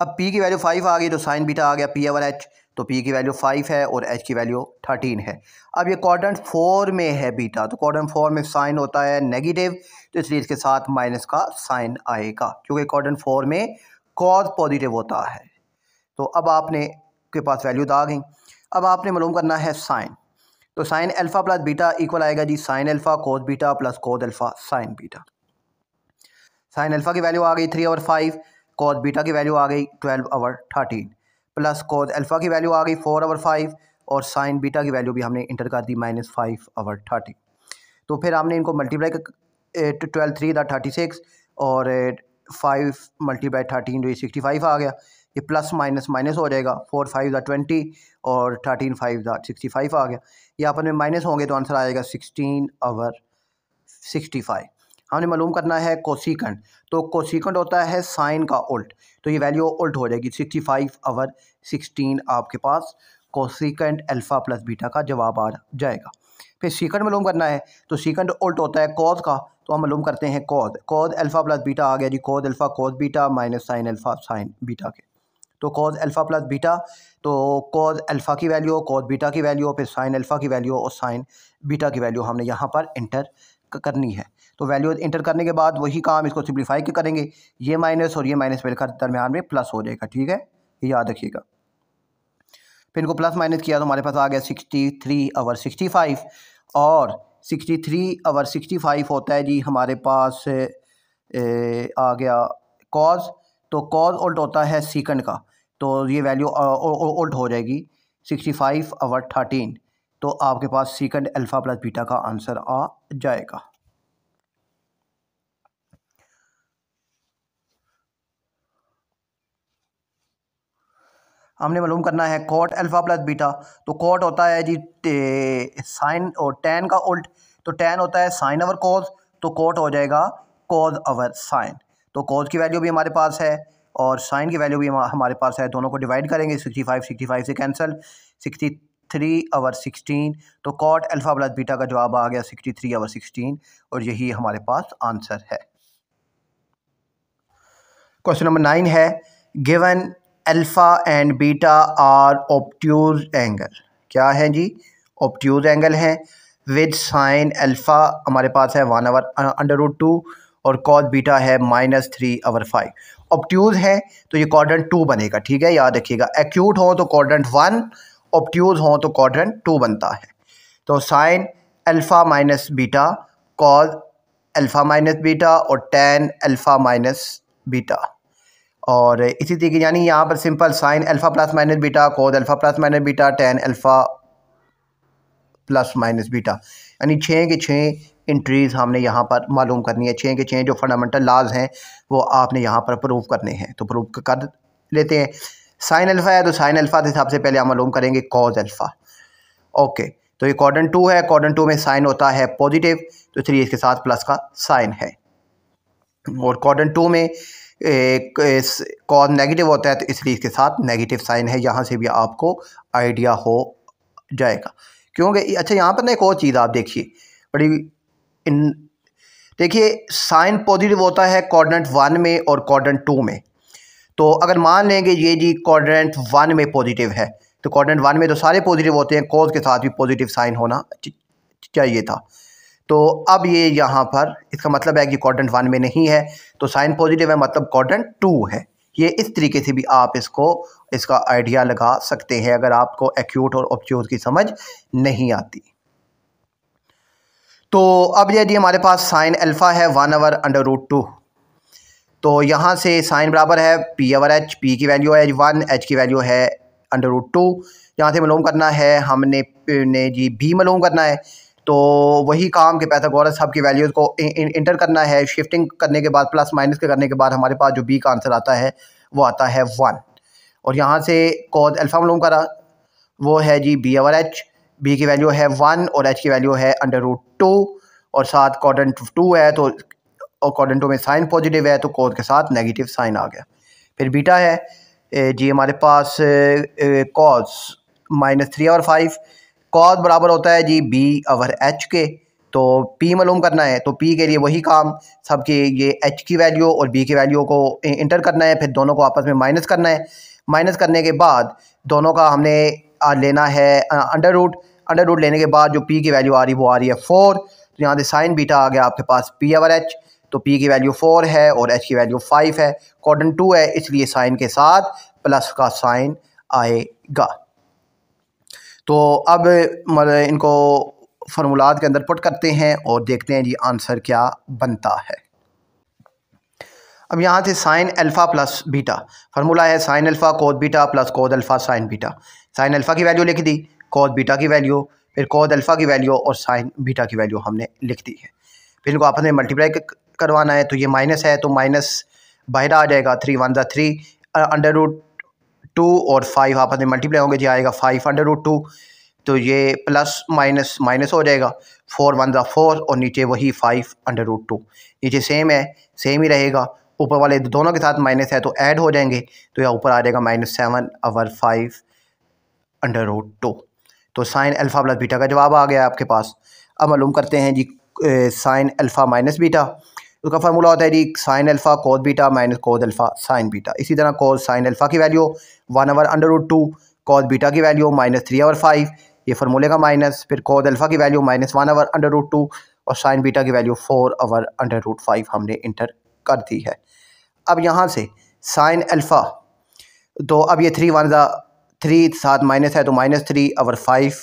अब पी की वैल्यू फाइव आ गई तो साइन बीटा आ गया पी ओवर एच, तो पी की वैल्यू फाइव है और एच की वैल्यू थर्टीन है। अब ये क्वाड्रेंट फोर में है बीटा, तो क्वाड्रेंट फोर में साइन होता है नेगेटिव, तो इसलिए इसके साथ माइनस का साइन आएगा, क्योंकि क्वाड्रेंट फोर में कॉस पॉजिटिव होता है। तो अब आपने के पास वैल्यूज आ गई। अब आपने मालूम करना है साइन, तो sine alpha plus beta equal आएगा जी sine alpha cos beta plus cos alpha sine beta. Sine alpha की वैल्यू आ गई three over five, cos beta की वैल्यू आ गई twelve over thirteen, plus cos alpha की वैल्यू आ गई फोर ओवर फाइव और साइन बीटा की वैल्यू भी हमने इंटर कर दी माइनस फाइव ओवर थर्टीन। तो फिर हमने इनको मल्टीप्लाई कर ट्वेल्व थ्री दा थर्टी सिक्स और फाइव मल्टीप्लाई थर्टीन जो ये सिक्सटी फाइव आ गया, ये प्लस माइनस माइनस हो जाएगा, फोर फाइव दा ट्वेंटी और थर्टीन फाइव दा सिक्सटी फाइव आ गया, ये आपस में माइनस होंगे तो आंसर आएगा सिक्सटीन ओवर सिक्सटी फाइव। हमने मालूम करना है कोसीकंड, तो कोसीकंड होता है साइन का उल्ट, तो ये वैल्यू उल्ट हो जाएगी सिक्सटी फाइव आवर सिक्सटीन आपके पास कोसीकंड अल्फ़ा प्लस बीटा का जवाब आ जाएगा। फिर सीकंड मालूम करना है, तो सीकंड उल्ट होता है कॉज का, तो हम मालूम करते हैं cos, cos alpha plus beta आ गया जी, cos alpha cos beta minus sine alpha sine beta के, तो कॉज अल्फ़ा प्लस बीटा, तो कॉज अल्फ़ा की वैल्यू कॉज बीटा की वैल्यू, फिर साइन अल्फ़ा की वैल्यू और साइन बीटा की वैल्यू हमने यहाँ पर इंटर करनी है। तो वैल्यू इंटर करने के बाद वही काम इसको सिंप्लीफाई के करेंगे, ये माइनस और ये माइनस मिलकर दरमियान में प्लस हो जाएगा, ठीक है, याद रखिएगा। फिर इनको प्लस माइनस किया तो हमारे पास आ गया sixty three over sixty five, और sixty three over sixty five होता है जी हमारे पास ए, आ गया कॉज, तो कॉज उल्ट होता है सीकंड का, तो ये वैल्यू उल्ट हो जाएगी सिक्सटी फाइव आवर थर्टीन, तो आपके पास सीकंड अल्फ़ा प्लस बीटा का आंसर आ जाएगा। हमने मालूम करना है कॉट अल्फ़ा प्लस बीटा, तो कॉट होता है जी साइन और टैन का उल्ट, तो टैन होता है साइन ओवर कॉज, तो कॉट हो जाएगा कॉज ओवर साइन, तो कॉज की वैल्यू भी हमारे पास है और साइन की वैल्यू भी हमारे पास है, दोनों को डिवाइड करेंगे, सिक्सटी फाइव सिक्सटी फाइव से cancel, sixty three over sixteen, तो कॉट अल्फ़ा प्लस बीटा का जवाब आ गया सिक्सटी थ्री आवर सिक्सटीन, और यही हमारे पास आंसर है। क्वेश्चन नंबर नाइन है, given alpha and beta are obtuse angle, क्या है जी, ऑब्ट्यूज एंगल है, विद साइन अल्फ़ा हमारे पास है one over under root two और कॉस बीटा है minus three over five. Obtuse है तो ये क्वाड्रेंट टू बनेगा, ठीक है, याद रखिएगा, एक्यूट हो तो क्वाड्रेंट वन, ऑब्ट्यूज हो तो क्वाड्रेंट टू बनता है। तो sine alpha minus beta, cos alpha minus beta और टैन अल्फ़ा माइनस बीटा, और इसी तरीके यानी यहाँ पर simple sine alpha plus minus beta, cos alpha plus minus beta, tan alpha plus minus beta, यानी छः के छः इंट्रीज़ हमने यहाँ पर मालूम करनी है, छः के छः जो फंडामेंटल लाज हैं वो आपने यहाँ पर प्रूव करने हैं, तो प्रूव कर लेते हैं। साइन अल्फ़ा है तो साइन अल्फ़ा के हिसाब से पहले हम मालूम करेंगे कॉज अल्फ़ा, ओके, तो ये क्वाड्रेंट टू है, क्वाड्रेंट टू में साइन होता है पॉजिटिव, तो इसलिए इसके साथ प्लस का साइन है, और क्वाड्रेंट टू में कॉज नेगेटिव होता है तो इसलिए इसके साथ नेगेटिव साइन है, यहाँ से भी आपको आइडिया हो जाएगा। क्योंकि अच्छा यहाँ पर ना एक और चीज़ आप देखिए बड़ी इन देखिए, साइन पॉजिटिव होता है क्वाड्रेंट वन में और क्वाड्रेंट टू में, तो अगर मान लेंगे ये जी क्वाड्रेंट वन में पॉजिटिव है, तो क्वाड्रेंट वन में तो सारे पॉजिटिव होते हैं, कॉज के साथ भी पॉजिटिव साइन होना चाहिए था, तो अब ये यहाँ पर इसका मतलब है कि क्वाड्रेंट वन में नहीं है, तो साइन पॉजिटिव है मतलब क्वाड्रेंट टू है। ये इस तरीके से भी आप इसको इसका आइडिया लगा सकते हैं अगर आपको एक्यूट और ऑब्ट्यूज की समझ नहीं आती। तो अब यदि हमारे पास साइन अल्फ़ा है one over under root two, तो यहाँ से साइन बराबर है पी आवर एच, पी की वैल्यू है वन, एच की वैल्यू है अंडर रूट टू, यहाँ से मालूम करना है हमने ने जी बी मालूम करना है, तो वही काम के पाइथागोरस सब की वैल्यूज़ को इ, इ, इंटर करना है, शिफ्टिंग करने के बाद प्लस माइनस के करने के बाद हमारे पास जो बी का आंसर आता है वो आता है वन, और यहाँ से कॉज अल्फ़ा मालूम करा वो है जी बी आवर एच, बी की वैल्यू है वन और एच की वैल्यू है अंडर रूट टू, और साथ क्वाड्रेंट टू है तो, और क्वाड्रेंट टू में साइन पॉजिटिव है तो कॉज के साथ नेगेटिव साइन आ गया। फिर बीटा है जी हमारे पास cos minus three over five, cos बराबर होता है जी बी आवर एच के, तो पी मालूम करना है, तो पी के लिए वही काम सबके ये एच की वैल्यू और बी की वैल्यू को इंटर करना है, फिर दोनों को आपस में माइनस करना है, माइनस करने के बाद दोनों का हमने लेना है अंडर रूट, अंडर रूट लेने के बाद जो पी की वैल्यू आ रही है वो आ रही है फोर, तो यहाँ से साइन बीटा आ गया आपके पास पी आवर एच, तो पी की वैल्यू फोर है और एच की वैल्यू फाइव है, क्वाड्रेंट टू है इसलिए साइन के साथ प्लस का साइन आएगा। तो अब इनको फार्मूलाज के अंदर पुट करते हैं और देखते हैं जी आंसर क्या बनता है। अब यहाँ से sign alpha plus beta, formula है sine alpha cos beta plus cos alpha sine beta, sine alpha की वैल्यू लिख दी, कोस बीटा की वैल्यू, फिर कोस अल्फ़ा की वैल्यू और साइन बीटा की वैल्यू हमने लिख दी है, फिर इनको आपस में मल्टीप्लाई करवाना है, तो ये माइनस है तो माइनस बाहर आ जाएगा, थ्री वन ज़ा थ्री अंडर रूट टू और फाइव आपस में मल्टीप्लाई होंगे जी आएगा फाइव अंडर रूट टू, तो ये प्लस माइनस माइनस हो जाएगा, फोर वन ज़ा फोर और नीचे वही फाइव अंडर रूट टू, नीचे सेम है सेम ही रहेगा, ऊपर वाले दोनों के साथ माइनस है तो ऐड हो जाएंगे, तो यह ऊपर आ जाएगा minus seven over five under root two. तो साइन अल्फ़ा प्लस बीटा का जवाब आ गया आपके पास। अब मालूम करते हैं जी साइन अल्फ़ा माइनस बीटा, उसका फार्मूला होता है जी sine alpha cos beta minus cos alpha sine beta. इसी तरह कोस साइन अल्फ़ा की value one over under root two, cos beta की value minus three over five, ये फार्मूले का माइनस, फिर कोस अल्फ़ा की value minus one over under root two और साइन बीटा की value four over under root five हमने enter कर दी है। अब यहाँ से साइन अल्फ़ा, तो अब ये थ्री वन ज़ा थ्री साथ माइनस है तो minus three over five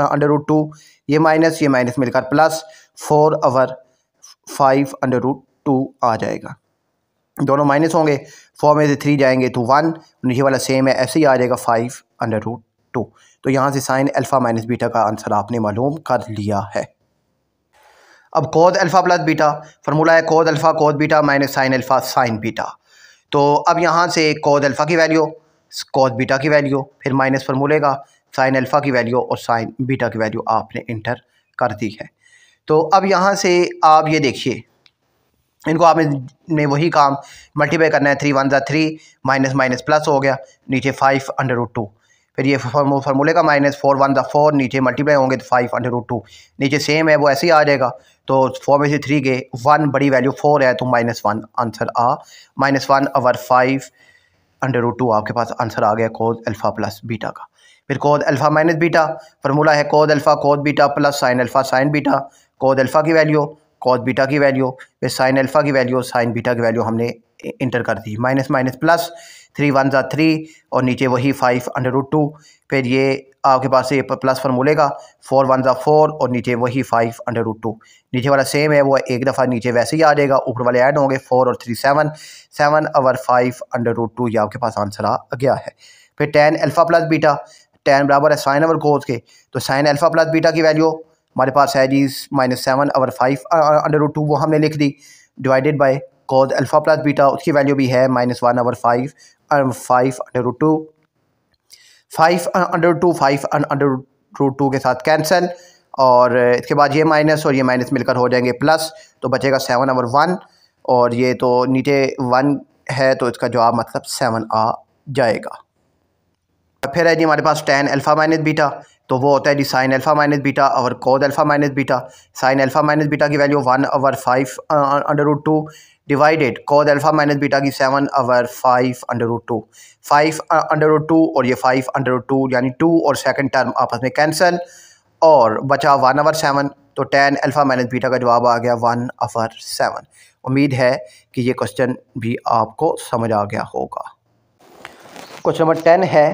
under root two, ये माइनस ये माइनस मिलकर plus four over five under root two आ जाएगा। दोनों माइनस होंगे, फोर में से थ्री जाएंगे तो वन, नीचे वाला सेम है ऐसे ही आ जाएगा फाइव अंडर रूट टू। तो यहाँ से साइन अल्फ़ा माइनस बीटा का आंसर आपने मालूम कर लिया है। अब cos alpha plus beta, formula है cos alpha cos beta minus sine alpha sine beta. तो अब यहाँ से कोस अल्फ़ा की वैल्यू कोस बीटा की वैल्यू फिर माइनस फार्मूले का साइन अल्फ़ा की वैल्यू और साइन बीटा की वैल्यू आपने इंटर कर दी है। तो अब यहाँ से आप ये देखिए, इनको आपने वही काम मल्टीप्लाई करना है, थ्री वन ज़ा थ्री माइनस माइनस प्लस हो गया, नीचे फाइव अंडर रूट टू, फिर ये फार्मूले का माइनस फोर वन ज़ा फोर, नीचे मल्टीप्लाई होंगे तो फाइव अंडर रूट टू, नीचे सेम है वो ऐसे ही आ जाएगा। तो फोर में से थ्री के वन, बड़ी वैल्यू फोर है तो माइनस वन आंसर आ, minus one over five under root two आपके पास आंसर आ गया कोस अल्फ़ा प्लस बीटा का। फिर cos alpha minus beta, formula है cos alpha cos beta plus sine alpha sine beta, cos alpha की वैल्यू कोस बीटा की वैल्यू फिर साइन अल्फ़ा की वैल्यू साइन बीटा की वैल्यू हमने इंटर कर दी, minus minus plus, three one ज़ा थ्री और नीचे वही फाइव अंडर रूट टू, फिर ये आपके पास ये प्लस फार्मूले का फोर वन ज़ा फोर और नीचे वही फाइव अंडर रूट टू, नीचे वाला सेम है वो एक दफ़ा नीचे वैसे ही आ जाएगा, ऊपर वाले ऐड होंगे फोर और three seven, seven over five under root two ये आपके पास आंसर आ गया है। फिर tan alpha plus beta, tan बराबर है साइन ओवर कोस के, तो साइन अल्फ़ा प्लस बीटा की वैल्यू हमारे पास है जी minus seven over five under root two, वो हमने लिख दी, divided by cos alpha plus beta, उसकी वैल्यू भी है minus one over five five under root two, five under root two five under root two के साथ कैंसिल, और इसके बाद ये माइनस और ये माइनस मिलकर हो जाएंगे प्लस, तो बचेगा सेवन आवर वन और ये तो नीचे वन है तो इसका जवाब मतलब सेवन आ जाएगा। फिर है जी हमारे पास tan अल्फ़ा माइनस बीटा, तो वो होता है जी साइन अल्फ़ा माइनस बीटा और cos alpha minus beta, sine alpha minus beta की value one over five under root two divided cos alpha minus beta की seven over five under root two, five under root two और ये five under root two यानी two और second term आपस में cancel और बचा वन ओवर सेवन, तो tan अल्फ़ा माइनस बीटा का जवाब आ गया वन ओवर सेवन। उम्मीद है कि ये क्वेश्चन भी आपको समझ आ गया होगा। क्वेश्चन नंबर टेन है,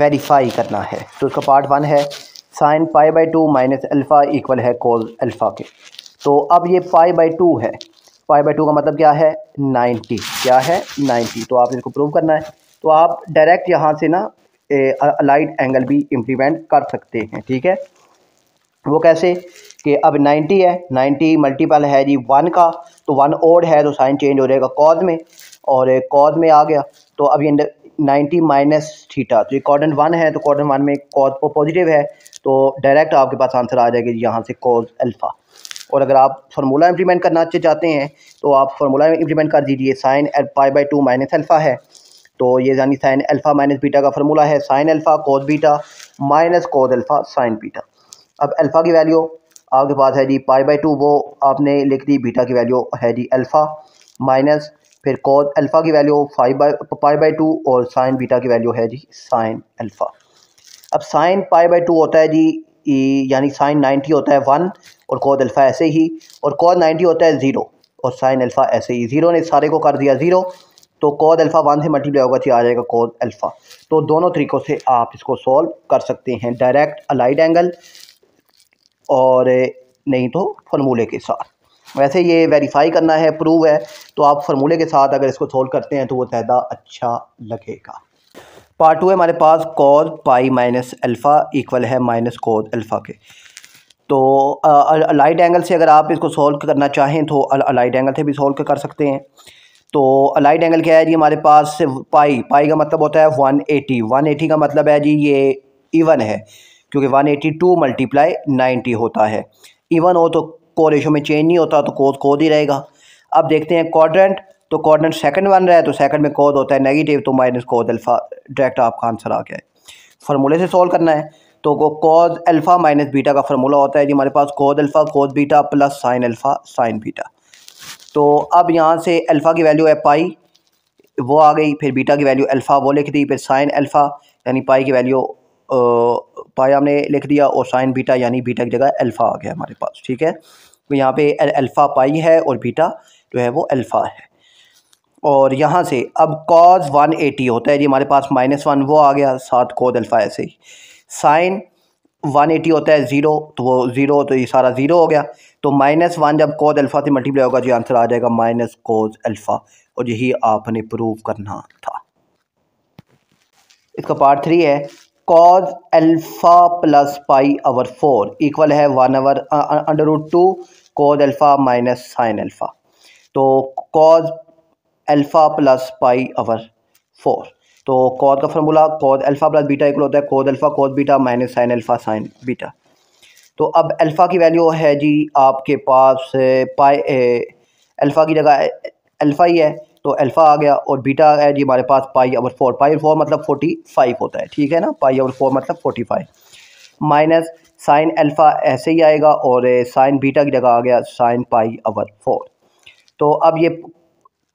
वेरीफाई करना है, तो उसका पार्ट वन है sine pi by two minus alpha equal है कोस अल्फ़ा के। तो अब ये पाई बाई टू है, पाई बाई टू का मतलब क्या है नाइन्टी, क्या है नाइन्टी, तो आपने इसको प्रूव करना है। तो आप डायरेक्ट यहाँ से ना अलाइड एंगल भी इम्प्लीमेंट कर सकते हैं, ठीक है, वो कैसे कि अब नाइन्टी है, नाइन्टी मल्टीपल है जी वन का, तो वन ओड है तो साइन चेंज हो जाएगा कॉज में और कॉज में आ गया, तो अब ये नाइन्टी माइनस थीटा, तो ये क्वाड्रेंट वन है तो क्वाड्रेंट वन में कॉस पॉजिटिव है तो डायरेक्ट आपके पास आंसर आ जाएगा यहाँ से कॉस अल्फ़ा। और अगर आप फार्मूला इंप्लीमेंट करना अच्छे चाहते हैं तो आप फार्मूला इंप्लीमेंट कर दीजिए, sine pi by two minus alpha है तो ये यानी साइन अल्फ़ा माइनस बीटा का फार्मूला है sine alpha cos beta minus cos alpha sine beta. अब अल्फ़ा की वैल्यू आपके पास है जी पाई बाई टू, वो आपने लिख दी, बीटा की वैल्यू है जी अल्फ़ा माइनस, फिर कोस अल्फ़ा की value five by pi by two और साइन बीटा की वैल्यू है जी साइन अल्फ़ा। अब साइन पाई बाई टू होता है जी यानी साइन नाइन्टी होता है वन और कोस अल्फ़ा ऐसे ही, और कोस नाइन्टी होता है ज़ीरो और साइन अल्फ़ा ऐसे ही, ज़ीरो ने सारे को कर दिया ज़ीरो, तो कोस अल्फ़ा वन से मल्टीप्लाई होगा तो आ जाएगा कोस अल्फ़ा। तो दोनों तरीक़ों से आप इसको सॉल्व कर सकते हैं, डायरेक्ट अलाइड एंगल और नहीं तो फार्मूले के साथ। वैसे ये वेरीफाई करना है, प्रूव है, तो आप फार्मूले के साथ अगर इसको सोल्व करते हैं तो वो ज़्यादा अच्छा लगेगा। पार्ट टू है हमारे पास cos pi minus alpha equal है माइनस कॉस अल्फ़ा के। तो अलाइड एंगल से अगर आप इसको सोल्व करना चाहें तो अलाइड एंगल से भी सोल्व कर सकते हैं। तो अलाइड एंगल क्या है जी हमारे पास पाई, पाई का मतलब होता है वन एटी, वन एटी का मतलब है जी ये इवन है, क्योंकि one eighty two multiply ninety होता है। इवन हो तो को रेशो में चेंज नहीं होता, तो कोस कोद ही रहेगा। अब देखते हैं क्वाड्रेंट, तो क्वाड्रेंट सेकंड बन रहा है तो सेकंड में कोद होता है नेगेटिव, तो माइनस कोस अल्फा डायरेक्ट आपका आंसर आ गया है। फार्मूले से सॉल्व करना है तो कोस अल्फा माइनस बीटा का फार्मूला होता है जी हमारे पास, cos alpha cos beta plus sine alpha sine beta. तो अब यहाँ से अल्फा की वैल्यू है पाई, वो आ गई, फिर बीटा की वैल्यू अल्फा वो लिख दी, फिर साइन अल्फा यानी पाई की वैल्यू पाई हमने लिख दिया, और साइन बीटा यानी बीटा की जगह अल्फा आ गया हमारे पास। ठीक है, तो यहाँ पे अल्फ़ा पाई है और बीटा जो है वो अल्फ़ा है। और यहाँ से अब कॉस वन एटी होता है जी हमारे पास, माइनस वन वो आ गया साथ कोस अल्फ़ा, ऐसे ही साइन वन एटी होता है ज़ीरो, तो वो ज़ीरो, तो ये सारा ज़ीरो हो गया। तो माइनस वन जब कोस अल्फ़ा से मल्टीप्लाई होगा जी आंसर आ जाएगा माइनस कोस अल्फ़ा, और यही आपने प्रूव करना था। इसका पार्ट थ्री है cos alpha plus pi over four equal है one over under root two cos alpha minus sine alpha. तो cos alpha plus pi over four, तो कॉस का formula cos alpha plus beta equal होता है cos alpha cos beta minus sine alpha sine beta. तो अब alpha की value है जी आपके पास पाई, अल्फ़ा की जगह अल्फ़ा ही है तो अल्फ़ा आ गया, और बीटा है जी हमारे पास pi over four, pi over four मतलब फोर्टी फाइव होता है। ठीक है ना, पाई ओवर फोर मतलब forty five minus sine alpha ऐसे ही आएगा, और साइन बीटा की जगह आ गया साइन पाई ओवर फोर। तो अब ये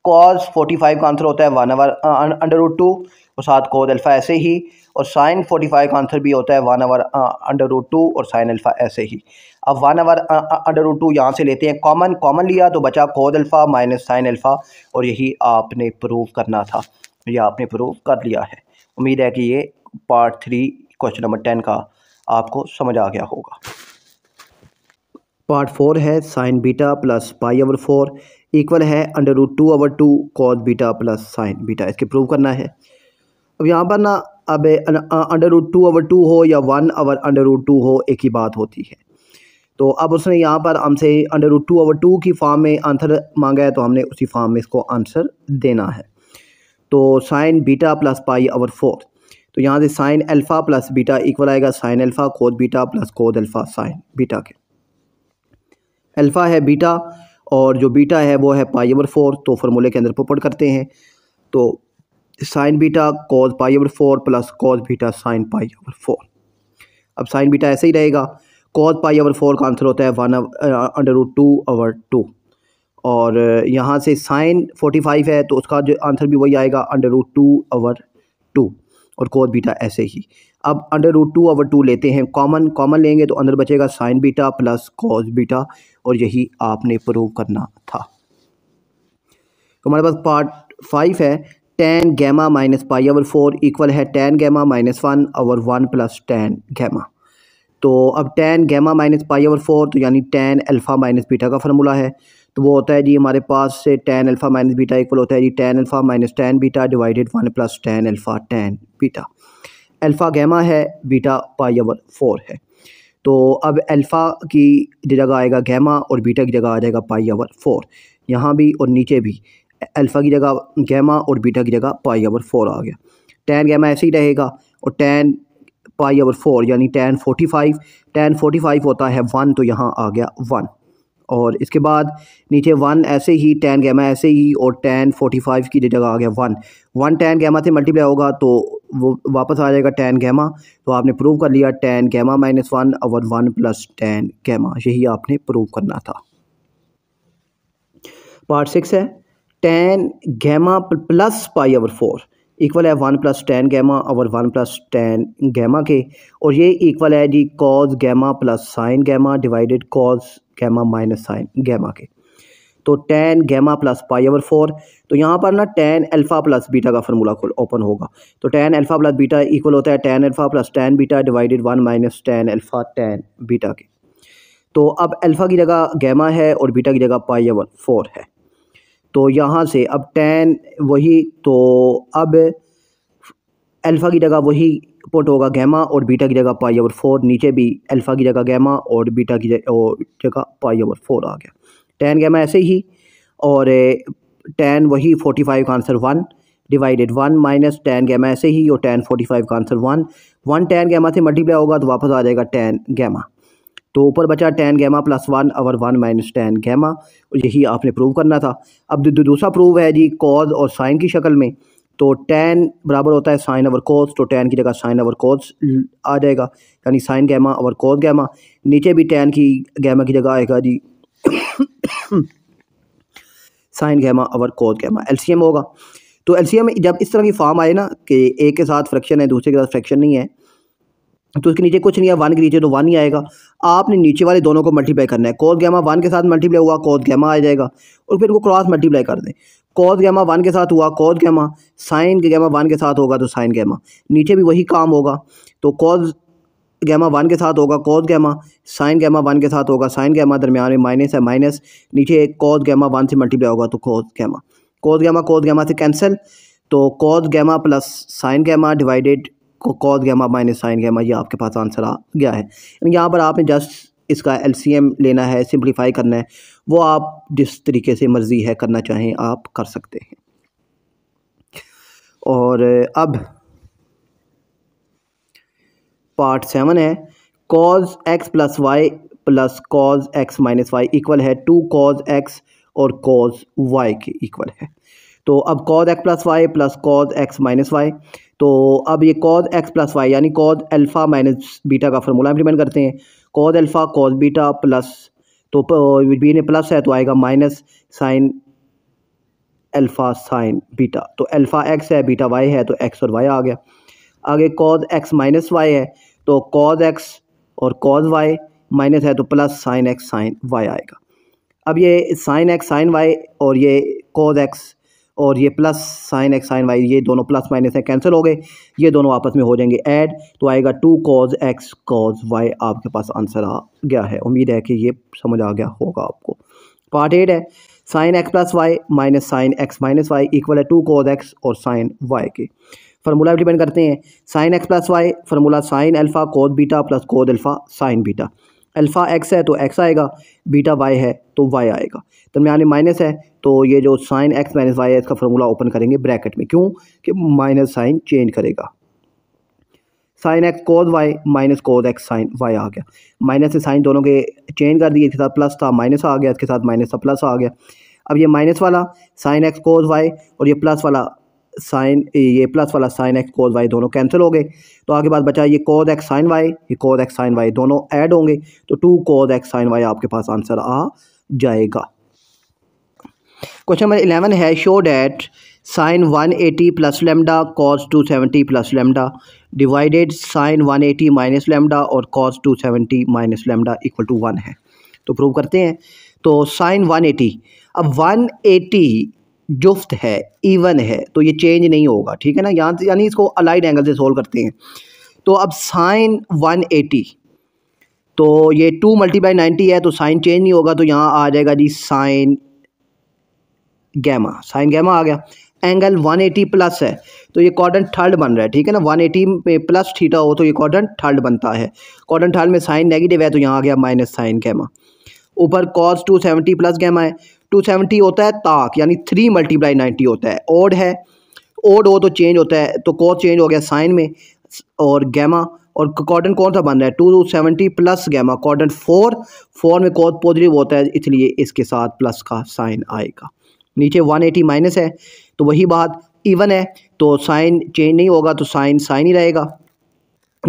कॉस फोर्टी फाइव का आंसर होता है one over under root two, और साथ कॉस अल्फ़ा ऐसे ही, और साइन फोर्टी फाइव का आंसर भी होता है one over under root two और साइन अल्फ़ा ऐसे ही। अब one over under root two यहाँ से लेते हैं कॉमन, कॉमन लिया तो बचा cos alpha minus sine alpha, और यही आपने प्रूव करना था, ये आपने प्रूव कर लिया है। उम्मीद है कि ये part three question number ten का आपको समझ आ गया होगा। पार्ट फोर है sine beta plus pi over four equal है under root two over two cos beta plus sine beta, इसके प्रूव करना है। अब यहाँ पर ना अब under root two over two हो या one over under root two हो, एक ही बात होती है। तो अब उसने यहाँ पर हमसे under root two over two की फॉर्म में आंसर मांगा है, तो हमने उसी फॉर्म में इसको आंसर देना है। तो sine beta plus pi over four, तो यहाँ से sign alpha plus beta equal आएगा sine alpha cos beta plus cos alpha sine beta के। अल्फ़ा है बीटा, और जो बीटा है वो है पाई ओवर फोर, तो फार्मूले के अंदर पुट करते हैं तो sine beta cos pi over four plus cos beta sine pi over four. अब साइन बीटा ऐसे ही रहेगा, कोस पाई ओवर फोर का आंसर होता है one under root two over two, और यहाँ से साइन फोर्टी फाइव है तो उसका जो आंसर भी वही आएगा under root two over two, और कोस बीटा ऐसे ही। अब under root two over two लेते हैं कॉमन, कॉमन लेंगे तो अंदर बचेगा sine beta plus cos beta, और यही आपने प्रूव करना था। तो हमारे पास पार्ट फाइव है tan gamma minus pi over four equal है tan gamma minus one over one plus tan gamma. तो अब tan gamma minus pi over four तो यानी टेन अल्फ़ा माइनस बीटा का फार्मूला है, तो वो होता है जी हमारे पास से tan alpha minus beta equal होता है जी tan alpha minus tan beta divided one plus tan alpha tan beta. Alpha gamma है, बीटा पाई ओवर फोर है, तो अब अल्फ़ा की जगह आएगा गैमा और बीटा की जगह आ जाएगा पाई ओवर फोर, यहाँ भी और नीचे भी अल्फ़ा की जगह गैमा और बीटा की जगह पाई ओवर फोर आ गया। टेन गैमा ऐसे ही रहेगा, और टेन पाई ओवर फोर यानी tan forty five, tan forty five होता है वन, तो यहाँ आ गया वन, और इसके बाद नीचे वन ऐसे ही, टेन गैमा ऐसे ही, और टेन फोर्टी फाइव की जगह आ गया वन। वन टेन गैमा से मल्टीप्लाई होगा तो वो वापस आ जाएगा टेन गैमा, तो आपने प्रूव कर लिया टेन गैमा माइनस वन और वन प्लस टेन गैमा, यही आपने प्रूव करना था। पार्ट सिक्स है tan gamma plus pi over four equal है वन प्लस टेन गैमा और वन प्लस टेन गैमा के, और ये इक्वल है जी cos gamma plus sine gamma divided cos gamma minus sine gamma के। तो tan gamma plus pi over four, तो यहाँ पर ना टेन अल्फ़ा प्लस बीटा का फार्मूला ओपन होगा, तो tan alpha plus beta equal होता है tan alpha plus tan beta divided one minus tan alpha tan beta के। तो अब अल्फ़ा की जगह गैमा है और बीटा की जगह पाई ओवर फोर है, तो यहाँ से अब टेन वही, तो अब अल्फ़ा की जगह वही पुट होगा गैमा और बीटा की जगह पाई ओवर फोर, नीचे भी अल्फ़ा की जगह गैमा और बीटा की जगह पाई ओवर फोर आ गया। टेन गैमा ऐसे ही, और टेन वही फोर्टी फाइव का answer one, divided one minus tan gamma, ऐसे ही और tan फोर्टी फाइव का answer one. One tan gamma से मल्टीप्लाई होगा तो वापस आ जाएगा tan गैमा, तो ऊपर बचा tan गैमा प्लस वन और वन माइनस tan गैमा, और यही आपने प्रूव करना था। अब दूसरा प्रूव है जी कॉज और साइन की शक्ल में, तो tan बराबर होता है साइन ओवर कॉस, तो tan की जगह साइन ओवर कॉस आ जाएगा, यानी sine gamma over cos gamma. नीचे भी tan की गैमा की जगह आएगा जी sine gamma over cos gamma, LCM होगा। तो एलसीएम जब इस तरह की फॉर्म आए ना कि एक के साथ फ्रैक्शन है दूसरे के साथ फ्रैक्शन नहीं है, तो उसके नीचे कुछ नहीं है, वन के नीचे तो वन ही आएगा, आपने नीचे वाले दोनों को मल्टीप्लाई करना है। कॉस गैमा वन के साथ मल्टीप्लाई हुआ कॉस गैमा आ जाएगा, और फिर इनको क्रॉस मल्टीप्लाई कर दें। कॉस गैमा वन के साथ हुआ cos gamma, sine gamma one के साथ होगा तो साइन गैमा, नीचे भी वही काम होगा। तो कॉस गैमा वन के साथ होगा cos gamma, sine gamma one के साथ होगा साइन गैमा, दरमियान में माइनस है माइनस, नीचे कॉस गैमा वन से मल्टीप्लाई होगा तो cos gamma, cos gamma cos gamma से कैंसिल, तो cos gamma plus sine gamma divided cos gamma minus sine gamma, ये आपके पास आंसर आ गया है। यहाँ पर आपने जस्ट इसका एलसीएम लेना है, सिंप्लीफाई करना है, वो आप जिस तरीके से मर्जी है करना चाहें आप कर सकते हैं। और अब पार्ट सेवन है, cos x plus y plus cos x minus y equal है टू कॉज एक्स और कॉज वाई के इक्वल है। तो अब cos x plus y plus cos x minus y, तो अब ये कॉज एक्स प्लस वाई यानी कॉज अल्फ़ा माइनस बीटा का फॉर्मूला इंप्लीमेंट करते हैं। Cos alpha cos beta plus, तो बी ने प्लस है तो आएगा minus sine alpha sine beta, तो अल्फ़ा एक्स है बीटा वाई है तो एक्स और वाई आ गया। आगे कॉज एक्स माइनस वाई है, तो कॉज एक्स और कॉज वाई माइनस है तो plus sine x sine y आएगा। अब ये साइन एक्स साइन वाई और ये कॉज एक्स और ये plus sine x sine y, ये दोनों प्लस माइनस है कैंसिल हो गए, ये दोनों आपस में हो जाएंगे ऐड, तो आएगा two cos x cos y, आपके पास आंसर आ गया है। उम्मीद है कि ये समझ आ गया होगा आपको। पार्ट एट है sine x plus y minus sine x minus y equal है टू कॉज एक्स और साइन वाई के, फार्मूला इंप्लीमेंट करते हैं। Sine x plus y formula sine alpha cos beta plus cos alpha sine beta, alpha x है तो x आएगा, beta y है तो वाई आएगा, दरमियान में माइनस है तो ये जो साइन एक्स माइनस वाई है इसका फार्मूला ओपन करेंगे ब्रैकेट में, क्यों कि माइनस साइन चेंज करेगा। Sine x cos y minus cos x sine y आ गया, माइनस से साइन दोनों के चेंज कर दिए, इसके साथ प्लस था माइनस आ गया, इसके साथ माइनस था प्लस आ गया। अब ये माइनस वाला साइन एक्स कोस वाई और ये प्लस वाला साइन ये प्लस वाला साइन एक्स कोस वाई दोनों कैंसिल हो गए, तो आगे बात बचा ये कोस एक्स साइन वाई ये कोस एक्स साइन वाई दोनों ऐड होंगे, तो two cos x sine y आपके पास आंसर आ जाएगा। क्वेश्चन नंबर इलेवन है, show that sine one eighty plus lambda cos two seventy plus lambda divided sine one eighty minus lambda और cos two seventy minus lambda equal to one है। तो prove करते हैं, तो sine one eighty, अब one eighty जुफ्त है even है तो ये चेंज नहीं होगा, ठीक है ना, यहाँ यानी इसको अलाइड एंगल से सोल्व करते हैं। तो अब साइन वन एटी, तो ये टू मल्टीप्लाई नाइन्टी है तो साइन चेंज नहीं होगा, तो यहाँ आ जाएगा जी साइन गैमा, साइन गैमा आ गया। एंगल वन एटी प्लस है तो ये क्वाड्रेंट थर्ड बन रहा है, ठीक है ना, वन एटी में प्लस थीटा हो तो ये क्वाड्रेंट थर्ड बनता है, क्वाड्रेंट थर्ड में साइन नेगेटिव है तो यहाँ आ गया माइनस साइन गैमा। ऊपर cos two seventy plus gamma है, टू सेवेंटी होता है ताक यानी थ्री मल्टीप्लाई नाइन्टी होता है, ओड है, ओड हो तो चेंज होता है, तो कॉस चेंज हो गया साइन में और गैमा, और क्वाड्रेंट कौन सा बन रहा है two seventy plus gamma, quadrant four, four में कॉस पॉजिटिव होता है इसलिए इसके साथ प्लस का साइन आएगा। नीचे वन एटी माइनस है तो वही बात, इवन है तो साइन चेंज नहीं होगा तो साइन साइन ही रहेगा,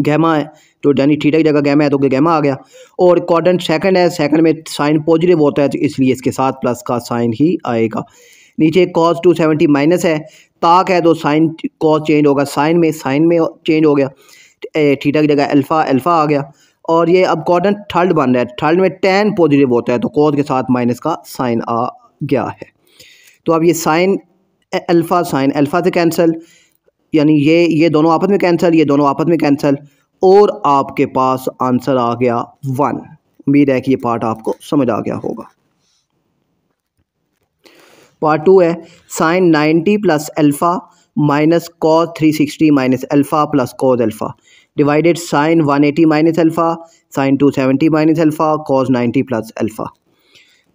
गैमा है तो यानी थीटा की जगह गैमा है तो गैमा आ गया, और क्वाड्रेंट सेकंड है, सेकंड में साइन पॉजिटिव होता है तो इसलिए इसके साथ प्लस का साइन ही आएगा। नीचे कॉस टू सेवेंटी माइनस है, ताक है तो साइन कॉस चेंज होगा साइन में, साइन में चेंज हो गया, थीटा की जगह अल्फ़ा अल्फ़ा आ गया, और ये अब क्वाड्रेंट थर्ड बन रहा है, थर्ड में टैन पॉजिटिव होता है तो कॉस के साथ माइनस का साइन आ गया है। तो अब ये साइन अल्फ़ा साइन अल्फ़ा से कैंसिल, यानी ये ये दोनों आपस में कैंसिल, ये दोनों आपस में कैंसिल, और आपके पास आंसर आ गया वन। उम्मीद है कि ये पार्ट आपको समझ आ गया होगा। पार्ट टू है sine ninety plus alpha minus cos three sixty minus alpha plus cos alpha divided sine one eighty minus alpha sine two seventy minus alpha cos ninety plus alpha.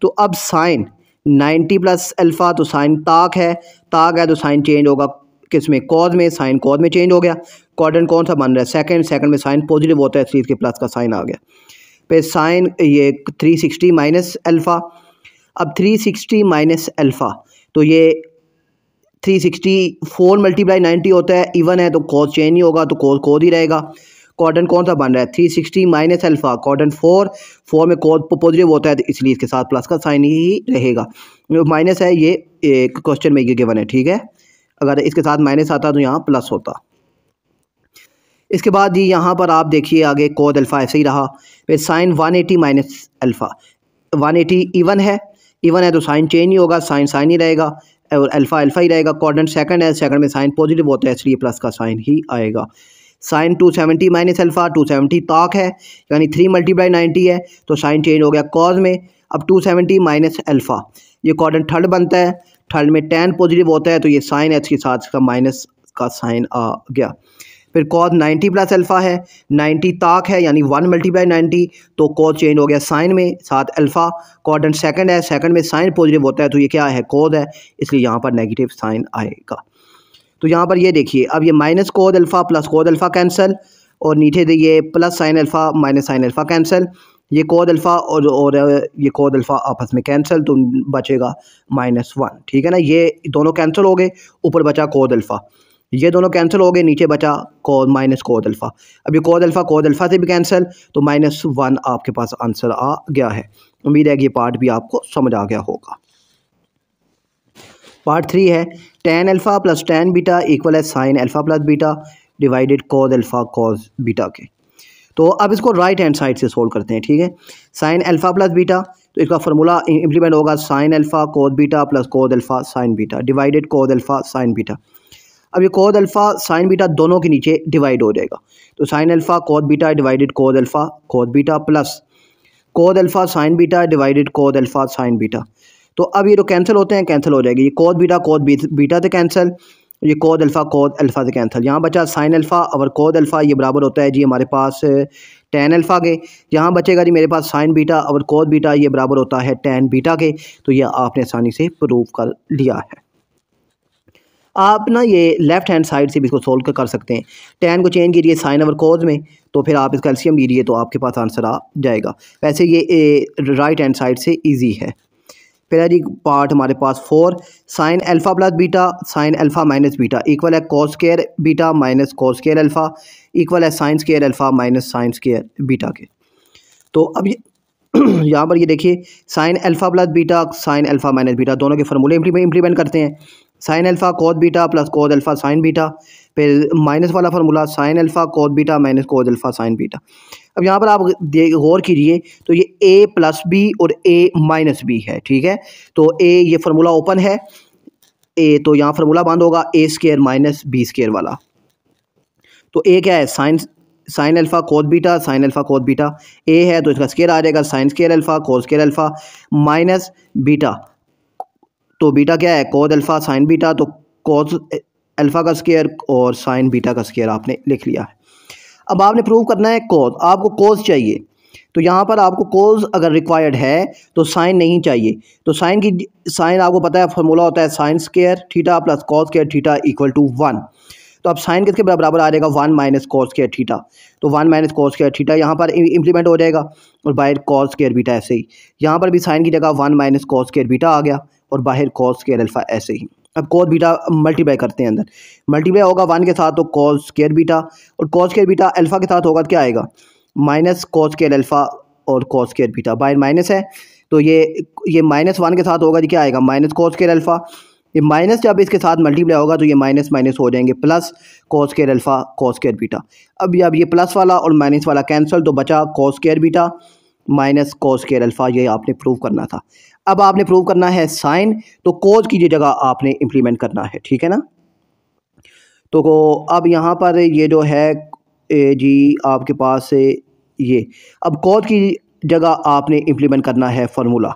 तो अब sine ninety plus alpha तो sine ताक है, ताक है तो sine change होगा किस में, कॉज में, साइन कॉज में चेंज हो गया। क्वाड्रेंट कौन सा बन रहा है, सेकंड, सेकंड में साइन पॉजिटिव होता है इसलिए इसके प्लस का साइन आ गया। फिर साइन ये थ्री सिक्सटी माइनस अल्फ़ा, अब थ्री सिक्सटी माइनस अल्फ़ा तो ये three sixty four multiply ninety होता है, इवन है तो कॉज चेंज नहीं होगा तो कॉज कॉज ही रहेगा। क्वाड्रेंट कौन सा बन रहा है, three sixty minus alpha, quadrant four, four में कॉज पॉजिटिव होता है तो इसलिए इसके साथ प्लस का साइन ही रहेगा। माइनस है ये एक क्वेश्चन में ये गिवन है, ठीक है, अगर इसके साथ माइनस आता तो यहाँ प्लस होता। इसके बाद जी यहाँ पर आप देखिए आगे कॉस अल्फ़ा ऐसे ही रहा, फिर sine one eighty minus alpha, one eighty even है, इवन है तो साइन चेंज नहीं होगा, साइन साइन ही रहेगा और अल्फ़ा अल्फ़ा ही रहेगा। क्वाड्रेंट सेकंड है, सेकंड में साइन पॉजिटिव होता है इसलिए प्लस का साइन ही आएगा। Sine two seventy minus alpha, two seventy ताक है यानी थ्री मल्टीप्लाई नाइन्टी है तो साइन चेंज हो गया कॉज में, अब टू सेवेंटी माइनस अल्फ़ा, ये क्वाड्रेंट थर्ड बनता है, थर्ड में टेन पॉजिटिव होता है तो ये साइन है, इसके साथ इसका माइनस का साइन आ गया। फिर कॉज नाइन्टी प्लस अल्फ़ा है, नाइन्टी ताक है यानी वन मल्टीप्लाई नाइन्टी तो कॉज चेंज हो गया साइन में, साथ अल्फ़ा। क्वाड्रेंट सेकंड है, सेकंड में साइन पॉजिटिव होता है तो ये क्या है, कॉज है, इसलिए यहाँ पर नेगेटिव साइन आएगा। तो यहाँ पर ये देखिए अब ये minus cos alpha plus cos alpha cancel, और नीचे से ये plus sine alpha minus sine alpha cancel, ये कॉज अल्फ़ा और और ये कॉज अल्फ़ा आपस में कैंसिल तो बचेगा माइनस वन, ठीक है ना, ये दोनों कैंसिल हो गए, ऊपर बचा कॉज अल्फ़ा, ये दोनों कैंसिल हो गए, नीचे बचा कॉज माइनस कॉज अल्फ़ा, अब ये कॉज अल्फ़ा कॉज अल्फ़ा से भी कैंसिल तो माइनस वन आपके पास आंसर आ गया है। उम्मीद है कि ये पार्ट भी आपको समझ आ गया होगा। पार्ट थ्री है tan alpha plus tan beta equal है sine alpha plus beta divided cos alpha cos beta के। तो अब इसको राइट हैंड साइड से सोल्व करते हैं, ठीक है, साइन अल्फ़ा प्लस बीटा तो इसका फार्मूला इंप्लीमेंट होगा sine alpha cos beta plus cos alpha sine beta divided cos alpha sine beta. अब ये कॉज अल्फ़ा साइन बीटा दोनों के नीचे डिवाइड हो जाएगा तो sine alpha cos beta divided cos alpha cos beta plus cos alpha sine beta divided cos alpha sine beta. तो अब ये जो कैंसिल होते हैं कैंसिल हो जाएगी, ये कॉज बीटा कॉज बीटा से कैंसिल, ये कॉज अल्फ़ा कॉज अल्फ़ा से कैंसिल, यहाँ बचा साइन अल्फ़ा और कॉज अल्फ़ा, ये बराबर होता है जी हमारे पास tan अल्फ़ा के, यहाँ बचेगा जी मेरे पास साइन बीटा और कॉज बीटा, ये बराबर होता है tan बीटा के। तो ये आपने आसानी से प्रूव कर लिया है। आप ना ये लेफ्ट हैंड साइड से भी इसको सोल्व कर सकते हैं, tan को चेंज कीजिए साइन और कोज में तो फिर आप इसका एलसीएम लीजिए तो आपके पास आंसर आ जाएगा। वैसे ये राइट हैंड साइड से इजी है। फिर है जी पार्ट हमारे पास four, sine alpha plus beta sine alpha minus beta equal है cos square beta minus cos square alpha equal है sine square alpha minus sine square beta के। तो अब ये यहाँ पर ये देखिए sine alpha plus beta sine alpha minus beta दोनों के फार्मूले इंप्लीमेंट करते हैं, sine alpha cos beta plus cos alpha sine beta, फिर माइनस वाला formula sine alpha cos beta minus cos alpha sine beta. अब यहाँ पर आप गौर कीजिए तो ये ए प्लस बी और ए माइनस बी है, ठीक है, तो ए ये फार्मूला ओपन है, ए तो यहाँ फार्मूला बंद होगा ए स्क्वायर माइनस बी स्क्वायर वाला, तो ए क्या है sine sine alpha cos beta sine alpha cos beta, ए है तो इसका स्केयर आ जाएगा sine square alpha cos square alpha minus beta, तो बीटा क्या है कोस अल्फ़ा साइन बीटा, तो कोस अल्फ़ा का स्केयर और साइन बीटा का स्केयर आपने लिख लिया है। अब आपने प्रूव करना है कोस, आपको कोस चाहिए तो यहाँ पर आपको कोस अगर रिक्वायर्ड है तो साइन नहीं चाहिए, तो साइन की साइन आपको पता है फार्मूला होता है sine square theta plus cos square theta equal to one, तो अब साइन किसके बराबर आ जाएगा one minus cos square theta, तो one minus cos square theta यहाँ पर इंप्लीमेंट हो जाएगा और बाहर कॉस स्क्वायर बीटा ऐसे ही, यहाँ पर भी साइन की जगह one minus cos square beta आ गया और बाहर कॉस स्क्वायर अल्फ़ा ऐसे ही। अब कॉस बीटा मल्टीप्लाई करते हैं, अंदर मल्टीप्लाई होगा वन के साथ तो कॉस स्क्वायर बीटा, और कॉस स्क्वायर बीटा अल्फ़ा के साथ होगा तो क्या आएगा माइनस कॉस स्क्वायर अल्फ़ा और कॉस स्क्वायर बीटा, बाहर माइनस है तो ये ये माइनस वन के साथ होगा तो क्या आएगा माइनस कॉस स्क्वायर अल्फ़ा, ये माइनस जब इसके साथ मल्टीप्लाई होगा तो ये माइनस माइनस हो जाएंगे plus cos square alpha cos square beta. अब ये अब ये प्लस वाला और माइनस वाला कैंसिल तो बचा cos square beta minus cos square alpha, ये आपने प्रूव करना था। अब आपने प्रूव करना है साइन, तो कोस की जगह आपने इम्प्लीमेंट करना है, ठीक है ना। तो अब यहाँ पर ये जो है जी आपके पास ये, अब कोस की जगह आपने इम्प्लीमेंट करना है formula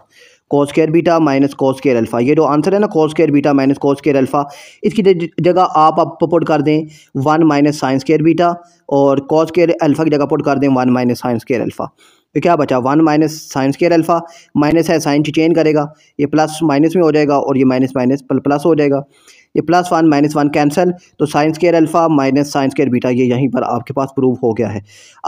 cos square beta minus cos square alpha, ये जो आंसर है ना cos square beta minus cos square alpha, इसकी जगह आप अब पुट कर दें one minus sine square beta, और कोस स्क्वायर अल्फ़ा की जगह पुट कर दें one minus sine square alpha, तो क्या बचा one minus sine square alpha, minus है साइन चेंज करेगा ये प्लस माइनस में हो जाएगा और ये माइनस माइनस प्लस हो जाएगा, ये plus one minus one cancel, तो sine square alpha minus sine square beta ये यहीं पर आपके पास प्रूव हो गया है।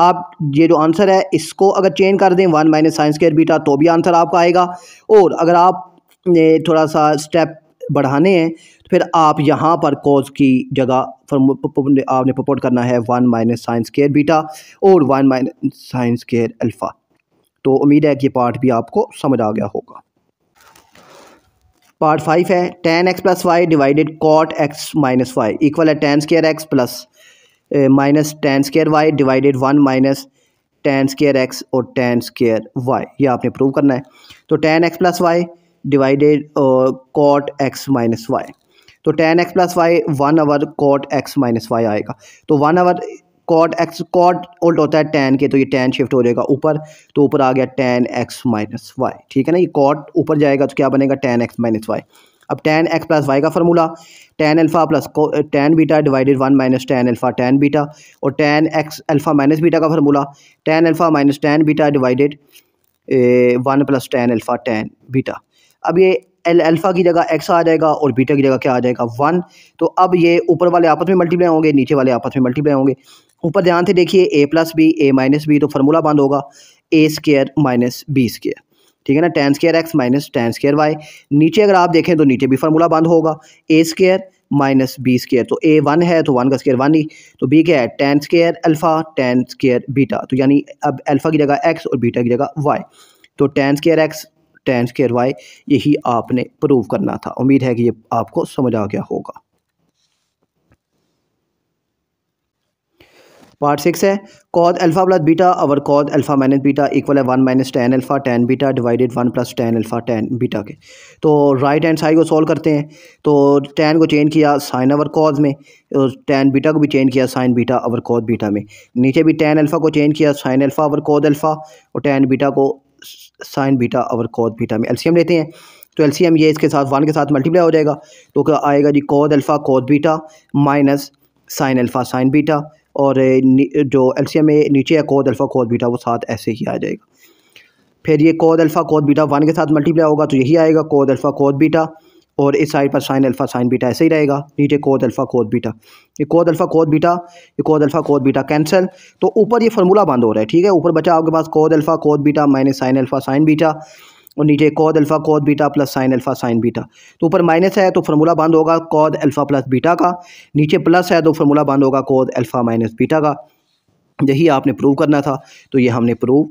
आप ये जो आंसर है इसको अगर चेंज कर दें one minus sine square beta तो भी आंसर आपका आएगा, और अगर आप ने थोड़ा सा स्टेप बढ़ाने हैं तो फिर आप यहाँ पर कोस की जगह आपने प्रपोर्ट करना है one minus sine square beta और one minus sine square alpha. तो उम्मीद है कि ये पार्ट भी आपको समझ आ गया होगा। पार्ट फाइव है tan x plus y divided cot x minus y equal है tan square x plus minus tan square y divided one minus tan square x और टेन स्केयर वाई, ये आपने प्रूव करना है। तो tan x plus y divided cot x minus y, तो tan x plus y one over cot x minus y आएगा। तो one over cot x, cot उल्ट होता है टेन के, तो ये टेन शिफ्ट हो जाएगा ऊपर, तो ऊपर आ गया टेन एक्स माइनस वाई, ठीक है ना। ये कॉट ऊपर जाएगा तो क्या बनेगा टेन एक्स माइनस वाई। अब टेन एक्स प्लस वाई का formula tan alpha plus tan beta divided one minus tan alpha tan beta, और tan x alpha minus beta का formula tan alpha minus tan beta divided one plus tan alpha tan beta. अब ये L alpha की जगह x आ जाएगा और beta की जगह क्या आ जाएगा वन। तो अब ये ऊपर वाले आपस में मल्टीप्लाई होंगे, नीचे वाले आपस में मल्टीप्लाई होंगे। ऊपर ध्यान से देखिए a plus B A minus B, तो फार्मूला बंद होगा ए स्केयर माइनस बी स्केयर, ठीक है ना, tan square x minus tan square y. नीचे अगर आप देखें तो नीचे भी फार्मूला बंद होगा ए स्केयर माइनस बी स्केयर, तो ए वन है तो वन का स्केयर वन ही, तो बी क्या है tan square alpha tan square beta, तो यानी अब अल्फ़ा की जगह एक्स और बीटा की जगह वाई, तो tan square x tan square y, यही आपने प्रूव करना था। उम्मीद है कि ये आपको समझ आ गया होगा। पार्ट सिक्स है कॉस अल्फ़ा प्लस बीटा और cos alpha minus beta equal है one minus tan alpha tan beta divided one plus tan alpha tan beta के। तो राइट हैंड साइड को सॉल्व करते हैं, तो टेन को चेंज किया साइन और कॉस में, और टेन बीटा को भी चेंज किया साइन बीटा और कॉस बीटा में। नीचे भी टेन अल्फ़ा को चेंज किया साइन अल्फ़ा और कॉस अल्फ़ा, और टेन बीटा को साइन बीटा और कॉस बीटा में। एलसीएम लेते हैं, तो एलसीएम ये इसके साथ वन के साथ मल्टीप्लाई हो जाएगा, तो क्या आएगा जी cos alpha cos beta minus sine alpha sine beta, और जो एलसीएम में नीचे है कॉस अल्फ़ा कॉस बीटा वो साथ ऐसे ही आ जाएगा। फिर ये cos alpha cos beta one के साथ मल्टीप्लाई होगा तो यही आएगा कॉस अल्फ़ा कॉस बीटा, और इस साइड पर साइन अल्फ़ा साइन बीटा ऐसे ही रहेगा, नीचे कॉस अल्फ़ा कॉस बीटा। ये कॉस अल्फ़ा कॉस बीटा, ये cos alpha cos beta cancel, तो ऊपर ये फार्मूला बंद हो रहा है, ठीक है। ऊपर बचा आपके पास cos alpha cos beta minus sine alpha sine beta, और नीचे cos alpha cos beta plus sine alpha sine beta. तो ऊपर माइनस है तो फार्मूला बंद होगा कॉस अल्फ़ा प्लस बीटा का, नीचे प्लस है तो फार्मूला बंद होगा कॉस अल्फ़ा माइनस बीटा का, यही आपने प्रूव करना था। तो ये हमने प्रूव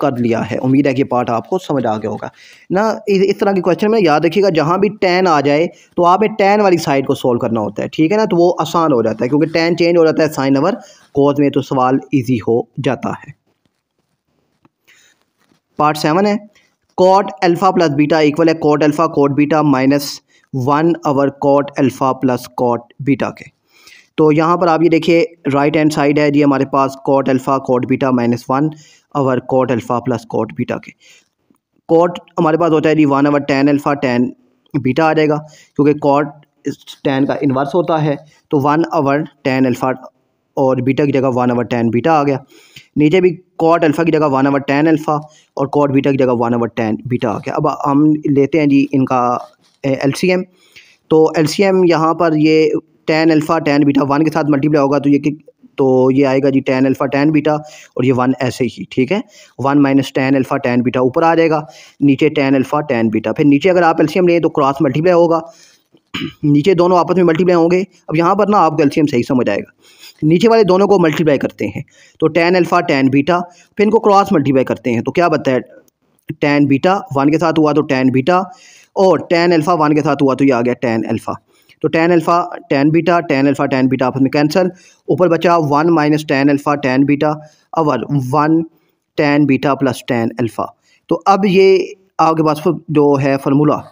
कर लिया है। उम्मीद है कि पार्ट आपको समझ आ गया होगा ना। इस, इस तरह के क्वेश्चन में याद रखिएगा जहाँ भी टेन आ जाए तो आपने टेन वाली साइड को सॉल्व करना होता है, ठीक है ना। तो वो आसान हो जाता है क्योंकि टेन चेंज हो जाता है साइन ओवर कॉस में, तो सवाल ईजी हो जाता है। पार्ट सेवन है cot alpha plus beta equal है cot alpha cot beta minus one over cot alpha plus cot beta के। तो यहाँ पर आप ये देखिए राइट हैंड साइड है जी हमारे पास cot alpha cot beta minus one over cot alpha plus cot beta के। कॉट हमारे पास होता है जी one over tan alpha tan beta आ जाएगा, क्योंकि कॉट टेन का इन्वर्स होता है, तो वन ओवर टेन अल्फ़ा और बीटा की जगह वन ओवर टेन बीटा आ गया। नीचे भी कॉट अल्फ़ा की जगह वन ओवर टेन अल्फ़ा और कॉट बीटा की जगह वन ओवर टेन बीटा आ गया। अब हम लेते हैं जी इनका एलसीएम, तो एलसीएम यहाँ पर ये tan alpha tan beta one के साथ मल्टीप्लाई होगा तो ये तो ये आएगा जी टेन अल्फ़ा टेन बीटा, और ये वन ऐसे ही, ठीक है। One minus tan alpha tan beta ऊपर आ जाएगा, नीचे टेन अल्फ़ा टेन बीटा। फिर नीचे अगर आप एलसीएम लें तो क्रॉस मल्टीप्लाई होगा, नीचे दोनों आपस में मल्टीप्लाई होंगे। अब यहाँ पर ना आपको एलसीएम सही समझ आएगा, नीचे वाले दोनों को मल्टीप्लाई करते हैं तो टेन अल्फ़ा टेन बीटा, फिर इनको क्रॉस मल्टीप्लाई करते हैं तो क्या बनता है टेन बीटा वन के साथ हुआ तो टेन बीटा, और टेन अल्फ़ा वन के साथ हुआ तो ये आ गया टेन अल्फ़ा। तो tan alpha tan beta tan alpha tan beta आपस में कैंसिल, ऊपर बचा one minus tan alpha tan beta और one tan beta plus tan alpha. तो अब ये आपके पास जो है फार्मूला,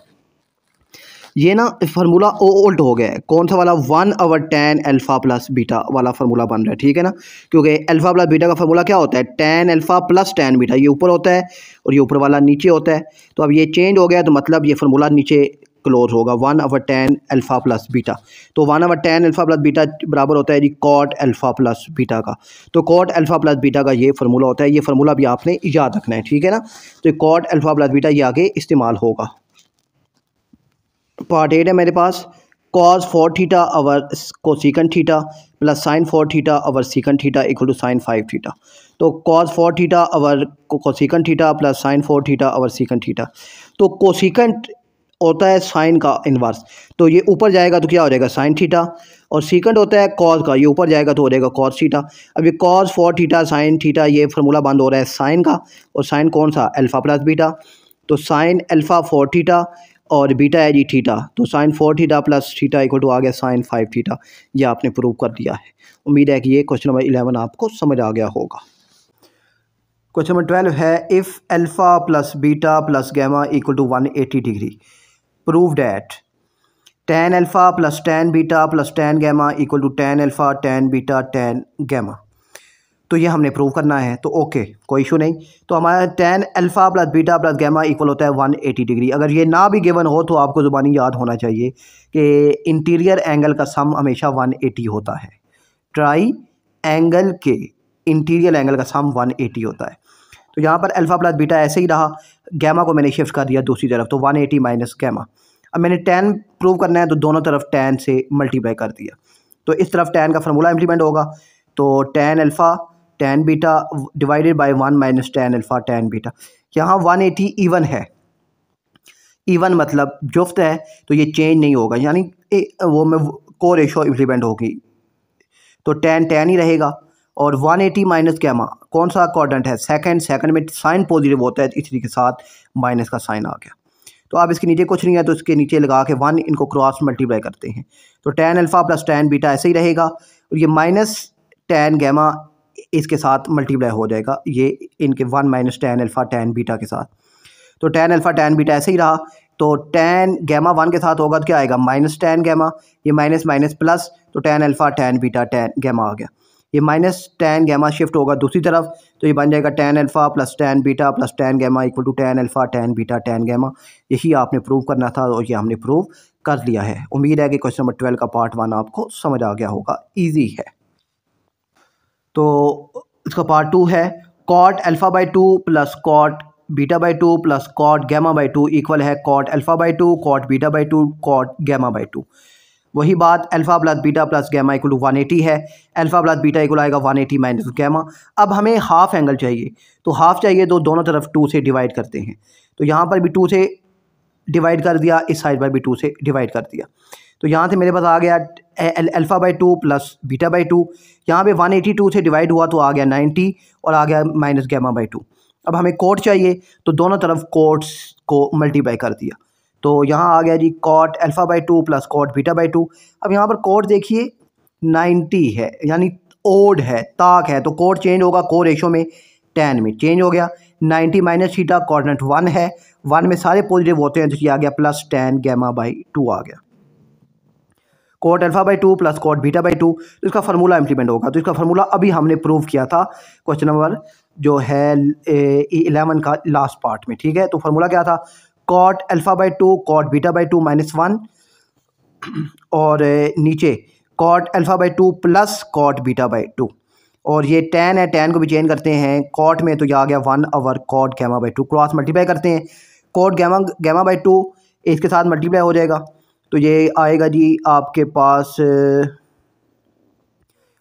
ये ना फार्मूला ओ उल्ट हो गया है, कौन सा वाला one over tan alpha plus beta वाला फार्मूला बन रहा है, ठीक है ना। क्योंकि अल्फ़ा प्लस बीटा का फार्मूला क्या होता है tan alpha plus tan beta, ये ऊपर होता है और ये ऊपर वाला नीचे होता है। तो अब ये चेंज हो गया तो मतलब ये फार्मूला नीचे क्लोज होगा one over tan alpha plus beta. तो one over tan alpha plus beta बराबर होता है जी कॉट अल्फ़ा प्लस बीटा का। तो कॉट अल्फ़ा प्लस बीटा का ये फार्मूला होता है, ये फार्मूला भी आपने याद रखना है, ठीक है ना। तो कॉट अल्फ़ा प्लस बीटा ये आगे इस्तेमाल होगा। पार्ट एट है मेरे पास cos four theta over cosecant theta plus sine four theta over secant theta equal to sine five theta. तो cos four theta over cosecant theta plus sine four theta over secant theta. तो cosecant होता है sign का inverse, तो ये ऊपर जाएगा तो क्या हो जाएगा साइन थीटा, और सेकंड होता है कॉस का, ये ऊपर जाएगा तो हो जाएगा कॉस थीटा। अब ये cos four theta sine theta ये फार्मूला बंद हो रहा है साइन का, और साइन कौन सा अल्फा प्लस बीटा, तो साइन अल्फा फोर थीटा और बीटा है जी थीटा, तो sine four theta plus theta equal to आ गया साइन फाइव थीटा। ये आपने प्रूव कर दिया है। उम्मीद है कि ये क्वेश्चन नंबर इलेवन आपको समझ आ गया होगा। क्वेश्चन नंबर ट्वेल्व है if alpha plus beta plus gamma equal to one eighty degree prove that tan alpha plus tan beta plus tan gamma equal to tan alpha tan beta tan gamma. तो ये हमने prove करना है, तो okay कोई issue नहीं। तो हमारा tan alpha plus beta plus gamma equal होता है एक सौ अस्सी डिग्री। अगर ये ना भी गिवन हो तो आपको ज़ुबानी याद होना चाहिए कि इंटीरियर एंगल का सम हमेशा एक सौ अस्सी होता है, ट्राई एंगल के इंटीरियर एंगल का सम एक सौ अस्सी होता है। तो यहाँ पर अल्फ़ा प्लस बीटा ऐसे ही रहा, गैमा को मैंने शिफ्ट कर दिया दूसरी तरफ, तो एक सौ अस्सी माइनस गैमा। अब मैंने tan प्रूव करना है तो दोनों तरफ tan से मल्टीप्लाई कर दिया, तो इस तरफ tan का फार्मूला इम्प्लीमेंट होगा, तो tan alpha tan beta divided by one minus tan alpha tan beta. यहाँ एक सौ अस्सी इवन है, इवन मतलब जुफ्त है, तो ये चेंज नहीं होगा, यानी वो में को रेशो इम्प्लीमेंट होगी, तो tan tan ही रहेगा। और एक सौ अस्सी माइनस गैमा कौन सा क्वाड्रेंट है सेकंड, सेकंड में साइन पॉजिटिव होता है इसी के साथ माइनस का साइन आ गया। तो आप इसके नीचे कुछ नहीं है तो इसके नीचे लगा के वन इनको क्रॉस मल्टीप्लाई करते हैं, तो tan alpha plus tan beta ऐसे ही रहेगा, और ये माइनस tan गैमा इसके साथ मल्टीप्लाई हो जाएगा, ये इनके one minus tan alpha tan beta के साथ। तो tan अल्फ़ा tan बीटा ऐसे ही रहा, तो tan गैमा वन के साथ होगा तो क्या आएगा माइनस tan गैमा, ये माइनस माइनस प्लस, तो tan alpha tan beta tan gamma आ गया। ये माइनस tan गैमा शिफ्ट होगा दूसरी तरफ, तो ये बन जाएगा tan alpha plus tan beta plus tan gamma equal to tan alpha tan beta tan gamma. यही आपने प्रूव करना था और ये हमने प्रूव कर लिया है। उम्मीद है कि क्वेश्चन नंबर ट्वेल्व का पार्ट वन आपको समझ आ गया होगा, इजी है। तो इसका पार्ट टू है cot alpha by two plus cot beta by two plus cot gamma by two equal है cot alpha by two cot beta by two cot gamma by two. वही बात alpha plus beta plus gamma equal to one eighty है, alpha plus beta equal आएगा one eighty minus gamma. अब हमें half angle चाहिए, तो half चाहिए तो दोनों तरफ टू से डिवाइड करते हैं, तो यहाँ पर भी टू से डिवाइड कर दिया, इस साइड पर भी टू से डिवाइड कर दिया, तो यहाँ से मेरे पास आ गया alpha by two plus beta by two, यहाँ पर वन एटी टू से डिवाइड हुआ तो आ गया नाइन्टी और आ गया माइनस गैमा बाई टू। अब हमें कोट चाहिए तो दोनों तरफ कोट्स को मल्टीप्लाई कर दिया, तो यहाँ आ गया जी cot alpha by two plus cot beta by two. अब यहाँ पर कोट देखिए नब्बे है, यानी ओड है, ताक है, तो कोट चेंज होगा को रेशो में tan में चेंज हो गया। नब्बे माइनस थीटा क्वाड्रेंट वन है, वन में सारे पॉजिटिव होते हैं, तो ये आ गया plus tan gamma by two आ गया। Cot alpha by two plus cot beta by two, तो इसका फार्मूला इम्प्लीमेंट होगा, तो इसका फार्मूला अभी हमने प्रूव किया था क्वेश्चन नंबर जो है इलेवन का लास्ट पार्ट में, ठीक है। तो फार्मूला क्या था cot alpha by two cot beta by two minus one, और नीचे cot alpha by two plus cot beta by two, और ये tan है, tan को भी चेंज करते हैं कॉट में, तो ये आ गया one over cot gamma by two. Cross multiply करते हैं, cot gamma gamma by two इसके साथ मल्टीप्लाई हो जाएगा, तो ये आएगा जी आपके पास।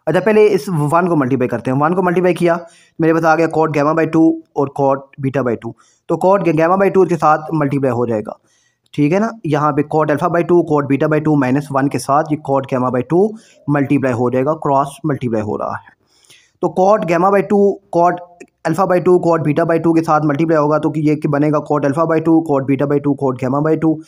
अच्छा पहले इस वन को मल्टीप्लाई करते हैं, वन को मल्टीप्लाई किया मेरे पास आ गया कॉट गैमा बाई टू और कॉट बीटा बाई टू, तो कॉट गैमा बाई टू के साथ मल्टीप्लाई हो जाएगा, ठीक है ना। यहाँ पे cot alpha by two cot beta by two minus one के साथ ये cot gamma by two multiply हो जाएगा, क्रॉस मल्टीप्लाई हो रहा है, तो cot gamma by two cot alpha by two cot beta by two के साथ मल्टीप्लाई होगा, तो कि ये बनेगा cot alpha by two cot beta by two cot gamma by two.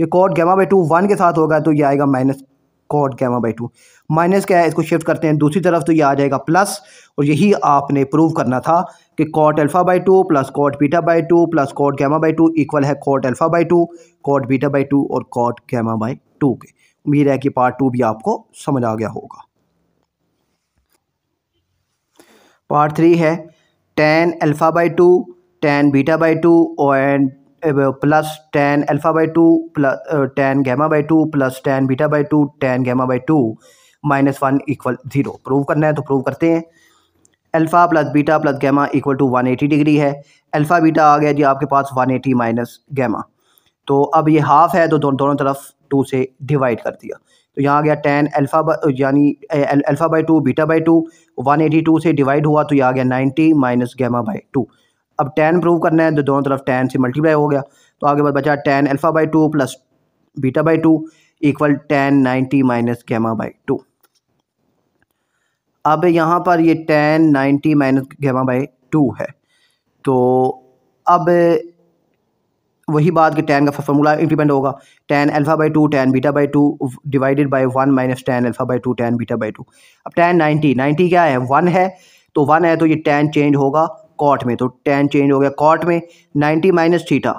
ये cot gamma by two one के साथ होगा तो ये आएगा minus cot gamma by two, minus क्या है इसको शिफ्ट करते हैं दूसरी तरफ, तो ये आ जाएगा प्लस, और यही आपने प्रूव करना था कि cot alpha by two plus cot beta by two plus cot gamma by two equal है cot alpha by two cot beta by two और कॉट गैमा बाई टू के। उम्मीद है कि पार्ट टू भी आपको समझ आ गया होगा। पार्ट थ्री है tan alpha by two tan beta by two and plus tan alpha by two plus tan gamma by two plus tan beta by two tan gamma by two minus one equal zero. Prove करना है तो prove करते हैं। Alpha plus beta plus gamma equal to one eighty degree है, alpha beta आ गया जी आपके पास वन एटी माइनस गैमा, तो अब ये हाफ है तो दो, दोनों तरफ टू से डिवाइड कर दिया, तो यहाँ आ गया टेन अल्फा यानी alpha by two beta by two, one eighty two से डिवाइड हुआ तो ये आ गया ninety minus gamma by two. अब टेन प्रूव करना है तो दोनों तरफ टेन से मल्टीप्लाई हो गया, तो आगे बाद बचा tan alpha by two plus beta by two equal tan ninety minus gamma by two. अब यहाँ पर ये tan ninety minus gamma by two है, तो अब वही बात कि tan का फॉर्मूला इंप्लीमेंट होगा, tan alpha by two tan beta by two divided by one minus tan alpha by two tan beta by two. अब tan नाइन्टी नाइन्टी क्या है, वन है तो वन है तो ये tan चेंज होगा कॉट में, तो tan चेंज हो गया कॉट में। Ninety minus theta,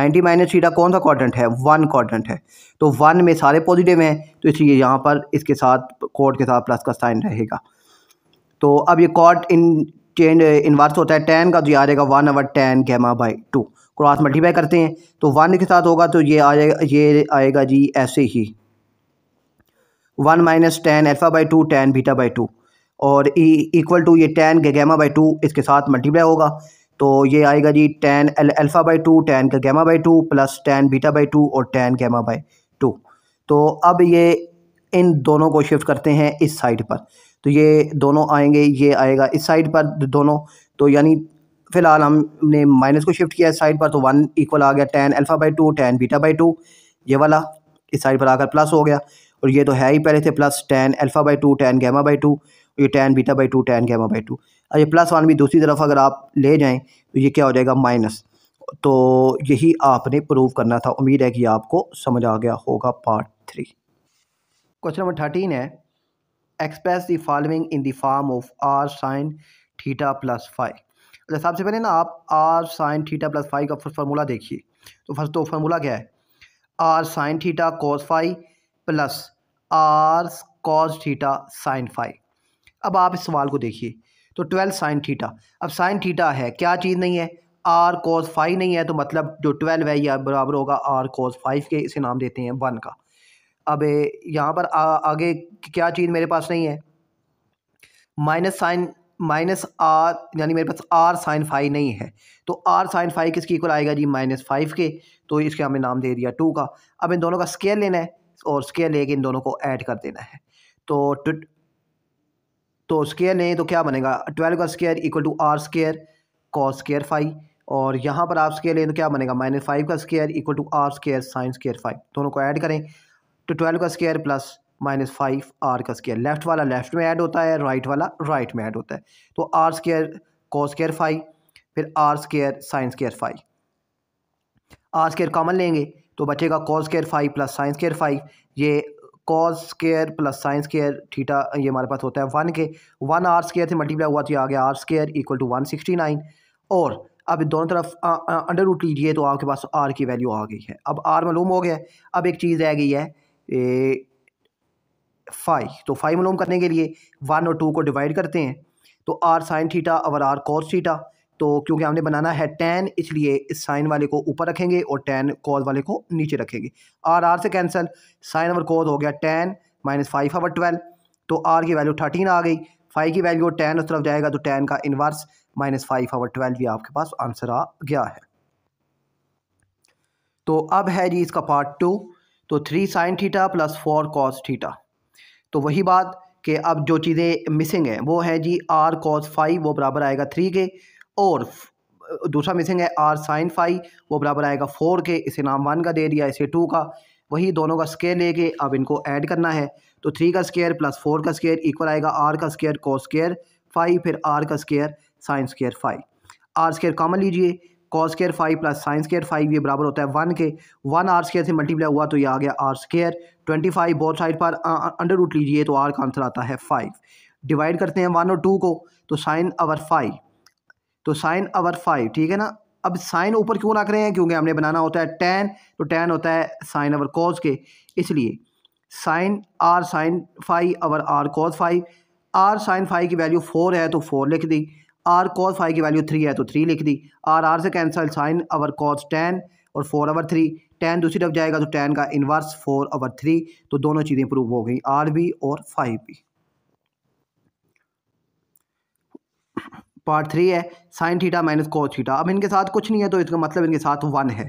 ninety minus theta कौन सा क्वाड्रेंट है, वन क्वाड्रेंट है, तो वन में सारे पॉजिटिव हैं तो इसलिए यहाँ पर इसके साथ कॉट के साथ प्लस का साइन रहेगा। तो अब ये कॉट इन चेंज इनवर्स होता है tan का, तो ये आ जाएगा one over tan gamma by two. Cross multiply करते हैं तो वन के साथ होगा तो ये आ जाएगा, ये आएगा जी ऐसे ही one minus tan alpha by two tan beta by two और इक्वल टू ये tan गैमा बाई टू इसके साथ मल्टीप्लाई होगा, तो ये आएगा जी tan alpha by two tan का gamma by two plus tan beta by two और tan गैमा बाई टू। तो अब ये इन दोनों को शिफ्ट करते हैं इस साइड पर, तो ये दोनों आएंगे, ये आएगा इस साइड पर दोनों, तो यानी फ़िलहाल हमने माइनस को शिफ्ट किया इस साइड पर, तो वन इक्वल आ गया tan alpha by two tan beta by two, ये वाला इस साइड पर आकर प्लस हो गया और ये तो है ही पहले से plus tan alpha by two tan gamma by two, ये tan beta by two tan gamma by two. और ये प्लस वन भी दूसरी तरफ अगर आप ले जाएँ तो ये क्या हो जाएगा माइनस। तो यही आपने प्रूव करना था, उम्मीद है कि आपको समझ आ गया होगा। Part three question number thirteen है, express the following in the form of R sine theta plus five. अच्छा सबसे पहले ना आप R sine theta plus five का फार्मूला देखिए, तो फर्स्ट तो फार्मूला क्या है, R sine theta cos five plus R cos theta sine five. अब आप इस सवाल को देखिए तो ट्वेल्व साइन थीटा, अब साइन थीटा है क्या चीज़ नहीं है, आर कॉस फाइव नहीं है, तो मतलब जो ट्वेल्व है यह बराबर होगा आर कॉस फाइव के, इसे नाम देते हैं वन का। अब यहाँ पर आ, आगे क्या चीज़ मेरे पास नहीं है, माइनस साइन माइनस आर यानी मेरे पास आर साइन फाइव नहीं है, तो आर साइन फाइव किसके इक्वल आएगा जी माइनस फाइव के, तो इसके हमने नाम दे दिया टू का। अब इन दोनों का स्केयर लेना है और स्केयर लेके इन दोनों को ऐड कर देना है, तो तो स्केयर लें तो क्या बनेगा, ट्वेल्व का square equal to R square cos square five, और यहाँ पर आप स्केयर लें तो क्या बनेगा माइनस फाइव का square equal to R square sine square five. दोनों को ऐड करें तो ट्वेल्व का square plus minus five R का स्केयर, लेफ्ट वाला लेफ्ट में ऐड होता है, राइट वाला राइट में ऐड होता है, तो R square cos square five फिर R square sine square five. R square common लेंगे तो बचेगा cos square five plus sine square five, ये cos square plus sine square theta ये हमारे पास होता है वन के, वन आर स्केयर से मल्टीप्लाई हुआ तो ये आ गया R square equal to one sixty nine. और अब दोनों तरफ अंडर रूट लीजिए तो आपके पास आर की वैल्यू आ गई है, अब आर मालूम हो गया। अब एक चीज़ रह गई है फाइव, तो फाइव मालूम करने के लिए वन और टू को डिवाइड करते हैं, तो आर साइन थीटा और आर कॉस थीटा, तो क्योंकि हमने बनाना है टेन इसलिए इस साइन वाले को ऊपर रखेंगे और टेन कॉस वाले को नीचे रखेंगे। आर आर से कैंसिल, साइन और कॉस हो गया टेन माइनस फाइव और ट्वेल्व, तो आर की वैल्यू थर्टीन आ गई, फाइव की वैल्यू टेन उस तरफ जाएगा तो टेन का इन्वर्स माइनस फाइव और ट्वेल्व, ये आपके पास आंसर आ गया है। तो अब है जी इसका पार्ट टू, तो three sine theta plus four cos theta. तो वही बात कि अब जो चीज़ें मिसिंग हैं वो है जी आर कॉस फाइव, वो बराबर आएगा थ्री के, और दूसरा मिसिंग है आर साइन फाइव, वो बराबर आएगा फोर के, इसे नाम वन का दे दिया, इसे टू का। वही दोनों का स्केयर लेके अब इनको ऐड करना है, तो थ्री का स्केयर प्लस फोर का स्केयर इक्वल आएगा आर का स्केयर कॉस स्केयर फाइव फिर आर का square sine square five. R square common लीजिए, cos square five plus sine square five ये बराबर होता है वन के, वन आर स्केयर से मल्टीप्लाई हुआ तो ये आ गया आर स्केयर, ट्वेंटी फाइव बहुत साइड पर अंडर रूट लीजिए तो आर का आंसर आता है फाइव। डिवाइड करते हैं वन और टू को, तो साइन आवर फाइव, तो साइन आवर फाइव ठीक है ना। अब साइन ऊपर क्यों रख रहे हैं, क्योंकि हमने बनाना होता है टेन, तो टेन होता है साइन आवर कॉस के, इसलिए sine R sine five over R cos five. R sine five की वैल्यू फोर है तो फोर लिख दी, आर कॉस फाइव की वैल्यू थ्री है तो थ्री लिख दी, आर आर से cancel sine over cos tan और फोर अवर थ्री, टेन दूसरी तरफ जाएगा तो टेन का इन्वर्स फोर अवर थ्री, तो दोनों चीज़ें प्रूव हो गई आर भी और फाइव भी। पार्ट थ्री है sine theta minus cos theta, अब इनके साथ कुछ नहीं है तो इसका मतलब इनके साथ वन है,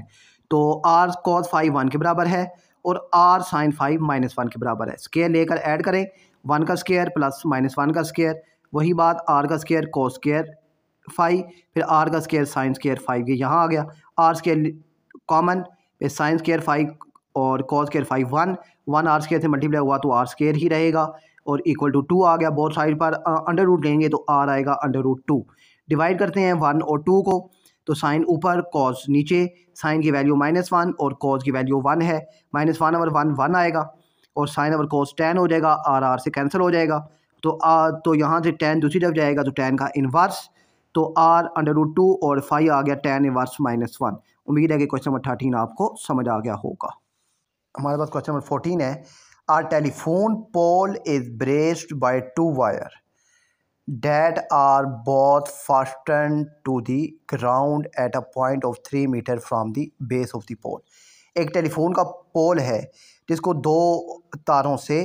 तो आर कॉस फाइव वन के बराबर है और R sine five minus one के बराबर है। स्केयर लेकर ऐड करें, वन का स्केयर प्लस माइनस वन का स्केयर, वही बात आर का स्केयर कॉस स्केयर फाइव, फिर आर का स्केयर साइन स्केयर फाइव, ये यहाँ आ गया आर स्केयर कॉमन, फिर साइन स्केयर फाइव और cos square five one, one R square से मल्टीप्लाई हुआ तो आर स्केयर ही रहेगा और इक्वल टू टू आ गया। बोथ साइड पर अंडर रूट लेंगे तो आर आएगा अंडर रूट टू। डिवाइड करते हैं वन और टू को, तो साइन ऊपर कॉस नीचे, साइन की वैल्यू माइनस वन और कॉस की वैल्यू वन है, minus one over one one आएगा और साइन ओवर कॉस टेन हो जाएगा, आर आर से कैंसिल हो जाएगा तो आ, तो यहाँ से टेन दूसरी तरफ जाएगा तो टेन का इन्वर्स, तो आर अंडर रूट टू और फाइव आ गया टेन इन्वर्स माइनस वन। उम्मीद है कि क्वेश्चन नंबर थर्टीन आपको समझ आ गया होगा। हमारे पास क्वेश्चन नंबर फोर्टीन है, are telephone pole is braced by two wire that are both fastened to the ground at a point of three meter from the base of the pole। एक telephone का pole है जिसको दो तारों से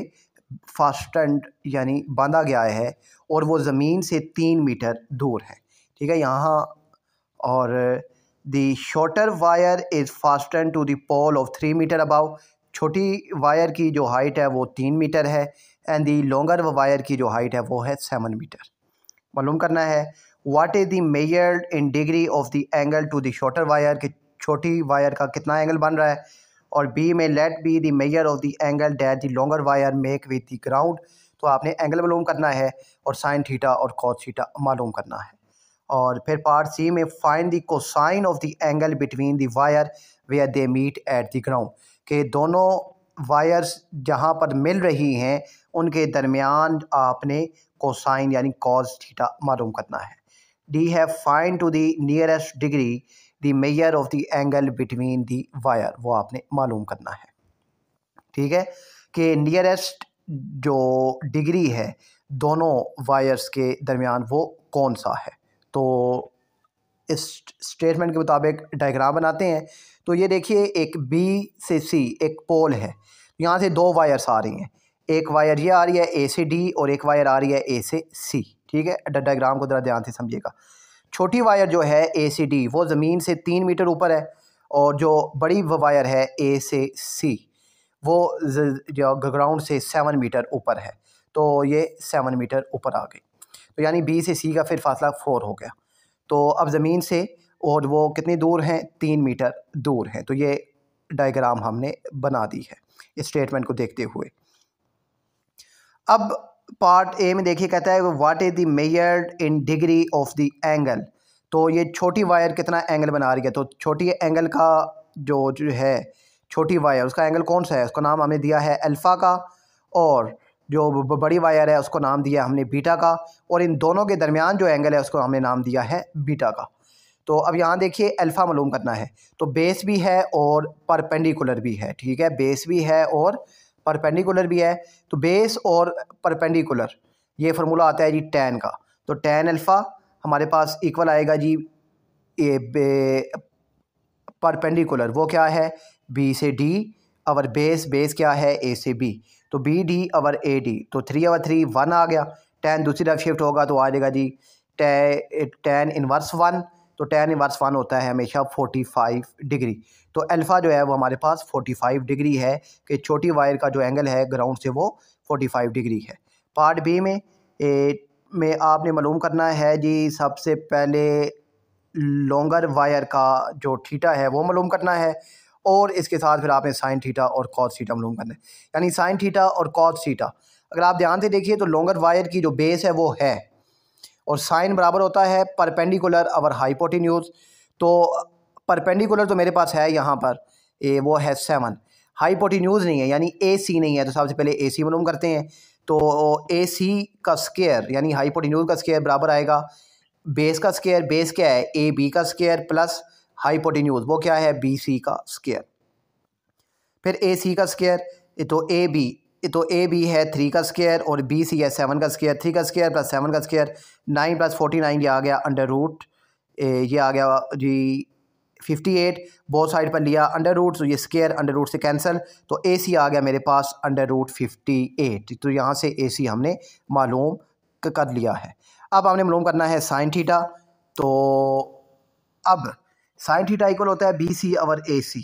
fastened यानी बांधा गया है और वो ज़मीन से तीन मीटर दूर है, ठीक है यहाँ। और the shorter wire is fastened to the pole of three meter above, छोटी वायर की जो हाइट है वो तीन मीटर है एंड दी लॉन्गर वायर की जो हाइट है वो है सेवन मीटर। मालूम करना है what is the measured in degree of the angle to the shorter wire, कि छोटी वायर का कितना एंगल बन रहा है। और बी में let B the measure of the angle that the longer wire make with the ground, तो आपने एंगल मालूम करना है और साइन थीटा और कॉस थीटा मालूम करना है। और फिर पार्ट सी में find the cosine of the angle between the wire where they meet at the ground, के दोनों वायर्स जहाँ पर मिल रही हैं उनके दरमियान आपने कोसाइन यानी कॉस थीटा मालूम करना है। डी है find to the nearest degree the measure of the angle between the wire, वो आपने मालूम करना है, ठीक है, कि नियरेस्ट जो डिग्री है दोनों वायर्स के दरमियान वो कौन सा है। तो इस स्टेटमेंट के मुताबिक डायग्राम बनाते हैं, तो ये देखिए एक बी से सी एक पोल है, यहाँ से दो वायर्स आ रही हैं, एक वायर ये आ रही है ए से डी और एक वायर आ रही है ए से सी, ठीक है। डायग्राम को ज़रा ध्यान से समझिएगा। छोटी वायर जो है ए से डी वो ज़मीन से तीन मीटर ऊपर है और जो बड़ी वायर है ए से सी वो जो ग्राउंड से सेवन मीटर ऊपर है, तो ये सेवन मीटर ऊपर आ गई, तो यानी बी से सी का फिर फासला फोर हो गया। तो अब ज़मीन से और वो कितनी दूर हैं, तीन मीटर दूर हैं। तो ये डायग्राम हमने बना दी है इस स्टेटमेंट को देखते हुए। अब पार्ट ए में देखिए कहता है what is the measured in degree of the angle, तो ये छोटी वायर कितना एंगल बना रही है, तो छोटी एंगल का जो जो है छोटी वायर उसका एंगल कौन सा है, उसका नाम हमने दिया है अल्फ़ा का, और जो बड़ी वायर है उसको नाम दिया हमने बीटा का, और इन दोनों के दरमियान जो एंगल है उसको हमने नाम दिया है बीटा का। तो अब यहाँ देखिए अल्फ़ा मालूम करना है, तो बेस भी है और परपेंडिकुलर भी है, ठीक है, बेस भी है और परपेंडिकुलर भी है। तो बेस और परपेंडिकुलर ये फार्मूला आता है जी टैन का, तो टैन अल्फ़ा हमारे पास इक्वल आएगा जी ए परपेंडिकुलर वो क्या है बी से डी और बेस बेस क्या है ए से बी, तो बी डी और ए डी, तो थ्री और थ्री वन आ गया। टैन दूसरी तरफ शिफ्ट होगा तो आ जाएगा जी टै टैन इनवर्स वन, तो टैन इनवर्स वन होता है हमेशा फोर्टी फाइव डिग्री, तो अल्फ़ा जो है वो हमारे पास फोर्टी फाइव डिग्री है कि छोटी वायर का जो एंगल है ग्राउंड से वो फोर्टी फाइव डिग्री है। पार्ट बी में ए, में आपने मालूम करना है जी सबसे पहले लॉन्गर वायर का जो थीटा है वो मालूम करना है और इसके साथ फिर आपने साइन थीटा और कॉस थीटा मालूम करना है, यानी साइन थीटा और कॉस थीटा। अगर आप ध्यान से देखिए तो लॉन्गर वायर की जो बेस है वो है और साइन बराबर होता है परपेंडिकुलर और हाइपोटेन्यूज़, तो परपेंडिकुलर तो मेरे पास है यहाँ पर ए वो है सेवन, हाइपोटेन्यूज़ नहीं है यानी ए सी नहीं है, तो सबसे पहले ए सी मालूम करते हैं। तो ए सी का स्केयर यानी हाइपोटेन्यूज़ का स्केयर बराबर आएगा बेस का स्केयर, बेस क्या है ए बी का स्केयर प्लस हाइपोटेन्यूज़ वो क्या है बी सी का स्केयर, फिर ए सी का स्केयर, तो ए बी तो ए बी है थ्री का स्केयर और बी सी है सेवन का स्केयर, थ्री का स्केयर प्लस सेवन का square nine plus forty nine ये आ गया अंडर रूट, ये आ गया जी फिफ्टी एट, बहुत साइड पर लिया अंडर रूट, तो ये स्केयर अंडर रूट से कैंसिल, तो ए सी आ गया मेरे पास अंडर रूट फिफ्टी एट, तो यहाँ से ए सी हमने मालूम कर लिया है। अब हमने मालूम करना है साइन थीटा, तो अब साइन थीटा इक्वल होता है बी सी और ए सी।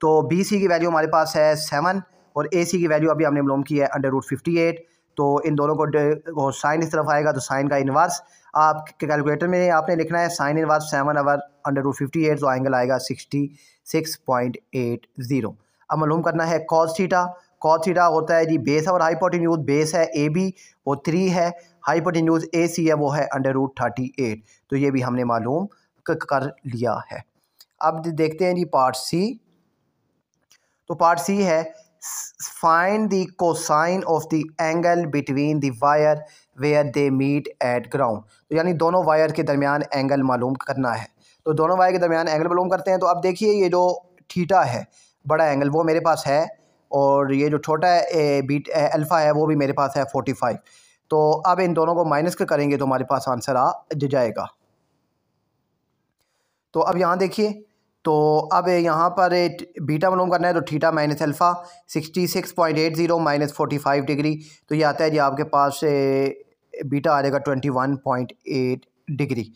तो बी सी की वैल्यू हमारे पास है सेवन और ए सी की वैल्यू अभी हमने मालूम की है अंडर रूट फिफ्टी एट। तो इन दोनों को साइन इस तरफ आएगा तो साइन का इन्वर्स आप कैलकुलेटर में आपने लिखना है sine inverse seven over under root fifty eight तो एंगल आएगा sixty six point eight zero. अब मालूम करना है कॉस थीटा। कॉस थीटा होता है जी बेस और हाइपोटेन्यूज, बेस है ए बी वो थ्री है, हाइपोटेन्यूज ए सी है वो है अंडर रूट थर्टी एट। तो ये भी हमने मालूम कर लिया है। अब देखते हैं जी पार्ट सी। तो पार्ट सी है find the cosine of the angle between the wire where they meet at ground. तो यानी दोनों वायर के दरमियान एंगल मालूम करना है। तो दोनों वायर के दरमियान एंगल मालूम करते हैं। तो अब देखिए ये जो थीटा है बड़ा एंगल वो मेरे पास है और ये जो छोटा है बीट अल्फा है वो भी मेरे पास है फोर्टी फाइव। तो अब इन दोनों को माइनस का करेंगे तो हमारे पास आंसर आ जाएगा। तो अब यहाँ देखिए तो अब यहाँ पर बीटा मालूम करना है तो theta minus alpha sixty six point eight zero minus forty five degree. तो ये आता है जी आपके पास बीटा आ जाएगा twenty one point eight degree.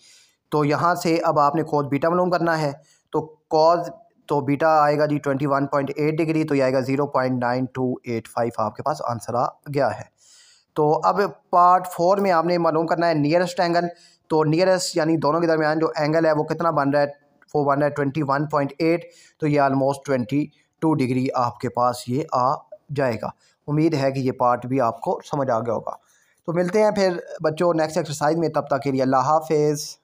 तो यहाँ से अब आपने कॉस बीटा मालूम करना है तो कॉस तो बीटा आएगा जी twenty one point eight degree तो ये आएगा zero point nine two eight five आपके पास आंसर आ गया है। तो अब पार्ट फोर में आपने मालूम करना है नियरेस्ट एंगल। तो नियरेस्ट यानी दोनों के दरमियान जो एंगल है वो कितना बन रहा है फोर बन रहा है ट्वेंटी वन पॉइंट एट तो ये आलमोस्ट ट्वेंटी टू डिग्री आपके पास ये आ जाएगा। उम्मीद है कि ये पार्ट भी आपको समझ आ गया होगा। तो मिलते हैं फिर बच्चों नेक्स्ट एक्सरसाइज में, तब तक के लिए अल्लाह हाफिज़।